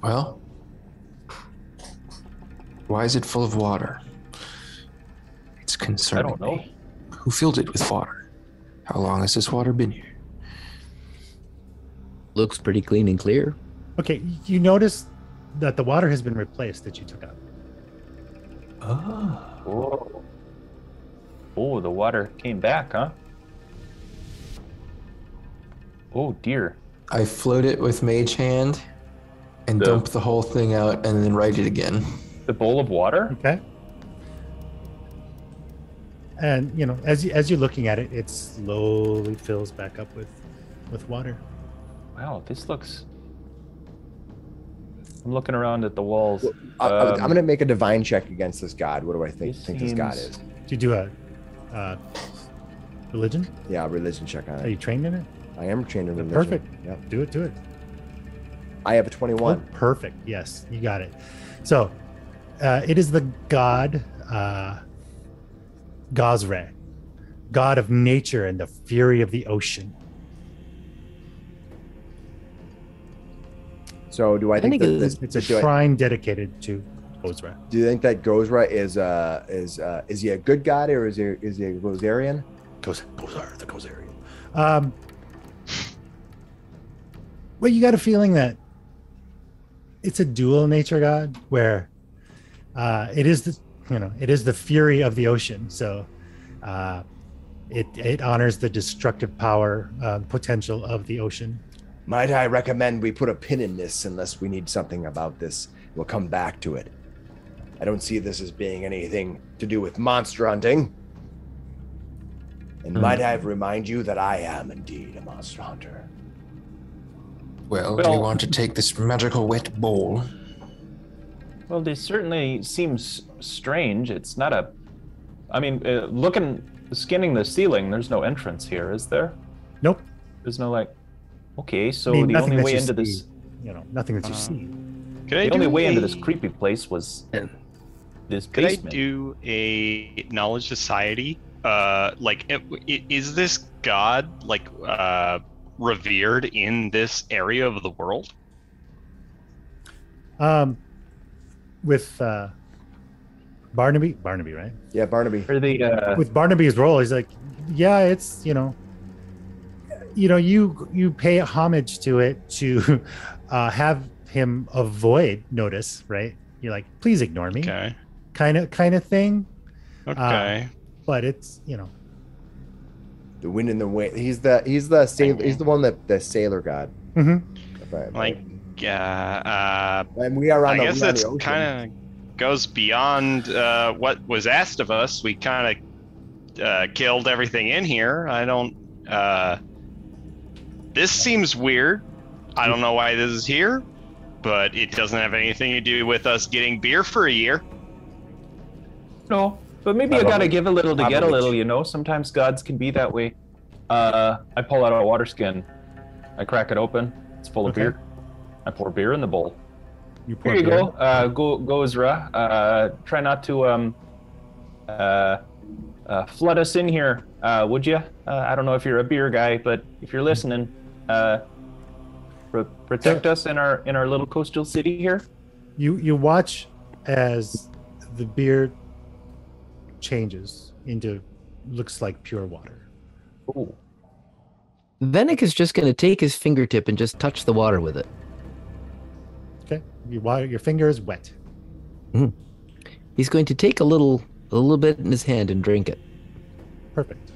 Well, why is it full of water? It's concerning. I don't know. Who filled it with water? How long has this water been here? Looks pretty clean and clear. Okay, you notice that the water has been replaced that you took out. Oh. Whoa. Oh, the water came back, huh? Oh, dear. I float it with Mage Hand and the, dump the whole thing out and then write it again. The bowl of water? Okay. And, you know, as, as you're looking at it, it slowly fills back up with, with water. Wow, this looks... I'm looking around at the walls. Well, um, I'm going to make a divine check against this god. What do I think, this, think seems... this god is? Do you do a uh, religion? Yeah, religion check on it. Are you trained in it? I am trained in religion. Perfect. Yep. Do it, do it. I have a twenty-one. Oh, perfect. Yes, you got it. So uh, it is the god uh, Gozreh, god of nature and the fury of the ocean. So do I, I think, think that it's, this, it's a shrine I, dedicated to Gozreh. Do you think that Gozreh is uh is uh, is he a good god or is he is he a Gozerian? Goz Gozar the Gozerian. Um, well, you got a feeling that it's a dual nature god where uh, it is the you know it is the fury of the ocean, so uh, it it honors the destructive power uh, potential of the ocean. Might I recommend we put a pin in this unless we need something about this. We'll come back to it. I don't see this as being anything to do with monster hunting. And mm. might I remind you that I am indeed a monster hunter. Well, well, do you want to take this magical wet bowl? Well, this certainly seems strange. It's not a... I mean, uh, looking, skinning the ceiling, there's no entrance here, is there? Nope. There's no, like... Okay, so I mean, the only way into see, this, you know, nothing that you uh, see. The only way a, into this creepy place was this could basement. Could I do a knowledge society? Uh, like, is this god like uh, revered in this area of the world? Um, with uh, Barnaby, Barnaby, right? Yeah, Barnaby. Or the, uh... With Barnaby's role, he's like, yeah, it's you know. You know, you you pay homage to it to uh, have him avoid notice, right? You're like, please ignore me, okay. kind of kind of thing. Okay, uh, but it's you know, the wind in the way. He's the he's the sailor, he's the one that the sailor god. Mm-hmm. Right, like, yeah, uh, uh, and we are on. I the, guess that's kind of goes beyond uh, what was asked of us. We kind of uh, killed everything in here. I don't. Uh, This seems weird. I don't know why this is here, but it doesn't have anything to do with us getting beer for a year. No, but maybe I you gotta give a little to get a little, you know? Sometimes gods can be that way. Uh, I pull out a water skin. I crack it open. It's full okay. of beer. I pour beer in the bowl. You pour here you beer? go. Uh, go, Gozreh. Uh, try not to um, uh, uh, flood us in here, uh, would you? Uh, I don't know if you're a beer guy, but if you're listening... Uh, protect us in our in our little coastal city here. You you watch as the beer changes into looks like pure water. Ooh. Venik is just going to take his fingertip and just touch the water with it. Okay, your water, your finger is wet. Mm. He's going to take a little a little bit in his hand and drink it. Perfect.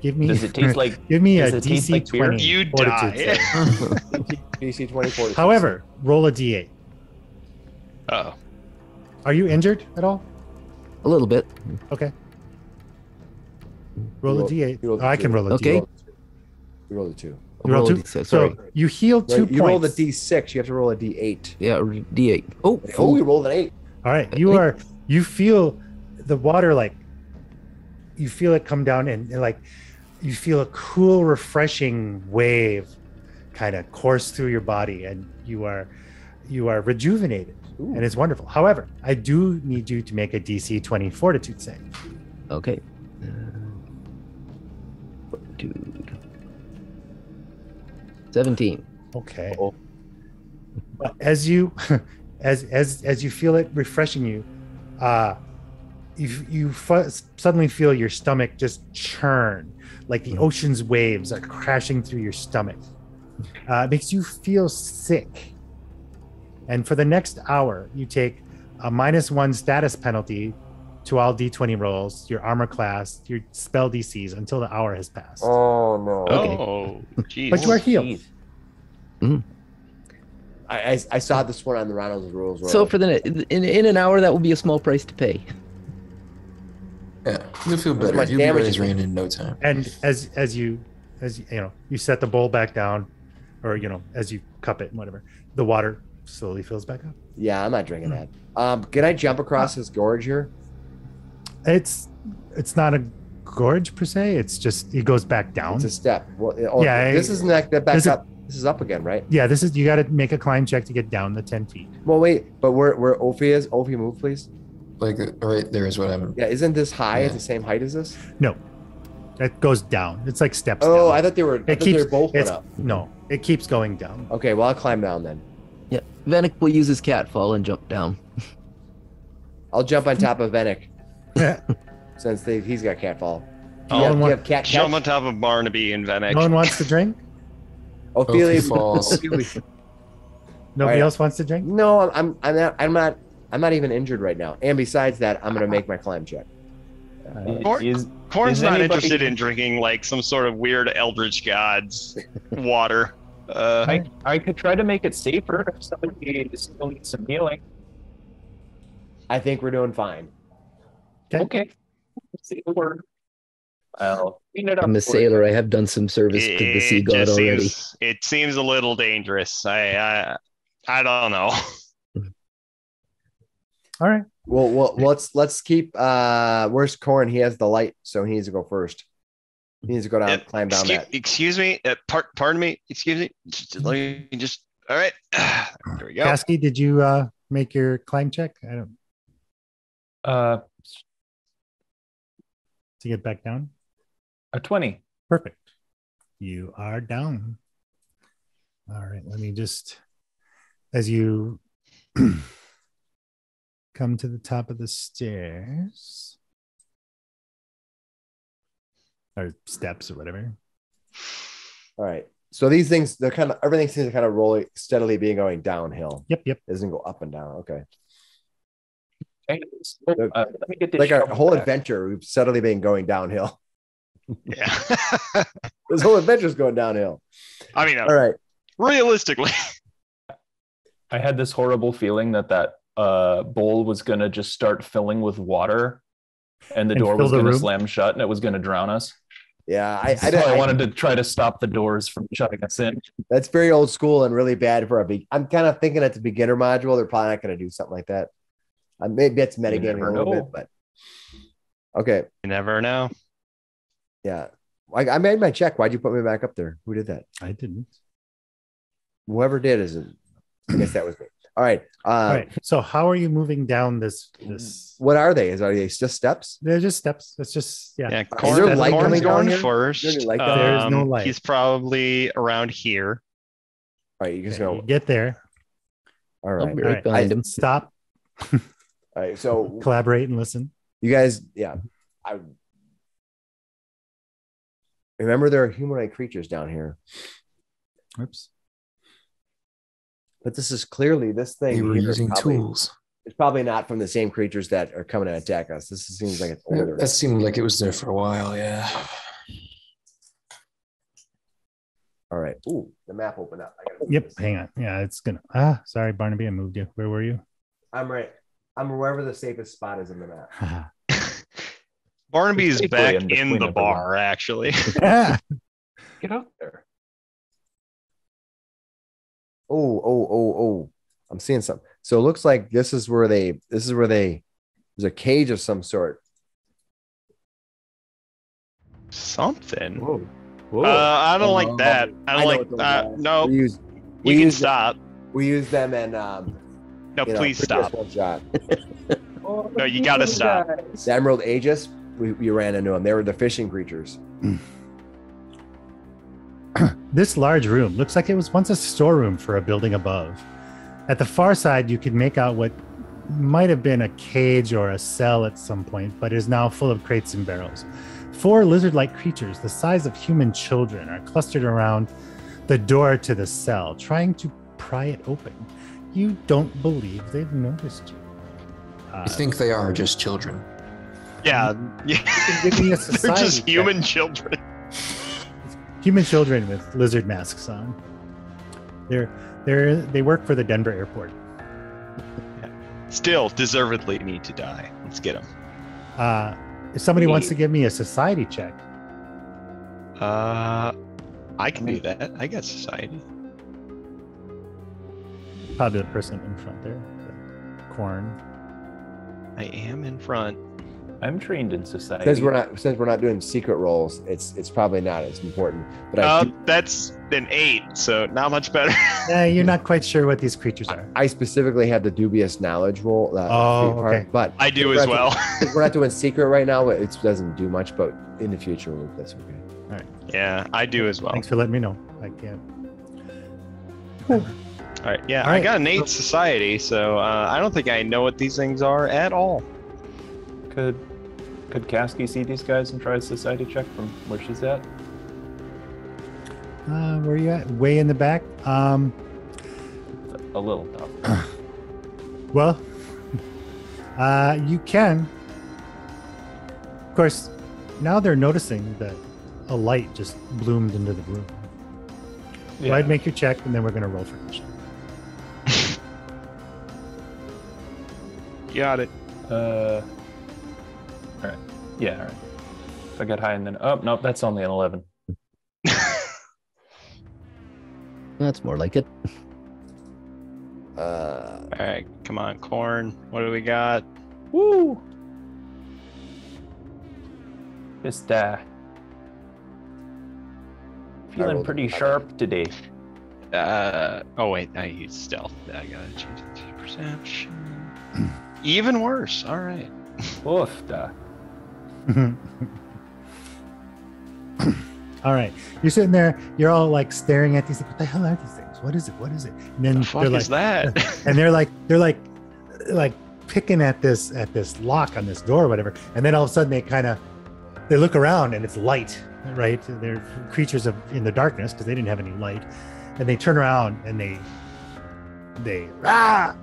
Give me. Does it taste like? Give me a D C like twenty. You die. D C twenty forty. However, roll a D eight. Uh oh. Are you injured at all? A little bit. Okay. Roll, roll a d eight. Roll I can roll a okay. d eight. You roll a two. You roll, roll a two. So you heal two right, points. You roll the d six. You have to roll a d eight. Yeah, d eight. Oh, oh, you rolled an eight. All right. You are. You feel the water like. You feel it come down and, and like, you feel a cool, refreshing wave, kind of course through your body, and you are, you are rejuvenated, Ooh. and it's wonderful. However, I do need you to make a D C twenty Fortitude save. Okay. Fortitude. seventeen. Okay. Uh-oh. As you, as as as you feel it refreshing you, uh, you you fu- suddenly feel your stomach just churn, like the ocean's waves are crashing through your stomach. Uh, it makes you feel sick. And for the next hour, you take a minus one status penalty to all D twenty rolls, your armor class, your spell D Cs until the hour has passed. Oh, no. Okay. Oh, geez. But you are healed. Mm. I, I I saw this one on the Ronald's rules. Roll. So for the in in an hour, that will be a small price to pay. Yeah, you'll feel better. You'll be ready to rain in no time. And as as you as you know, you set the bowl back down, or you know, as you cup it and whatever, the water slowly fills back up. Yeah, I'm not drinking mm-hmm. that. Um, can I jump across this gorge here? It's it's not a gorge per se. It's just it goes back down. It's a step. Well, oh, yeah, this I, isn't that back this up. Is, this is up again, right? Yeah, this is. You got to make a climb check to get down the ten feet. Well, wait, but where where Ophi is? Ophi, move, please. Like right there is what I'm. Yeah, isn't this high? Yeah. It's the same height as this? No, it goes down. It's like steps. Oh, down. I thought they were. It keeps they were both up. No, it keeps going down. Okay, well I'll climb down then. Yeah, Venik will use his catfall and jump down. I'll jump on top of Venik. Since they, he's got catfall. Oh, have, one, have cat, jump on top of Barnaby and Venik. No one wants to drink? Ophelia falls. Ophelia. Nobody right. else wants to drink? No, I'm, I'm, I'm not. I'm not. I'm not even injured right now. And besides that, I'm going to make my climb check. Uh, Korn, is, Korn's is not anybody... interested in drinking like some sort of weird Eldritch God's water. Uh, I, I could try to make it safer if somebody still needs some healing. I think we're doing fine. Okay. okay. Sailor. Well, I'm a sailor. I have done some service it, to the sea god already. Seems, it seems a little dangerous. I, I, I don't know. All right. Well, well, let's let's keep. Uh, where's Korn? He has the light, so he needs to go first. He needs to go down, uh, climb down. Excuse, that. Excuse me. Uh, par- pardon me. Excuse me. Just, let me just. All right. There we go. Kasky, did you uh, make your climb check? I don't. Uh, to get back down. A twenty. Perfect. You are down. All right. Let me just. As you. Come to the top of the stairs or steps or whatever. All right. So these things, they're kind of, everything seems to kind of roll steadily being going downhill. Yep. Yep. It doesn't go up and down. Okay. So, uh, let me get this like our whole back. Adventure, we've steadily been going downhill. Yeah. This whole adventure is going downhill. I mean, uh, all right. Realistically, I had this horrible feeling that that, Uh, bowl was going to just start filling with water and the and door was going to slam shut and it was going to drown us. Yeah. I, so I, I, I wanted I, to try to stop the doors from shutting us in. That's very old school and really bad for a big, I'm kind of thinking at the beginner module, they're probably not going to do something like that. Uh, maybe it's metagaming a little know. bit, but okay. You never know. Yeah. I, I made my check. Why'd you put me back up there? Who did that? I didn't. Whoever did isn't. I guess that was me. All right. Um, All right. So, how are you moving down this? This? What are they? Is are they just steps? They're just steps. It's just yeah. yeah Korn, is there light coming down first? Is there light um, there is no light. He's probably around here. All right. You can okay, go. You get there. All right. I'll be right behind him. Stop. All right. So collaborate and listen. You guys. Yeah. I remember there are humanoid creatures down here. Oops. But this is clearly this thing. They were using probably, tools. It's probably not from the same creatures that are coming to attack us. This seems like it's older. That seemed like it was there for a while, yeah. All right. Ooh, the map opened up. I gotta yep, hang on. Yeah, it's gonna. Ah, sorry, Barnaby, I moved you. Where were you? I'm right. I'm wherever the safest spot is in the map. Barnaby is back in, in the bar, everyone. Actually. Yeah. Get out there. Oh, oh, oh, oh. I'm seeing something. So it looks like this is where they, this is where they, there's a cage of some sort. Something. Whoa. Whoa. Uh, I don't oh, like that. I don't I like that. Uh, no. We use, we you can use stop. Them, we use them and, um, no, please know, stop. One shot. Oh, no, you gotta guys. Stop. The Emerald Aegis, we, we ran into them. They were the fishing creatures. Mm. This large room looks like it was once a storeroom for a building above. At the far side, you could make out what might have been a cage or a cell at some point, but is now full of crates and barrels. Four lizard-like creatures the size of human children are clustered around the door to the cell, trying to pry it open. You don't believe they've noticed you. Uh, you think they are just children. Yeah. Give me a society. They're just human thing. Children. Human children with lizard masks on. They're they're they work for the Denver airport. Still deservedly need to die. Let's get them. Uh, if somebody we, wants to give me a society check, uh, I can do that. I got society. Probably the person in front there, Korn. I am in front. I'm trained in society. Since we're not since we're not doing secret roles, it's it's probably not as important. But uh, I do, that's an eight, so not much better. Yeah, you're not quite sure what these creatures are. I, I specifically had the dubious knowledge role. Uh, oh, okay. Part, but I do as well. To, we're not doing secret right now. It doesn't do much, but in the future, we'll, that's okay. All right. Yeah, I do as well. Thanks for letting me know. I can't. All right. Yeah, all right. I got an eight society, so uh, I don't think I know what these things are at all. Could. Could Kasky see these guys and try a society check from where she's at? Uh, where are you at? Way in the back? Um, a little tough. Well, uh, you can. Of course, now they're noticing that a light just bloomed into the room. Yeah. So I'd make your check, and then we're going to roll for each. Got it. Uh... All right. Yeah. All right. If I get high and then up. Oh, nope. That's only an eleven. That's more like it. Uh, all right. Come on, Korn. What do we got? Woo! Just uh, feeling pretty sharp today. Uh. Oh wait. I used stealth. I gotta change it to perception. Even worse. All right. Oof. Duh. All right, you're sitting there, you're all like staring at these, like, what the hell are these things? What is it? What is it? And then the fuck they're is like, that? And they're like, they're like, like picking at this at this lock on this door or whatever. And then all of a sudden they kind of they look around and it's light, right? They're creatures of in the darkness because they didn't have any light. And they turn around and they they ah,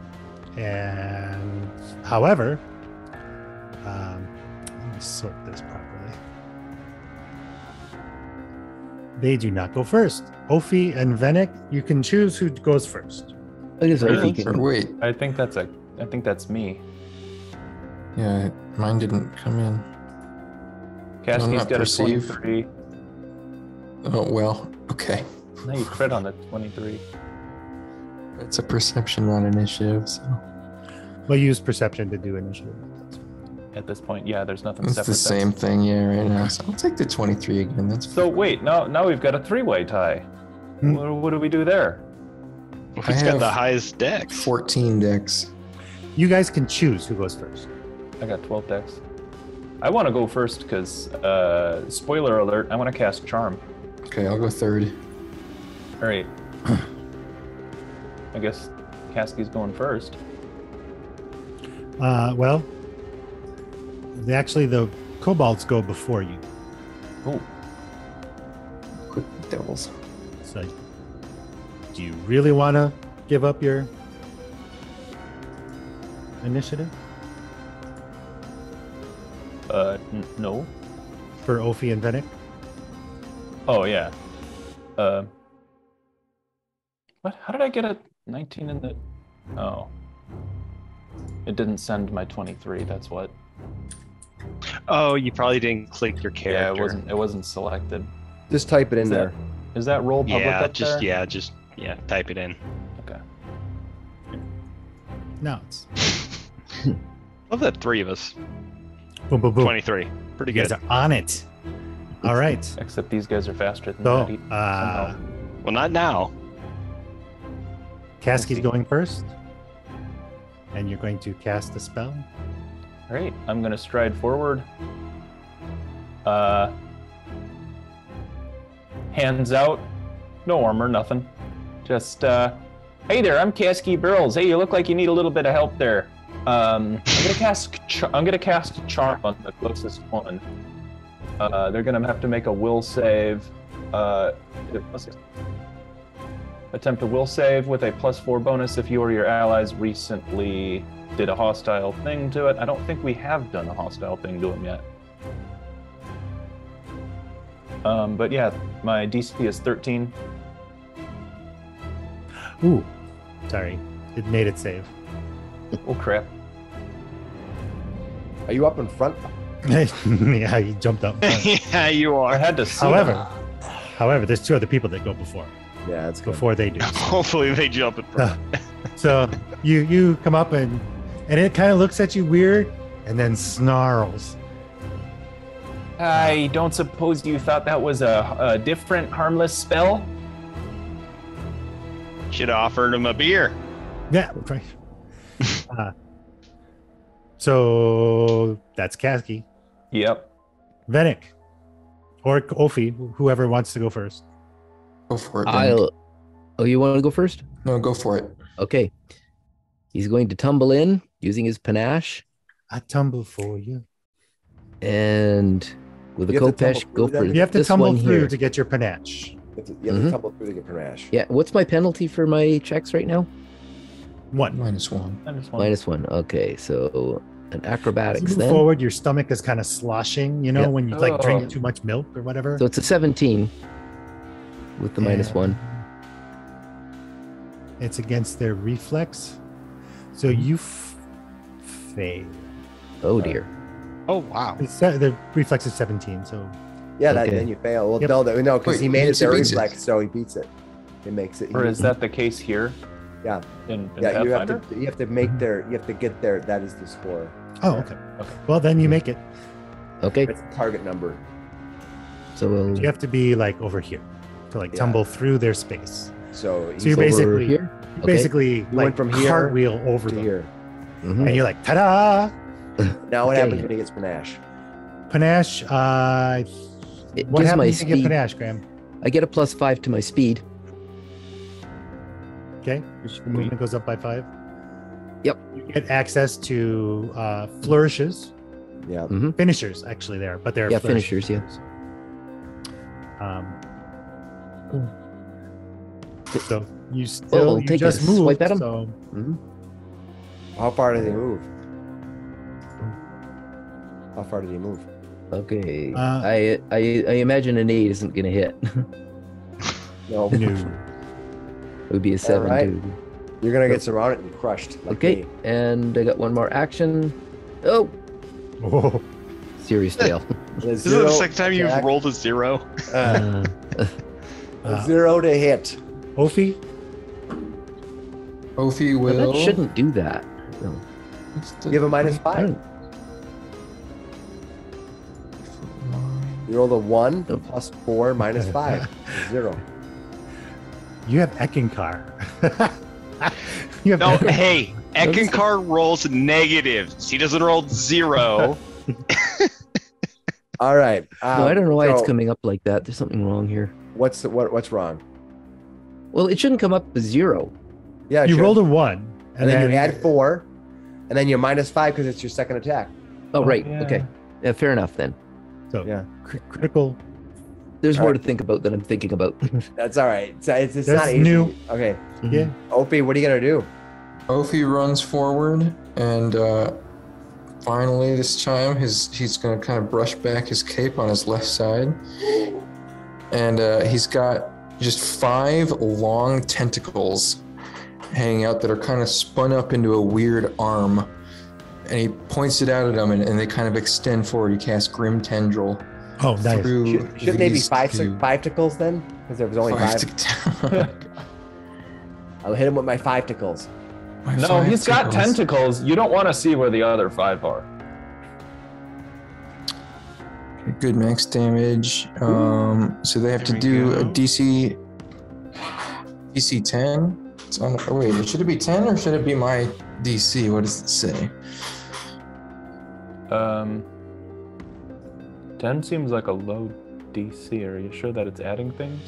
and however. Um, let me sort this properly. They do not go first. Ophi and Svenik, you can choose who goes first. I guess really? I can wait. I think that's a. I think that's me. Yeah, mine didn't come in. Cassie's got perceived. A twenty-three. Oh well, okay. Now you crit on the twenty-three. It's a perception, not initiative. So. We'll use perception to do initiative. At this point, yeah, there's nothing it's separate. It's the same that's... thing, yeah, right now. So I'll take the twenty-three again. That's so fun. Wait, now now we've got a three-way tie. Hmm. What, what do we do there? Well, he's got the highest dex. fourteen dex. You guys can choose who goes first. I got twelve dex. I want to go first because, uh, spoiler alert, I want to cast Charm. Okay, I'll go third. All right. I guess Kasky's going first. Uh, well... Actually, the kobolds go before you. Oh. Quick devils. So, do you really want to give up your initiative? Uh, n no. For Ophi and Svenik? Oh, yeah. Uh, what? How did I get a nineteen in the... Oh. It didn't send my twenty-three, that's what. Oh, you probably didn't click your character. Yeah, it wasn't it wasn't selected. Just type it in is there. That, is that roll public yeah, up just, there? Yeah, just, yeah, type it in. Okay. No, it's... Love that three of us. Boom, boom, boom. twenty-three. Pretty good. You guys are on it. All right. Except these guys are faster than so, that. Uh, well, not now. Kasky's going first. And you're going to cast a spell. Great. I'm going to stride forward. Uh, hands out. No armor, nothing. Just, uh, hey there, I'm Kasky Barrels. Hey, you look like you need a little bit of help there. Um, I'm going to cast char- I'm going to cast a charm on the closest one. Uh, they're going to have to make a will save. Uh, attempt a will save with a plus four bonus if you or your allies recently did a hostile thing to it. I don't think we have done a hostile thing to him yet. Um, but yeah, my D C is thirteen. Ooh, sorry. It made it save. Oh, crap. Are you up in front? Yeah, you jumped up. Yeah, you are. I had to see however, that. However, there's two other people that go before. Yeah, it's before good. They do. So. Hopefully they jump in front. So, so you you come up and and it kind of looks at you weird and then snarls. I don't suppose you thought that was a, a different harmless spell? Should have offered him a beer. Yeah, right. uh, so that's Kasky. Yep. Svenik. Or Ophi, whoever wants to go first. Go for it. I'll... Oh, you want to go first? No, go for it. Okay. He's going to tumble in using his panache. I tumble for you. And with you a Kopesh, go for it. You have to tumble through to get your panache. You have to, you have mm-hmm. to tumble through to get panache. Yeah. What's my penalty for my checks right now? One. Minus one. Minus one. Minus one. Okay, so an acrobatics then. Forward, your stomach is kind of sloshing, you know, yep. when you oh. like drink too much milk or whatever. So it's a seventeen with the and minus one. It's against their reflex. So you f- fail. Oh, dear. Oh, wow. It's, uh, the reflex is seventeen, so. Yeah, okay. that, then you fail. Well, yep. No, because no, he made it their reflex, it. So he beats it. It makes it. Or is that the case here? Yeah. In, in yeah, you have to you have to make their you have to get their that is the score. Oh, okay. Okay. Well, then you make it. Okay. It's a target number. So we'll... you have to be like over here to like yeah. tumble through their space. So, so you're basically here? You okay. basically you like from here cartwheel over to them. Here. Mm-hmm. And you're like ta-da. Now what okay. happens when he gets panache? Panache. Uh, it what happens when you get panache, Graham? I get a plus five to my speed. Okay, your movement goes up by five. Yep. You get access to uh, flourishes. Yeah. Mm-hmm. Finishers, actually, there, but they're yeah flourishes. finishers. Yeah. Um. Ooh. So you still you just a moved. At so mm-hmm. how far did he move? How far did he move? Okay. Uh, I I I imagine an eight isn't gonna hit. No. No. It would be a seven, right. Dude. You're going to get surrounded and crushed. Like okay, me. And I got one more action. Oh! Oh. Serious fail. This is the second time you've rolled a zero. Uh, a zero to hit. Ophi? Ophi will... No, that shouldn't do that. No. The... You have a minus five. You rolled a one, no. plus four, minus five. Zero. You have Eckankar. You have no, Eckankar. Hey, Eckankar rolls negatives. He doesn't roll zero. All right. Um, no, I don't know why so, it's coming up like that. There's something wrong here. What's the, what? What's wrong? Well, it shouldn't come up as zero. Yeah, you should. Rolled a one, and, and then, then you add four, and then you're minus five because it's your second attack. Oh, oh right. Yeah. Okay. Yeah, fair enough then. So yeah, cr- critical. There's all more right. to think about than I'm thinking about. That's all right. It's, it's, it's not easy. New. Okay. Mm-hmm. Yeah. Ophi, what are you going to do? Ophi runs forward, and uh, finally this time his, he's going to kind of brush back his cape on his left side. And uh, he's got just five long tentacles hanging out that are kind of spun up into a weird arm. And he points it out at them, and, and they kind of extend forward. You cast Grim Tendril. Oh, nice. Should, should they be five two. five ticles then? Because there was only five. five. I'll hit him with my five ticles. My no, five he's got tickles. tentacles. You don't want to see where the other five are. Okay, good max damage. Um, so they have Here to do go. a D C ten. It's on, oh wait, should it be ten or should it be my D C? What does it say? Um. ten seems like a low D C. Are you sure that it's adding things?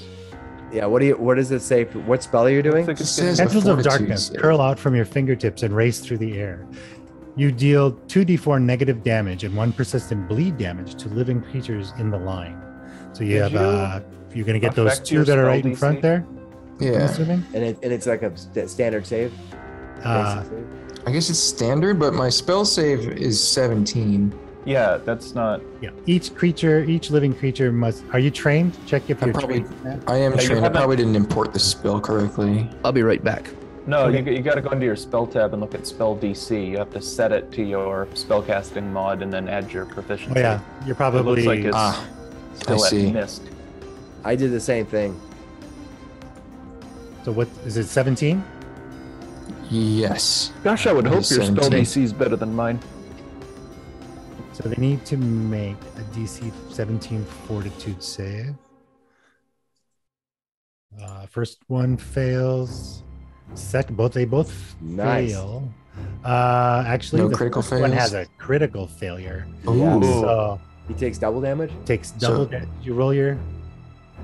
Yeah, what do you? What does it say? What spell are you doing? It says Tendrils of Darkness curl out from your fingertips and race through the air. You deal two d four negative damage and one persistent bleed damage to living creatures in the line. So you Did have, you uh, you're going to get those two that are right in front there? Yeah. And, it, and it's like a standard save? Uh, save? I guess it's standard, but my spell save is seventeen. Yeah, that's not. Yeah, each creature, each living creature must. Are you trained? Check if I you're probably, trained. I am yeah, trained. I probably didn't import the spell correctly. I'll be right back. No, okay. you you got to go into your spell tab and look at spell D C. You have to set it to your spellcasting mod and then add your proficiency. Oh, yeah, you're probably. It looks like it's ah, still I see. At missed. I did the same thing. So what is it? seventeen. Yes. Gosh, I would hope your spell D C is better than mine. So they need to make a D C seventeen fortitude save. Uh, first one fails. Second, both they both nice. fail. Uh, actually, no the critical first fails. one has a critical failure. Ooh. So he takes double damage. Takes double so, damage. You roll your.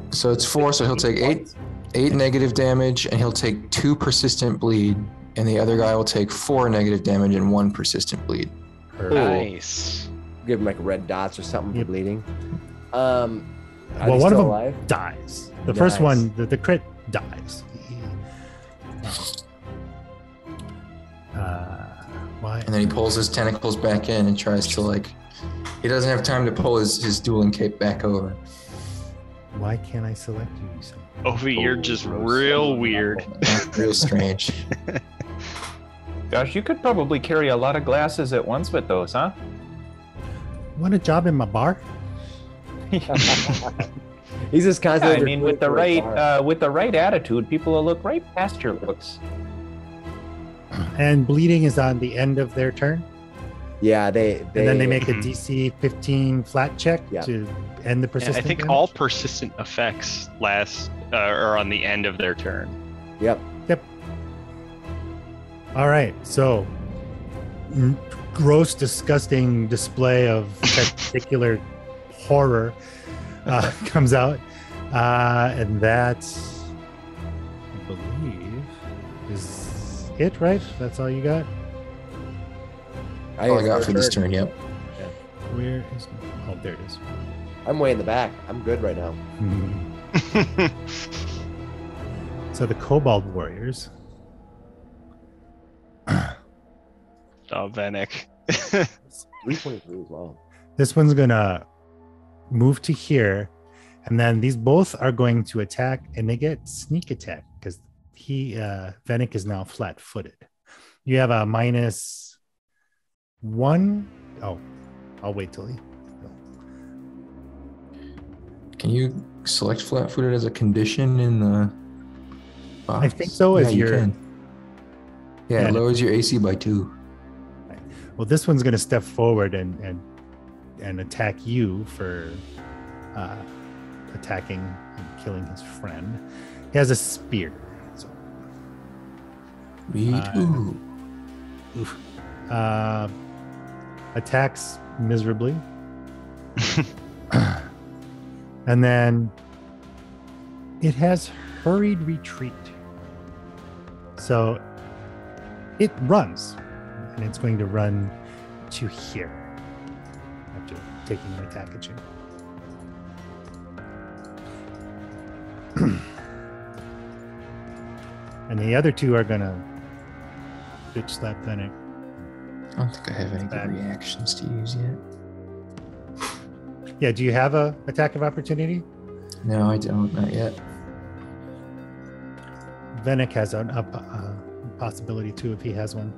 So it's four. So he'll take eight, eight negative damage, and he'll take two persistent bleed, and the other guy will take four negative damage and one persistent bleed. Perfect. Nice. Give him like red dots or something yep. for bleeding. Um, well, one of them alive? dies. The nice. first one, the, the crit dies. Uh, why? And then he pulls his tentacles back in and tries to like. He doesn't have time to pull his, his dueling cape back over. Why can't I select you? Ophi, you're oh, just real weird. Real strange. Gosh, you could probably carry a lot of glasses at once with those, huh? Want a job in my bar? He's just constantly. Yeah, I mean, with the right, uh, with the right attitude, people will look right past your looks. And bleeding is on the end of their turn. Yeah, they. they and then they make a D C fifteen flat check yeah. to end the persistent. And I think damage. all persistent effects last uh, are on the end of their turn. Yep. Yep. All right, so. Gross, disgusting display of testicular horror uh, comes out, uh, and that, I believe, is it. Right? That's all you got. I all I got for this turn. Yep. Yeah. Where is? Oh, there it is. I'm way in the back. I'm good right now. Hmm. So the Kobold Warriors. Oh, Venek. This one's gonna move to here, and then these both are going to attack, and they get sneak attack because he uh, Venek is now flat-footed. You have a minus one. Oh, I'll wait till he. Can you select flat-footed as a condition in the box? I think so. Yeah, if you're. You can. Yeah, yeah, it lowers your A C by two. Well, this one's going to step forward and and and attack you for uh, attacking and killing his friend. He has a spear. So. Me too. Uh, oof. Uh, attacks miserably. And then it has hurried retreat. So it runs. And it's going to run to here after taking an attack at you. And the other two are gonna bitch slap Venek. I don't think I have any good reactions to use yet. Yeah, do you have a attack of opportunity? No, I don't. Not yet. Venek has an up, uh, possibility too if he has one.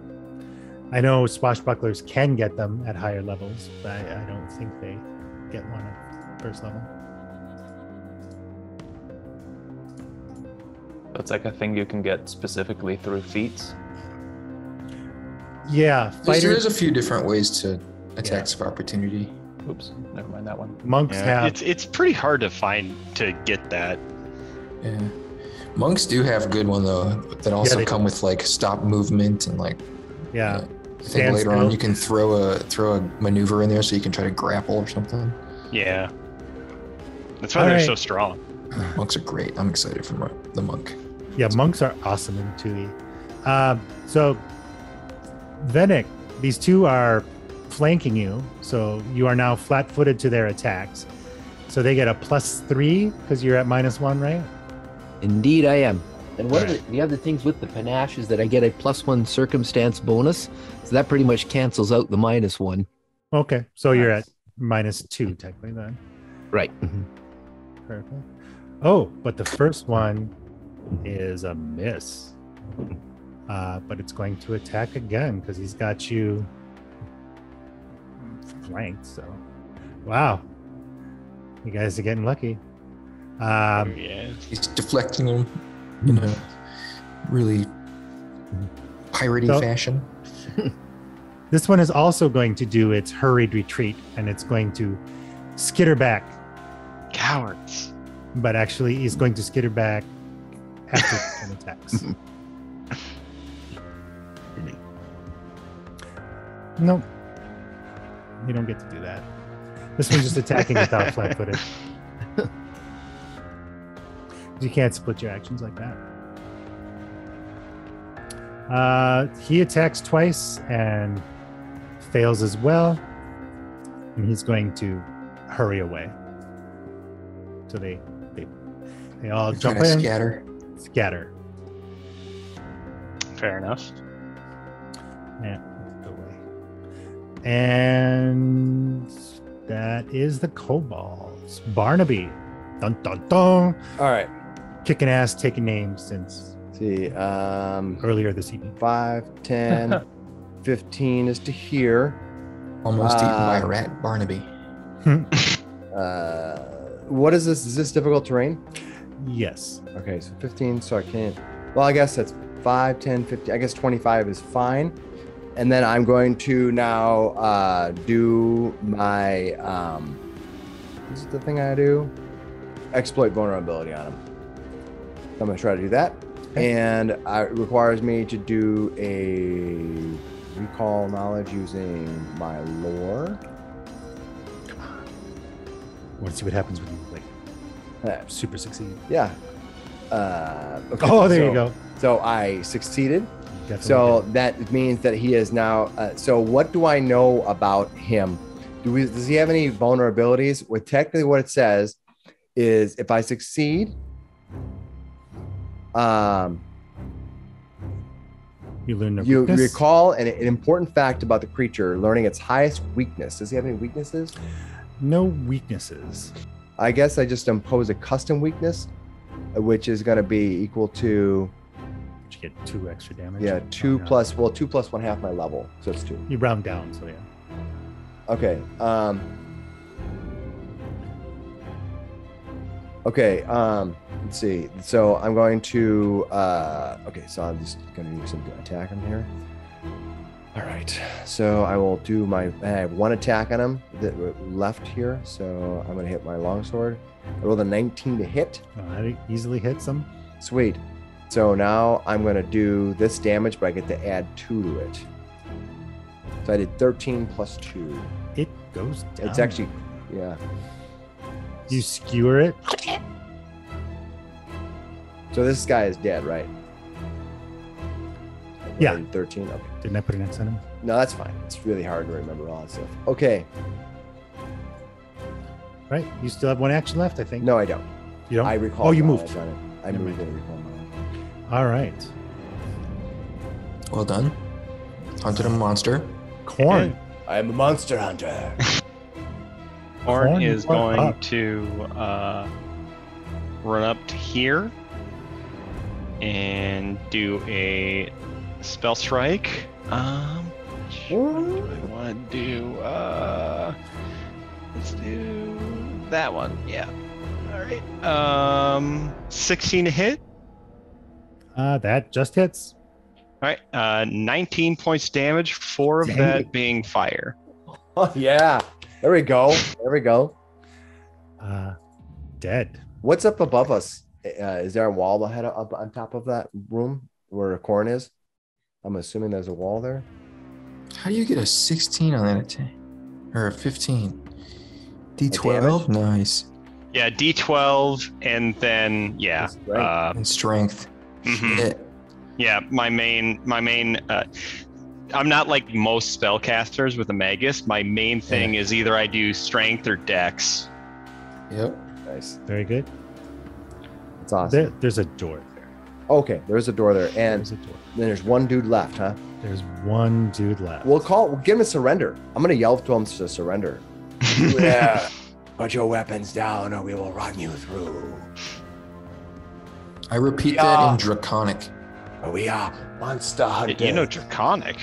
I know swashbucklers can get them at higher levels, but I, I don't think they get one at first level. That's like a thing you can get specifically through feats. Yeah, fighters... there's a few different ways to attacks yeah. of opportunity. Oops, never mind that one. Monks yeah. have. It's it's pretty hard to find to get that. Yeah, monks do have a good one though. That also yeah, come do. with like stop movement and like. Yeah. yeah. I think Stand later still. on you can throw a throw a maneuver in there so you can try to grapple or something. Yeah. That's why All they're right. so strong. Monks are great. I'm excited for the monk. Yeah, monks are awesome in two E. Uh, so, Svenik, these two are flanking you, so you are now flat-footed to their attacks. So they get a plus three because you're at minus one, right? Indeed, I am. And one right. of the, the other things with the panache is that I get a plus one circumstance bonus, so that pretty much cancels out the minus one. Okay, so nice. You're at minus two technically then. Right. Perfect. Oh, but the first one is a miss. Uh, but it's going to attack again because he's got you flanked. So, wow. You guys are getting lucky. Um, yeah. He's deflecting them in a really piratey so, fashion. This one is also going to do its hurried retreat, and it's going to skitter back. Cowards. But actually, he's going to skitter back after ten attacks. Nope. You don't get to do that. This one's just attacking without flat footed. You can't split your actions like that. Uh, he attacks twice and fails as well. And he's going to hurry away. So they they, they all They're jump in. Scatter. Scatter. Fair enough. Yeah. And that is the kobolds. Barnaby. Dun, dun, dun. All right. Kicking ass, taking names since Let's see um, earlier this evening. five, ten, fifteen is to here. Almost uh, eaten by a rat, Barnaby. uh, what is this? Is this difficult terrain? Yes. Okay, so fifteen, so I can't. Well, I guess that's five, ten, fifteen. I guess twenty-five is fine. And then I'm going to now uh, do my, um, what is the thing I do? Exploit vulnerability on him. I'm gonna try to do that. Okay. And uh, it requires me to do a recall knowledge using my lore. Come on. I want to see what happens when you like uh, super succeed. Yeah. Uh, okay. Oh, there so, you go. So I succeeded. Definitely so did. That means that he is now. Uh, so what do I know about him? Do we, does he have any vulnerabilities? Well, technically, what it says is if I succeed, um, you learn you weakness? recall an, an important fact about the creature, learning its highest weakness. Does he have any weaknesses? No weaknesses. I guess I just impose a custom weakness, which is going to be equal to. You get two extra damage. Yeah, two plus, well, two plus one half my level, so it's two. You round down, so yeah. Okay. Um, okay. Um, let's see. So I'm going to. Uh, okay, so I'm just going to use some attack on here. All right. So I will do my. I have one attack on him that left here, so I'm going to hit my longsword. I rolled a nineteen to hit. Uh, I easily hits him. Sweet. So now I'm going to do this damage, but I get to add two to it. So I did thirteen plus two. It goes down. It's actually, yeah. You skewer it. So this guy is dead, right? Yeah. thirteen, okay. Didn't I put an X on him? No, that's fine. It's really hard to remember all that stuff. Okay. Right. You still have one action left, I think. No, I don't. You don't? I recall. Oh, you moved. I, I moved and recall. All right. Well done. Hunted a monster. Korn. And I am a monster hunter. Korn, Korn is going up. to uh, run up to here and do a Spell Strike. Um, what do I want to do? Uh, let's do that one. Yeah. All right. Um, sixteen to hit. Uh, that just hits. All right. Uh, nineteen points damage. Four of Dang. that being fire. Oh yeah. There we go. There we go. Uh, dead. What's up above us? Uh, is there a wall ahead of, up on top of that room where Korn is? I'm assuming there's a wall there. How do you get a sixteen on that attack? Or a fifteen? D twelve? Nice. Yeah, D twelve and then, yeah. Strength. Uh, and strength. Mm-hmm. Shit. Yeah, my main, my main, uh, I'm not like most spellcasters with a Magus. My main thing yeah. is either I do strength or dex. Yep. Nice. Very good. That's awesome. There, there's a door there. Okay, there's a door there. And there's a door. Then there's one dude left, huh? There's one dude left. We'll call. We'll give him a surrender. I'm gonna yell to him to surrender. Yeah. Put your weapons down, or we will run you through. I repeat that are, in Draconic. We are monster hunters. You know Draconic.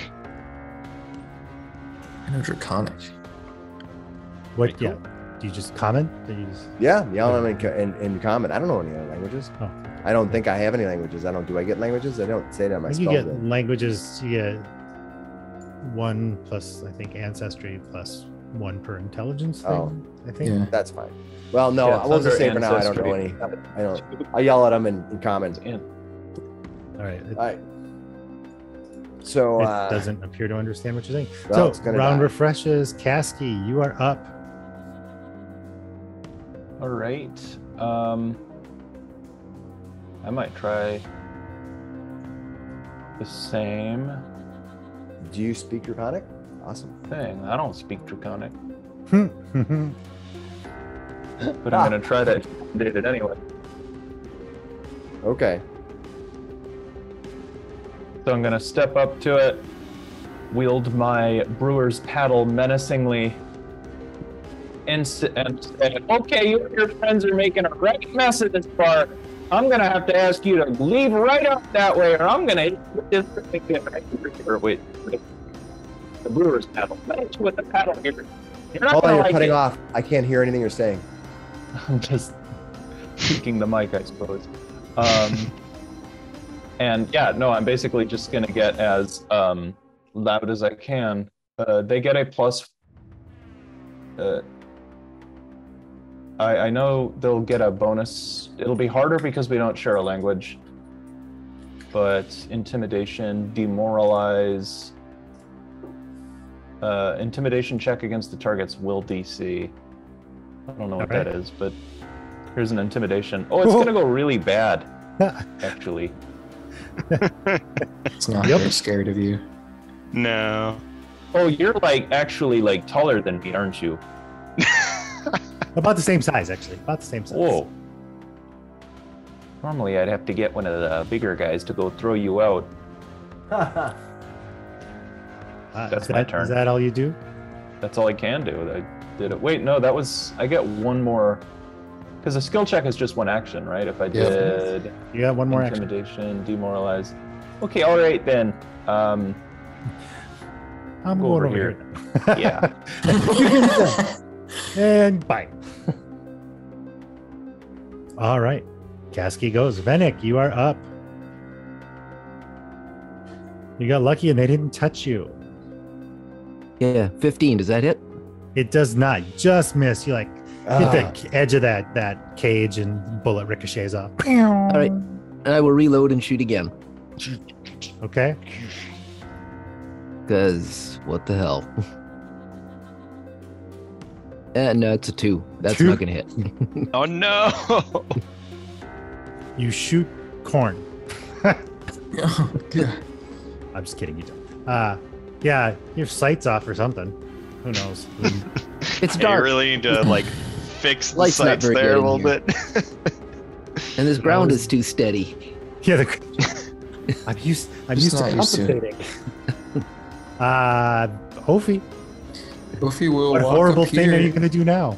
I know Draconic. What? Cool. Yeah. Do you just comment? Do you just... Yeah, yell and, and and comment. I don't know any other languages. Oh. I don't think I have any languages. I don't. Do I get languages? I don't say that. My you get it. Languages. You get one plus, I think, ancestry plus one per intelligence. Thing, oh, I think yeah. that's fine. Well, no, yeah, I was just saying for now. I don't know any. I don't. I yell at them in, in common. Yeah. All right. It, All right. So it uh, doesn't appear to understand what you're saying. Well, so round die. refreshes. Kasky, you are up. All right. Um. I might try the same. Do you speak Draconic? Awesome thing. I don't speak Draconic. But I'm ah. gonna try to do it anyway. Okay. So I'm gonna step up to it, wield my brewer's paddle menacingly, and say, "Okay, you and your friends are making a right mess of this bar. I'm gonna have to ask you to leave right up that way, or I'm gonna hit this particular wait. The brewer's paddle. That's with the paddle here. You're not Hold on, you're like cutting it. off. I can't hear anything you're saying. I'm just peeking the mic, I suppose. Um, and yeah, no, I'm basically just gonna get as um, loud as I can. Uh, they get a plus. Uh, I, I know they'll get a bonus. It'll be harder because we don't share a language. But intimidation, demoralize, uh, intimidation check against the target's will D C. I don't know what All right. that is, but here's an intimidation. Oh, it's gonna go really bad, actually. It's not yep. very scared of you. No. Oh, you're like actually like taller than me, aren't you? About the same size, actually. About the same size. Whoa. Normally, I'd have to get one of the bigger guys to go throw you out. uh, That's my that, turn. Is that all you do? That's all I can do. I did it. Wait, no, that was... I get one more... Because a skill check is just one action, right? If I did... Yeah. You got one more intimidation, action. Intimidation, demoralize. Okay, all right, then. Um, I'm go going over here. here. Yeah. And bye. All right. Kasky goes. Svenik, you are up. You got lucky and they didn't touch you. Yeah, fifteen. Does that hit? It does not. Just miss. You like uh. hit the edge of that, that cage and bullet ricochets off. All right. And I will reload and shoot again. Okay. Because what the hell? Uh, no, it's a two. That's two? Not going to hit. Oh, no. You shoot Korn. Oh, God. I'm just kidding. You don't. Uh, yeah, your sight's off or something. Who knows? It's dark. You really need to like, fix the Light's sights there a little bit. And this ground was... is too steady. Yeah, the... I'm used, I'm used to compensating. uh, Ophi. Ophi will what walk horrible up thing here. Are you going to do now?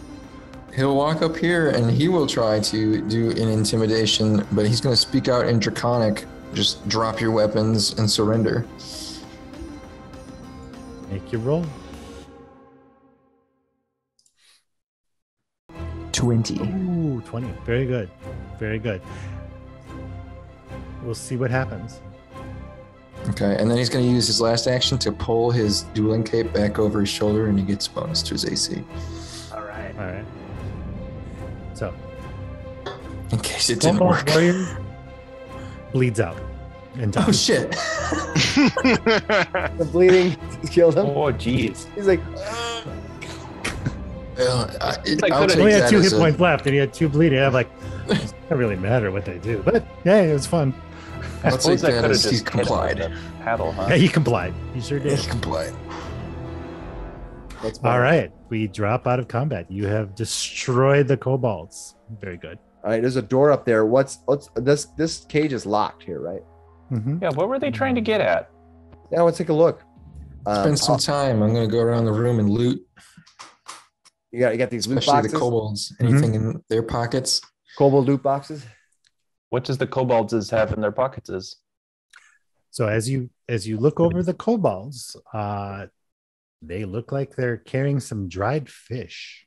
He'll walk up here and he will try to do an intimidation, but he's going to speak out in Draconic Just drop your weapons and surrender. Make your roll. twenty. Ooh, twenty. Very good. Very good. We'll see what happens. Okay, and then he's going to use his last action to pull his dueling cape back over his shoulder, and he gets bonus to his A C. All right. All right. So, in case it didn't work, warrior bleeds out and dies. Oh shit! The bleeding killed him. Oh jeez. He's like. Well, I, like, I only had two hit points a... left, and he had two bleeding. I'm like, it doesn't really matter what they do, but yeah, it was fun. I suppose I could have just complied. Paddle, huh? Yeah, he complied. He sure did. He complied. All right, we drop out of combat. You have destroyed the kobolds. Very good. All right, there's a door up there. What's what's this? This cage is locked here, right? Mm-hmm. Yeah. What were they trying to get at? Yeah, let's take a look. Um, Spend some time. I'm gonna go around the room and loot. You got you got these loot Especially boxes. The kobolds. Anything mm-hmm. in their pockets? Kobold loot boxes. What does the kobolds have in their pockets? Is? So as you as you look over the kobolds, uh, they look like they're carrying some dried fish.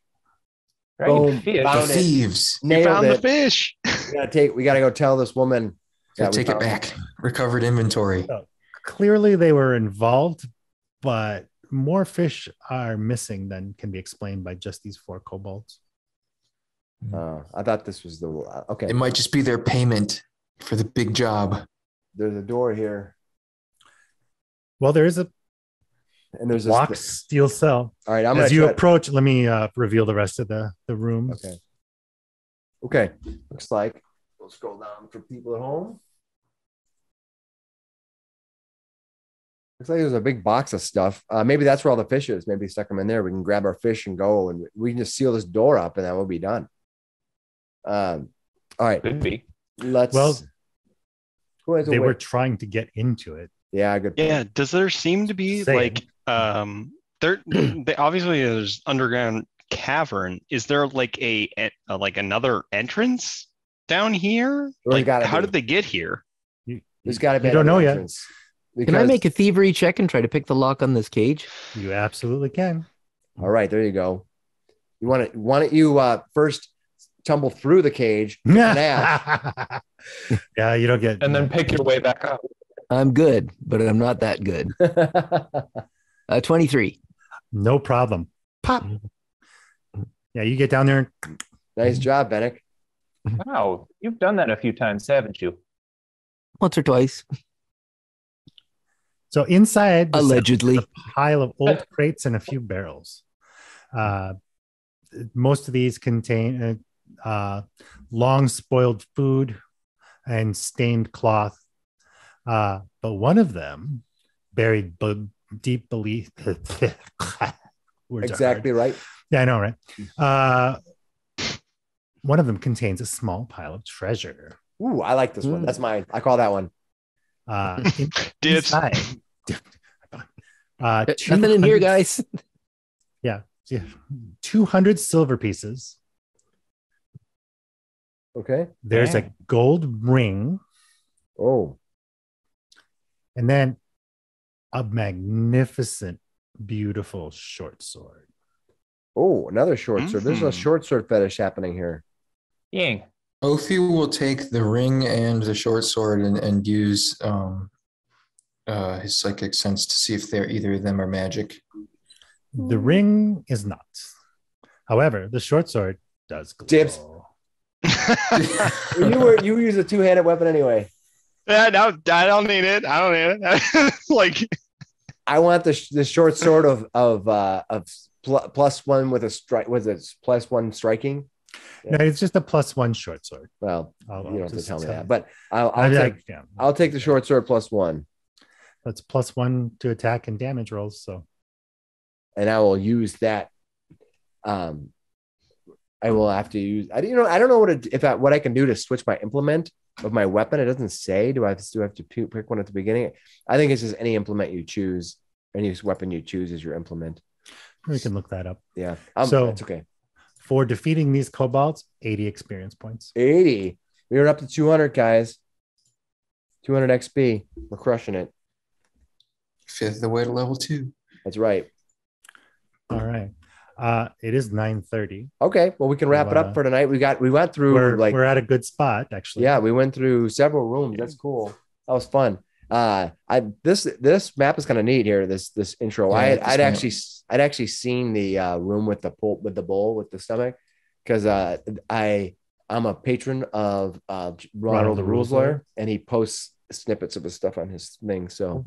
Dried oh, fish. The thieves! Nailed we found it. The fish. We gotta take. We gotta go tell this woman. That take it back. It. Recovered inventory. So, clearly, they were involved, but more fish are missing than can be explained by just these four kobolds. Uh, I thought this was the uh, okay. It might just be their payment for the big job. There's a door here. Well, there is a and there's lock st- steel cell. All right, I'm as you approach. To... Let me uh, reveal the rest of the, the room. Okay. Okay. Looks like we'll scroll down for people at home. Looks like there's a big box of stuff. Uh, maybe that's where all the fish is. Maybe stuck them in there. We can grab our fish and go, and we can just seal this door up, and that will be done. Um, all right. Could be. Let's. Well, they were trying to get into it. Yeah, good point. Yeah. Does there seem to be Same. like um, there? They, obviously, there's underground cavern. Is there like a, a like another entrance down here? Like, how be. did they get here? You, there's got to be. I don't know entrance. yet. Because can I make a thievery check and try to pick the lock on this cage? You absolutely can. All right, there you go. You want to? Why don't you uh, first tumble through the cage? Yeah, you don't get. And then pick your way back up. I'm good, but I'm not that good. uh, twenty-three. No problem. Pop. Yeah, you get down there. Nice job, Benek. Wow, you've done that a few times, haven't you? Once or twice. So inside, allegedly, a pile of old crates and a few barrels. Uh, most of these contain uh, uh, long spoiled food and stained cloth. Uh, but one of them, buried b- deep beneath. Exactly right. Yeah, I know, right? Uh, one of them contains a small pile of treasure. Ooh, I like this Ooh. one. That's mine. I call that one. Uh, inside, uh, nothing in here, guys. Yeah, yeah, two hundred silver pieces. Okay. There's Dang. a gold ring. Oh. And then a magnificent, beautiful short sword. Oh, another short mm-hmm. sword. There's a short sword fetish happening here. Yang. Ophi will take the ring and the short sword and, and use um, uh, his psychic sense to see if they're either of them are magic. The ring is not. However, the short sword does glow. Dibs. you were you use a two-handed weapon anyway. Yeah, no, I don't need it. I don't need it. Like, I want the the short sword of of uh, of pl- plus one with a strike. Was it plus one striking? Yeah. No, it's just a plus one short sword. Well, I'll, you don't I'll have to tell me that, it. but I'll, I'll, I'll take like, yeah. I'll take the short sword plus one. That's plus one to attack and damage rolls. So, and I will use that. Um, I will have to use. I you know I don't know what it, if I, what I can do to switch my implement of my weapon. It doesn't say. Do I have to, do I have to pick one at the beginning? I think it's just any implement you choose, any weapon you choose is your implement. We can look that up. Yeah, um, so it's okay. For defeating these kobolds, eighty experience points. eighty. We were up to two hundred, guys. two hundred X P. We're crushing it. Fifth of the way to level two. That's right. All right. Uh, it is nine thirty. Okay. Well, we can wrap so, uh, it up for tonight. We got, we went through we're, like, we're at a good spot actually. Yeah. We went through several rooms. Yeah. That's cool. That was fun. Uh, I, this, this map is kind of neat here. This, this intro, yeah, I had, I'd map. actually, I'd actually seen the uh, room with the pulp, with the bowl, with the stomach. Cause uh, I, I'm a patron of uh, Ronald, Ronald the Rules Lawyer, Lawyer, and he posts snippets of his stuff on his thing. So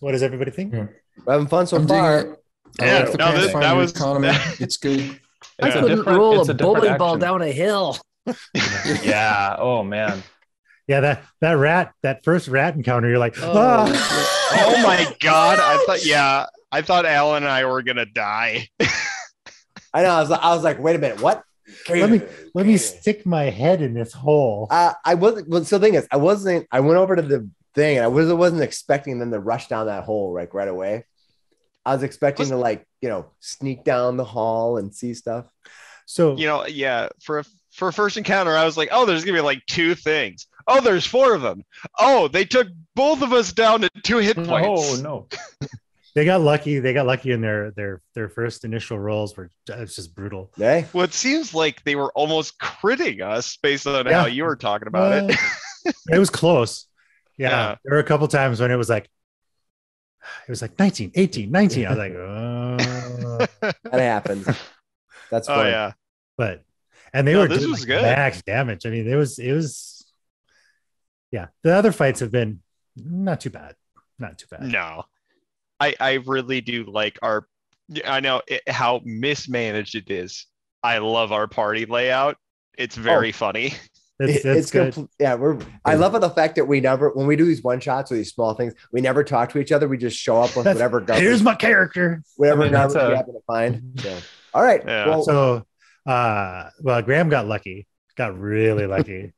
what does everybody think? Yeah. We're having fun so I'm far. I yeah, like the no, this, that was economy. That, it's good. It's I couldn't roll a, a bowling action. ball down a hill. Yeah. Oh man. Yeah. That that rat. That first rat encounter. You're like, oh, oh. oh my god. I thought. Yeah. I thought Alan and I were gonna die. I know. I was. I was like, wait a minute. What? Wait let me minute. let me stick my head in this hole. Uh, I wasn't. Well, so the thing is, I wasn't. I went over to the thing, and I was wasn't expecting them to rush down that hole like right away. I was expecting was, to like, you know, sneak down the hall and see stuff. So, you know, yeah, for a, for a first encounter, I was like, oh, there's going to be like two things. Oh, there's four of them. Oh, they took both of us down to two hit points. No, no. They got lucky. They got lucky in their their their first initial rolls were it's just brutal. Yeah. Well, it seems like they were almost critting us based on yeah. how you were talking about uh, it. It was close. Yeah. yeah. There were a couple times when it was like, it was like nineteen, eighteen, nineteen. I was like, oh. That happens. That's fun. Oh, yeah. But, and they no, were this doing was like good. max damage. I mean, it was, it was, yeah. The other fights have been not too bad. Not too bad. No. I, I really do like our, I know it, how mismanaged it is. I love our party layout. It's very oh. funny. It's, it's, it's complete. Yeah, we're. I love the fact that we never, when we do these one shots or these small things, we never talk to each other. We just show up with that's, whatever. Garbage, here's my character. Whatever I mean, garbage a... we happen to find. So, all right. Yeah. Well, so, uh, well, Graham got lucky. Got really lucky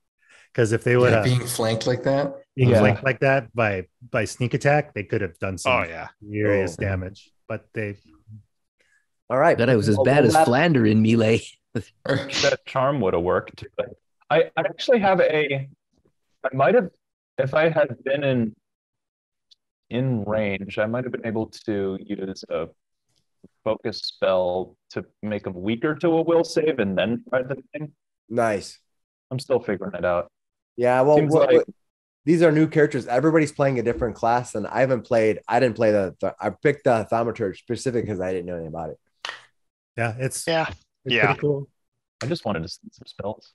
because if they would have yeah, being flanked like that, being yeah. flanked like that by by sneak attack, they could have done some oh, yeah. serious oh. damage. But they. All right. That I was as well, bad we'll as have... Flander in melee. That charm would have worked. But... I actually have a, I might have, if I had been in in range, I might have been able to use a focus spell to make them weaker to a will save and then try the thing. Nice. I'm still figuring it out. Yeah, well, well like, these are new characters. Everybody's playing a different class, and I haven't played, I didn't play the, th- I picked the Thaumaturge specific because I didn't know anything about it. Yeah, it's, yeah. it's yeah. pretty cool. I just wanted to see some spells.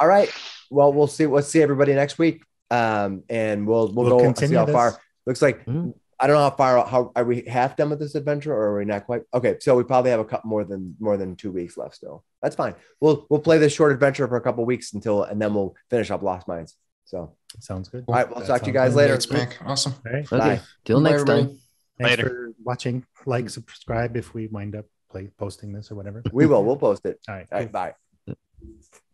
All right. Well, we'll see. We'll see everybody next week, um, and we'll we'll, we'll go continue see how this. far. Looks like mm-hmm. I don't know how far. How are we half done with this adventure, or are we not quite? Okay, so we probably have a couple more than more than two weeks left. Still, that's fine. We'll we'll play this short adventure for a couple weeks until, and then we'll finish up Lost Minds. So sounds good. All right, we'll that talk to you guys good. later. It's awesome. All right. Okay. Till next everybody. time. Thanks later. for watching. Like, subscribe if we wind up play posting this or whatever. We will. We'll post it. All right. All right. Bye.